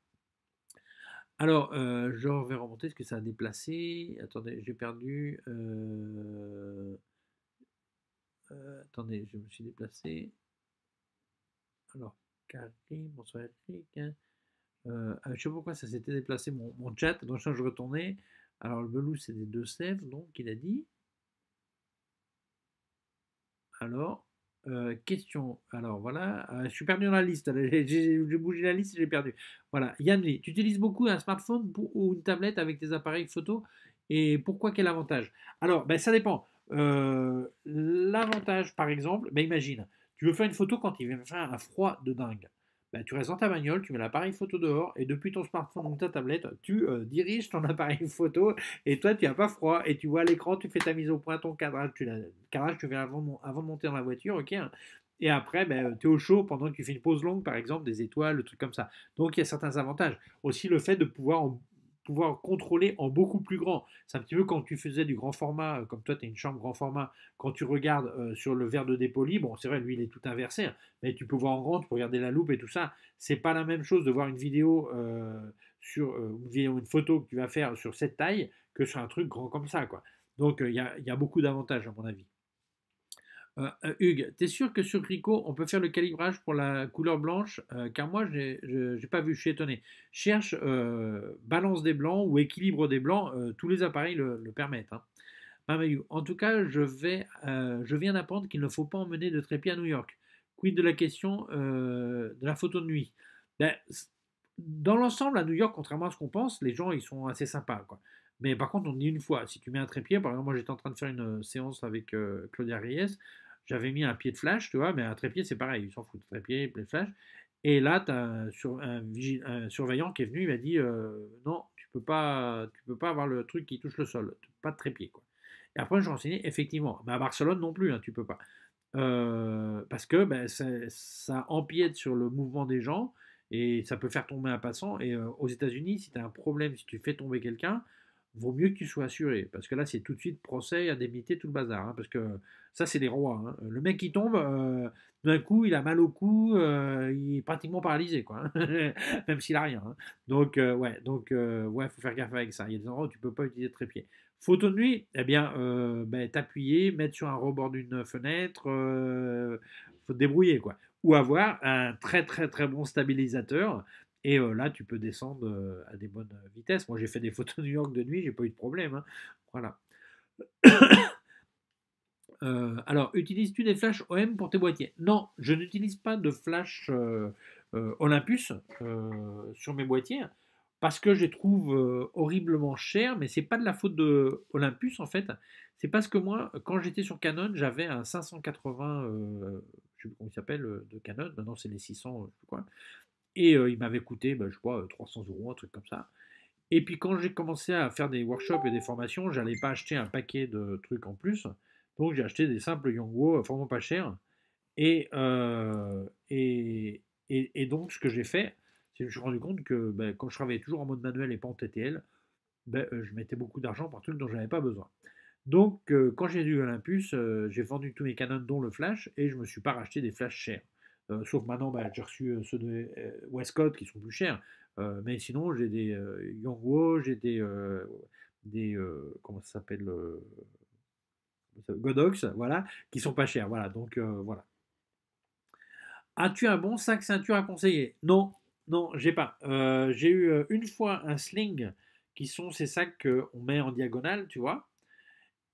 Alors, je vais remonter. Est-ce que ça a déplacé? Attendez, j'ai perdu... attendez, je me suis déplacé. Alors, Karim, bonsoir Eric. Je ne sais pas pourquoi ça s'était déplacé, mon chat. Donc, je retournais. Alors, le Belou, c'est des deux sèvres, donc, il a dit. Alors, question. Alors, voilà. Je suis perdu dans la liste. J'ai bougé la liste et j'ai perdu. Voilà. Yann, tu utilises beaucoup un smartphone ou une tablette avec tes appareils photo? Et pourquoi? Quel avantage? Alors, ben, ça dépend. L'avantage, par exemple, bah imagine, tu veux faire une photo quand il vient un froid de dingue. Bah, tu restes dans ta bagnole, tu mets l'appareil photo dehors et depuis ton smartphone ou ta tablette, tu diriges ton appareil photo et toi, tu n'as pas froid et tu vois l'écran, tu fais ta mise au point, ton cadrage, tu fais avant de monter dans la voiture, ok. Et après, ben, tu es au chaud pendant que tu fais une pause longue, par exemple, des étoiles, des trucs comme ça. Donc, il y a certains avantages. Aussi, le fait de pouvoir contrôler en beaucoup plus grand. C'est un petit peu quand tu faisais du grand format, comme toi, tu as une chambre grand format, quand tu regardes sur le verre de dépoli, bon, c'est vrai, lui, il est tout inversé, hein, mais tu peux voir en grand, tu peux regarder la loupe et tout ça. C'est pas la même chose de voir une vidéo une photo que tu vas faire sur cette taille que sur un truc grand comme ça, quoi. Donc, il y a beaucoup d'avantages, à mon avis. Hugues, t'es sûr que sur Ricoh, on peut faire le calibrage pour la couleur blanche? Car moi, j'ai pas vu, je suis étonné. Cherche balance des blancs ou équilibre des blancs, tous les appareils le permettent. Hein. En tout cas, je viens d'apprendre qu'il ne faut pas emmener de trépied à New York. Quid de la question de la photo de nuit? Ben, dans l'ensemble, à New York, contrairement à ce qu'on pense, les gens, ils sont assez sympas, quoi. Mais par contre, on dit une fois, si tu mets un trépied, par exemple, moi, j'étais en train de faire une séance avec Claudia Reyes. J'avais mis un pied de flash, tu vois, mais un trépied, c'est pareil, ils s'en foutent, trépied, pied de flash. Et là, tu as un surveillant qui est venu, il m'a dit non, tu peux pas avoir le truc qui touche le sol, pas de trépied, quoi. Et après, je me renseignais, effectivement, mais à Barcelone non plus, hein, tu peux pas. Parce que ben, ça empiète sur le mouvement des gens et ça peut faire tomber un passant. Et aux États-Unis, si tu as un problème, si tu fais tomber quelqu'un, vaut mieux que tu sois assuré, parce que là, c'est tout de suite procès, indemnité, tout le bazar, hein, parce que ça, c'est les rois. Hein. Le mec qui tombe, d'un coup, il a mal au cou, il est pratiquement paralysé, quoi, hein, même s'il a rien. Hein. Donc, ouais, faut faire gaffe avec ça. Il y a des endroits où tu peux pas utiliser de trépied. Photo de nuit, eh bien, t'appuyer, mettre sur un rebord d'une fenêtre, faut te débrouiller, quoi. Ou avoir un très, très, très bon stabilisateur. Et là, tu peux descendre à des bonnes vitesses. Moi, j'ai fait des photos de New York de nuit, j'ai pas eu de problème. Hein. Voilà. Alors, utilises-tu des flashs OM pour tes boîtiers? Non, je n'utilise pas de flash Olympus sur mes boîtiers parce que je les trouve horriblement chers. Mais c'est pas de la faute de Olympus en fait. C'est parce que moi, quand j'étais sur Canon, j'avais un 580, je sais plus comment il s'appelle, de Canon. Maintenant, c'est les 600, je sais plus quoi. Et il m'avait coûté, ben, je crois, 300 €, un truc comme ça. Et puis quand j'ai commencé à faire des workshops et des formations, j'allais pas acheter un paquet de trucs en plus. Donc j'ai acheté des simples Yongwo, vraiment pas cher. Et donc ce que j'ai fait, c'est que je me suis rendu compte que ben, quand je travaillais toujours en mode manuel et pas en TTL, ben, je mettais beaucoup d'argent par truc dont j'avais pas besoin. Donc quand j'ai eu Olympus, j'ai vendu tous mes Canon dont le flash et je me suis pas racheté des flashs chers. Sauf maintenant, bah, j'ai reçu ceux de Westcott qui sont plus chers. Mais sinon, j'ai des Yongwo, j'ai des comment ça s'appelle Godox, voilà, qui sont pas chers. Voilà, donc voilà. As-tu un bon sac ceinture à conseiller? Non, non, j'ai pas. J'ai eu une fois un sling qui sont ces sacs qu'on met en diagonale, tu vois.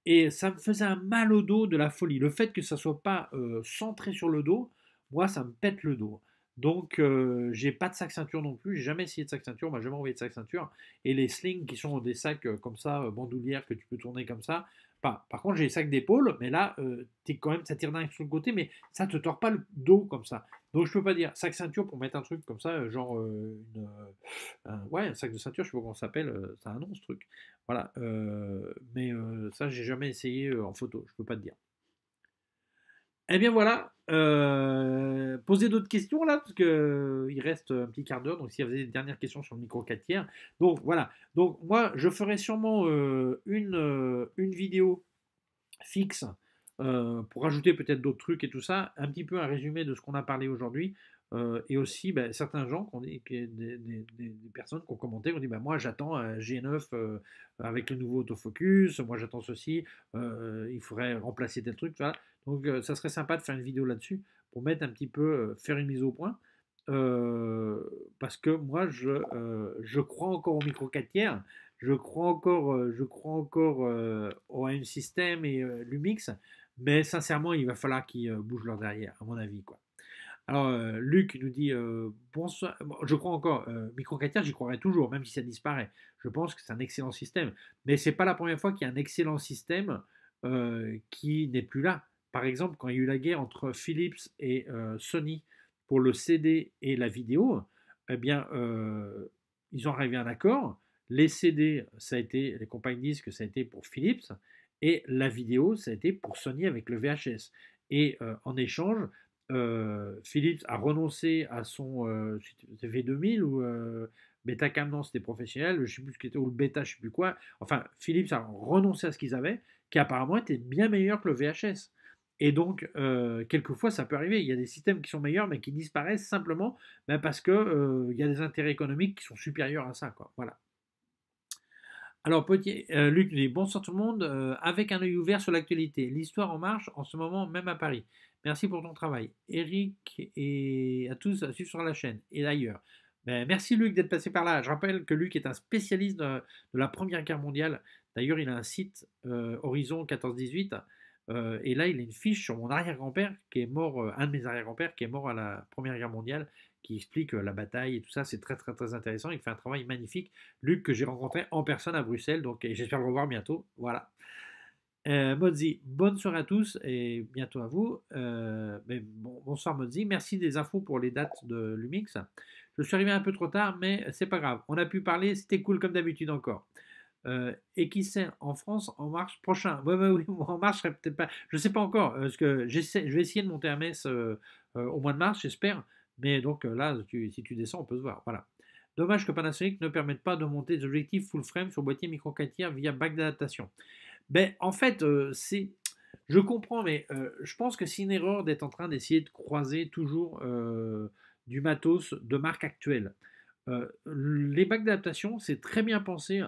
Et ça me faisait un mal au dos de la folie. Le fait que ça soit pas centré sur le dos. Moi, ça me pète le dos. Donc, j'ai pas de sac ceinture non plus. J'ai jamais essayé de sac ceinture. On m'a jamais envoyé de sac ceinture. Et les slings qui sont des sacs comme ça, bandoulières que tu peux tourner comme ça. Par contre, j'ai les sacs d'épaule. Mais là, t'es quand même, ça tire d'un sur le côté. Mais ça te tord pas le dos comme ça. Donc, je peux pas dire sac ceinture pour mettre un truc comme ça. Genre, un sac de ceinture. Je sais pas comment ça s'appelle. Ça a un nom, ce truc. Voilà. Mais ça, j'ai jamais essayé en photo. Je peux pas te dire. Eh bien voilà, posez d'autres questions là, parce qu'il reste un petit quart d'heure, donc si vous avez des dernières questions sur le micro 4 tiers, donc voilà, donc moi je ferai sûrement une vidéo fixe pour ajouter peut-être d'autres trucs et tout ça, un petit peu un résumé de ce qu'on a parlé aujourd'hui, et aussi certains gens, des personnes qui ont commenté, qui ont dit moi j'attends un G9 avec le nouveau autofocus, moi j'attends ceci, il faudrait remplacer tel truc, voilà. Donc ça serait sympa de faire une vidéo là-dessus pour mettre un petit peu, faire une mise au point, parce que moi je crois encore au micro 4 tiers, je crois encore au OM System et Lumix, mais sincèrement il va falloir qu'ils bougent leur derrière, à mon avis, quoi. Alors Luc nous dit bonsoir. Je crois encore micro 4 tiers, j'y croirais toujours, même si ça disparaît. Je pense que c'est un excellent système, mais c'est pas la première fois qu'il y a un excellent système qui n'est plus là. Par exemple, quand il y a eu la guerre entre Philips et Sony pour le CD et la vidéo, eh bien, ils ont arrivé à un accord. Les CD, ça a été les compagnies disques, ça a été pour Philips, et la vidéo, ça a été pour Sony avec le VHS. Et en échange, Philips a renoncé à son V2000 ou Betacam, non, c'était professionnel, je ne sais plus ce qui était, ou le Beta, je ne sais plus quoi. Enfin, Philips a renoncé à ce qu'ils avaient, qui apparemment était bien meilleur que le VHS. Et donc, quelquefois, ça peut arriver. Il y a des systèmes qui sont meilleurs, mais qui disparaissent simplement parce qu'il y a des intérêts économiques qui sont supérieurs à ça, quoi. Voilà. Alors, Luc nous dit « Bonsoir tout le monde, avec un œil ouvert sur l'actualité. L'histoire en marche en ce moment, même à Paris. Merci pour ton travail. Eric et à tous à suivre sur la chaîne et d'ailleurs. » Merci Luc d'être passé par là. Je rappelle que Luc est un spécialiste de la Première Guerre mondiale. D'ailleurs, il a un site Horizon 14-18. Et là, il a une fiche sur mon arrière-grand-père qui est mort, un de mes arrière-grands-pères qui est mort à la Première Guerre mondiale, qui explique la bataille et tout ça. C'est très, très, très intéressant. Il fait un travail magnifique. Luc, que j'ai rencontré en personne à Bruxelles, donc j'espère le revoir bientôt. Voilà. Mozzi, bonne soirée à tous et bientôt à vous. Bonsoir Mozzi. Merci des infos pour les dates de Lumix. Je suis arrivé un peu trop tard, mais c'est pas grave. On a pu parler, c'était cool comme d'habitude encore. Et qui sait, en France, en mars prochain. Oui, en mars, je serai peut-être pas. Je sais pas encore, parce que je vais essayer de monter un mess au mois de mars, j'espère. Mais donc là, si tu descends, on peut se voir. Voilà. Dommage que Panasonic ne permette pas de monter des objectifs full frame sur boîtier micro 4/4 via bac d'adaptation. En fait, je comprends, mais je pense que c'est une erreur d'être en train d'essayer de croiser toujours du matos de marque actuelle. Les bacs d'adaptation, c'est très bien pensé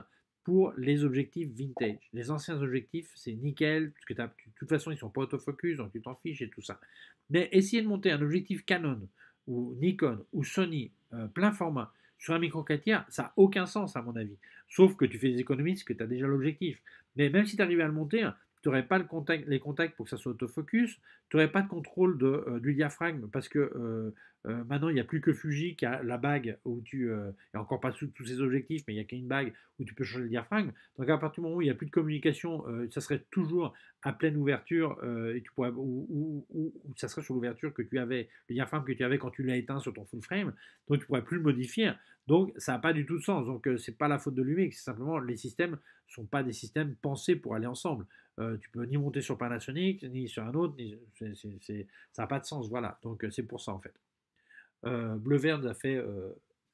pour les objectifs vintage. Les anciens objectifs, c'est nickel, parce que de toute façon, ils ne sont pas autofocus, donc tu t'en fiches et tout ça. Mais essayer de monter un objectif Canon, ou Nikon, ou Sony, plein format, sur un micro 4/4, ça n'a aucun sens à mon avis. Sauf que tu fais des économies, parce que tu as déjà l'objectif. Mais même si tu arrives à le monter, tu n'aurais pas les contacts pour que ça soit autofocus, tu n'aurais pas de contrôle du diaphragme, parce que maintenant, il n'y a plus que Fuji qui a la bague où tu... et encore pas tous ces objectifs, mais il n'y a qu'une bague où tu peux changer le diaphragme. Donc, à partir du moment où il n'y a plus de communication, ça serait toujours à pleine ouverture, et tu pourrais, ou ça serait sur l'ouverture que tu avais, le diaphragme que tu avais quand tu l'as éteint sur ton full frame, donc tu ne pourrais plus le modifier. Donc, ça n'a pas du tout de sens. Donc, ce n'est pas la faute de Lumix, c'est simplement les systèmes ne sont pas des systèmes pensés pour aller ensemble. Tu peux ni monter sur Panasonic, ni sur un autre, ça n'a pas de sens, voilà. Donc c'est pour ça en fait. Bleu-vert nous a fait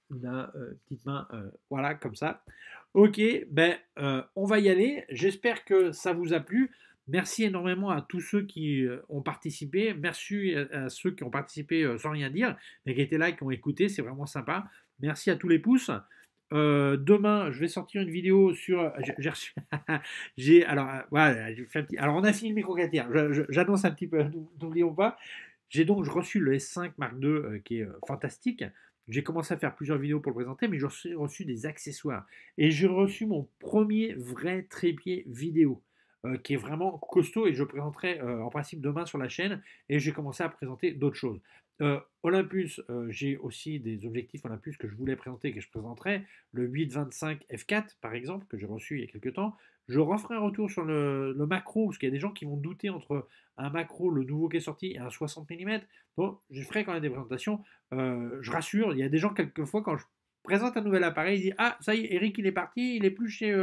une petite main, voilà, comme ça. Ok, on va y aller, j'espère que ça vous a plu. Merci énormément à tous ceux qui ont participé, merci à ceux qui ont participé sans rien dire, mais qui étaient là, qui ont écouté, c'est vraiment sympa. Merci à tous les pouces. Demain, je vais sortir une vidéo sur. J'ai reçu. Alors, on a fini le micro 4/4. J'annonce un petit peu. N'oublions pas. J'ai donc reçu le S5 Mark II qui est fantastique. J'ai commencé à faire plusieurs vidéos pour le présenter, mais j'ai reçu des accessoires et j'ai reçu mon premier vrai trépied vidéo qui est vraiment costaud et je présenterai en principe demain sur la chaîne. Et j'ai commencé à présenter d'autres choses. Olympus, j'ai aussi des objectifs Olympus que je voulais présenter, que je présenterai, le 8-25 f4 par exemple, que j'ai reçu il y a quelques temps. Je referai un retour sur le macro, parce qu'il y a des gens qui vont douter entre un macro, le nouveau qui est sorti, et un 60 mm. Bon, je ferai quand même des présentations. Je rassure, il y a des gens, quelquefois, quand je présente un nouvel appareil, ils disent « Ah, ça y est, Eric, il est parti, il n'est plus chez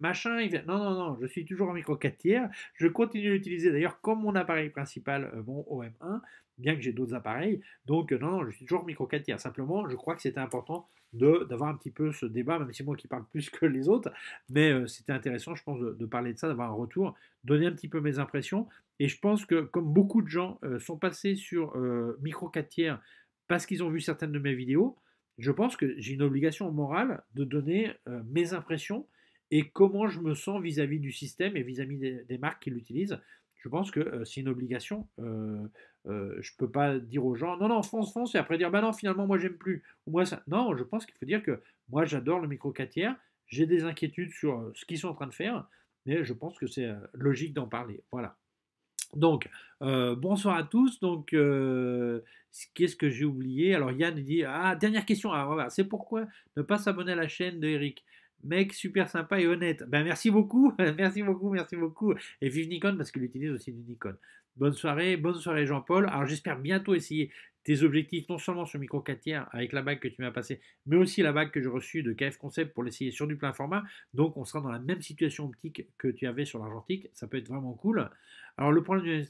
machin. » Il vient... Non, non, non, je suis toujours en micro 4 tiers. Je continue d'utiliser, d'ailleurs, comme mon appareil principal, mon OM1, bien que j'ai d'autres appareils. Donc, non, non, je suis toujours en micro 4 tiers. Simplement, je crois que c'était important d'avoir un petit peu ce débat, même si moi qui parle plus que les autres, mais c'était intéressant, je pense, de parler de ça, d'avoir un retour, donner un petit peu mes impressions, et je pense que, comme beaucoup de gens sont passés sur micro 4 tiers parce qu'ils ont vu certaines de mes vidéos, je pense que j'ai une obligation morale de donner mes impressions et comment je me sens vis-à-vis du système et vis-à-vis des marques qui l'utilisent. Je pense que c'est une obligation. Je ne peux pas dire aux gens, non, non, fonce, fonce, et après dire, bah non, finalement, moi, j'aime plus. Ou moi, ça... Non, je pense qu'il faut dire que moi, j'adore le micro 4 tiers, j'ai des inquiétudes sur ce qu'ils sont en train de faire, mais je pense que c'est logique d'en parler. Voilà. Donc, bonsoir à tous. Donc, qu'est-ce que j'ai oublié? Alors, Yann dit, ah, dernière question, ah, voilà, c'est pourquoi ne pas s'abonner à la chaîne de Eric? Mec super sympa et honnête. Ben merci beaucoup, merci beaucoup, merci beaucoup. Et vive Nikon parce qu'il utilise aussi du Nikon. Bonne soirée Jean-Paul. Alors j'espère bientôt essayer tes objectifs, non seulement sur micro 4 tiers avec la bague que tu m'as passée, mais aussi la bague que j'ai reçue de KF Concept pour l'essayer sur du plein format. Donc on sera dans la même situation optique que tu avais sur l'argentique. Ça peut être vraiment cool. Alors le problème,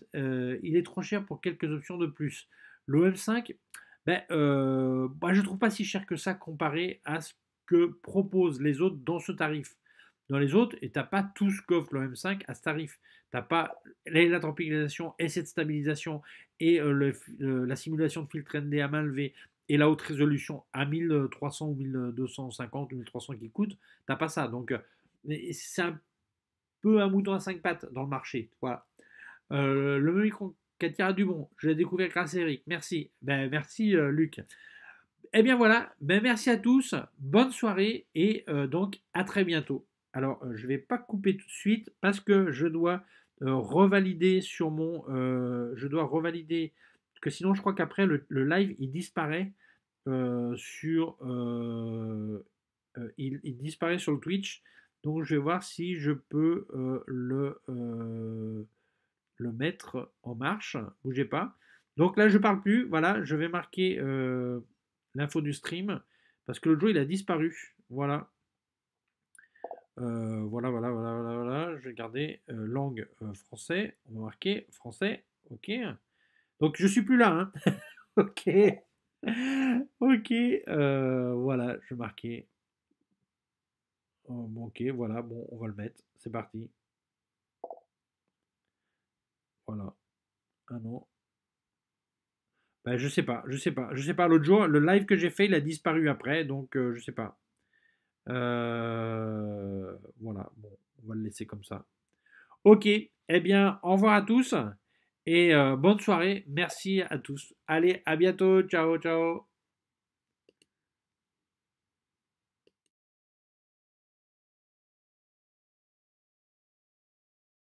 il est trop cher pour quelques options de plus. L'OM5, ben, je ne trouve pas si cher que ça comparé à ce que proposent les autres dans ce tarif. Dans les autres, et tu n'as pas tout ce qu'offre le M5 à ce tarif. Tu n'as pas la temporalisation et cette stabilisation et la simulation de filtre ND à main levée et la haute résolution à 1300 ou 1250 ou 1300 qui coûte. Tu n'as pas ça. Donc, c'est un peu un mouton à 5 pattes dans le marché. Voilà. Le micro 4 tiers a du bon. Je l'ai découvert grâce à Eric. Merci. Ben, merci, Luc. Eh bien voilà, ben merci à tous, bonne soirée et donc à très bientôt. Alors je ne vais pas couper tout de suite parce que je dois revalider sur mon... je dois revalider, parce que sinon je crois qu'après le live il disparaît sur... il disparaît sur le Twitch, donc je vais voir si je peux le mettre en marche, bougez pas. Donc là je ne parle plus, voilà, je vais marquer... l'info du stream, parce que l'autre jour il a disparu, voilà. Voilà, je vais garder langue français, on va marquer français, ok, donc je suis plus là, hein. ok, voilà, je vais marquer, ok, voilà, bon, on va le mettre, c'est parti, voilà, ah non, ben, je sais pas. L'autre jour, le live que j'ai fait, il a disparu après, donc je sais pas. Voilà, bon, on va le laisser comme ça. Ok, eh bien, au revoir à tous et bonne soirée. Merci à tous. Allez, à bientôt. Ciao, ciao.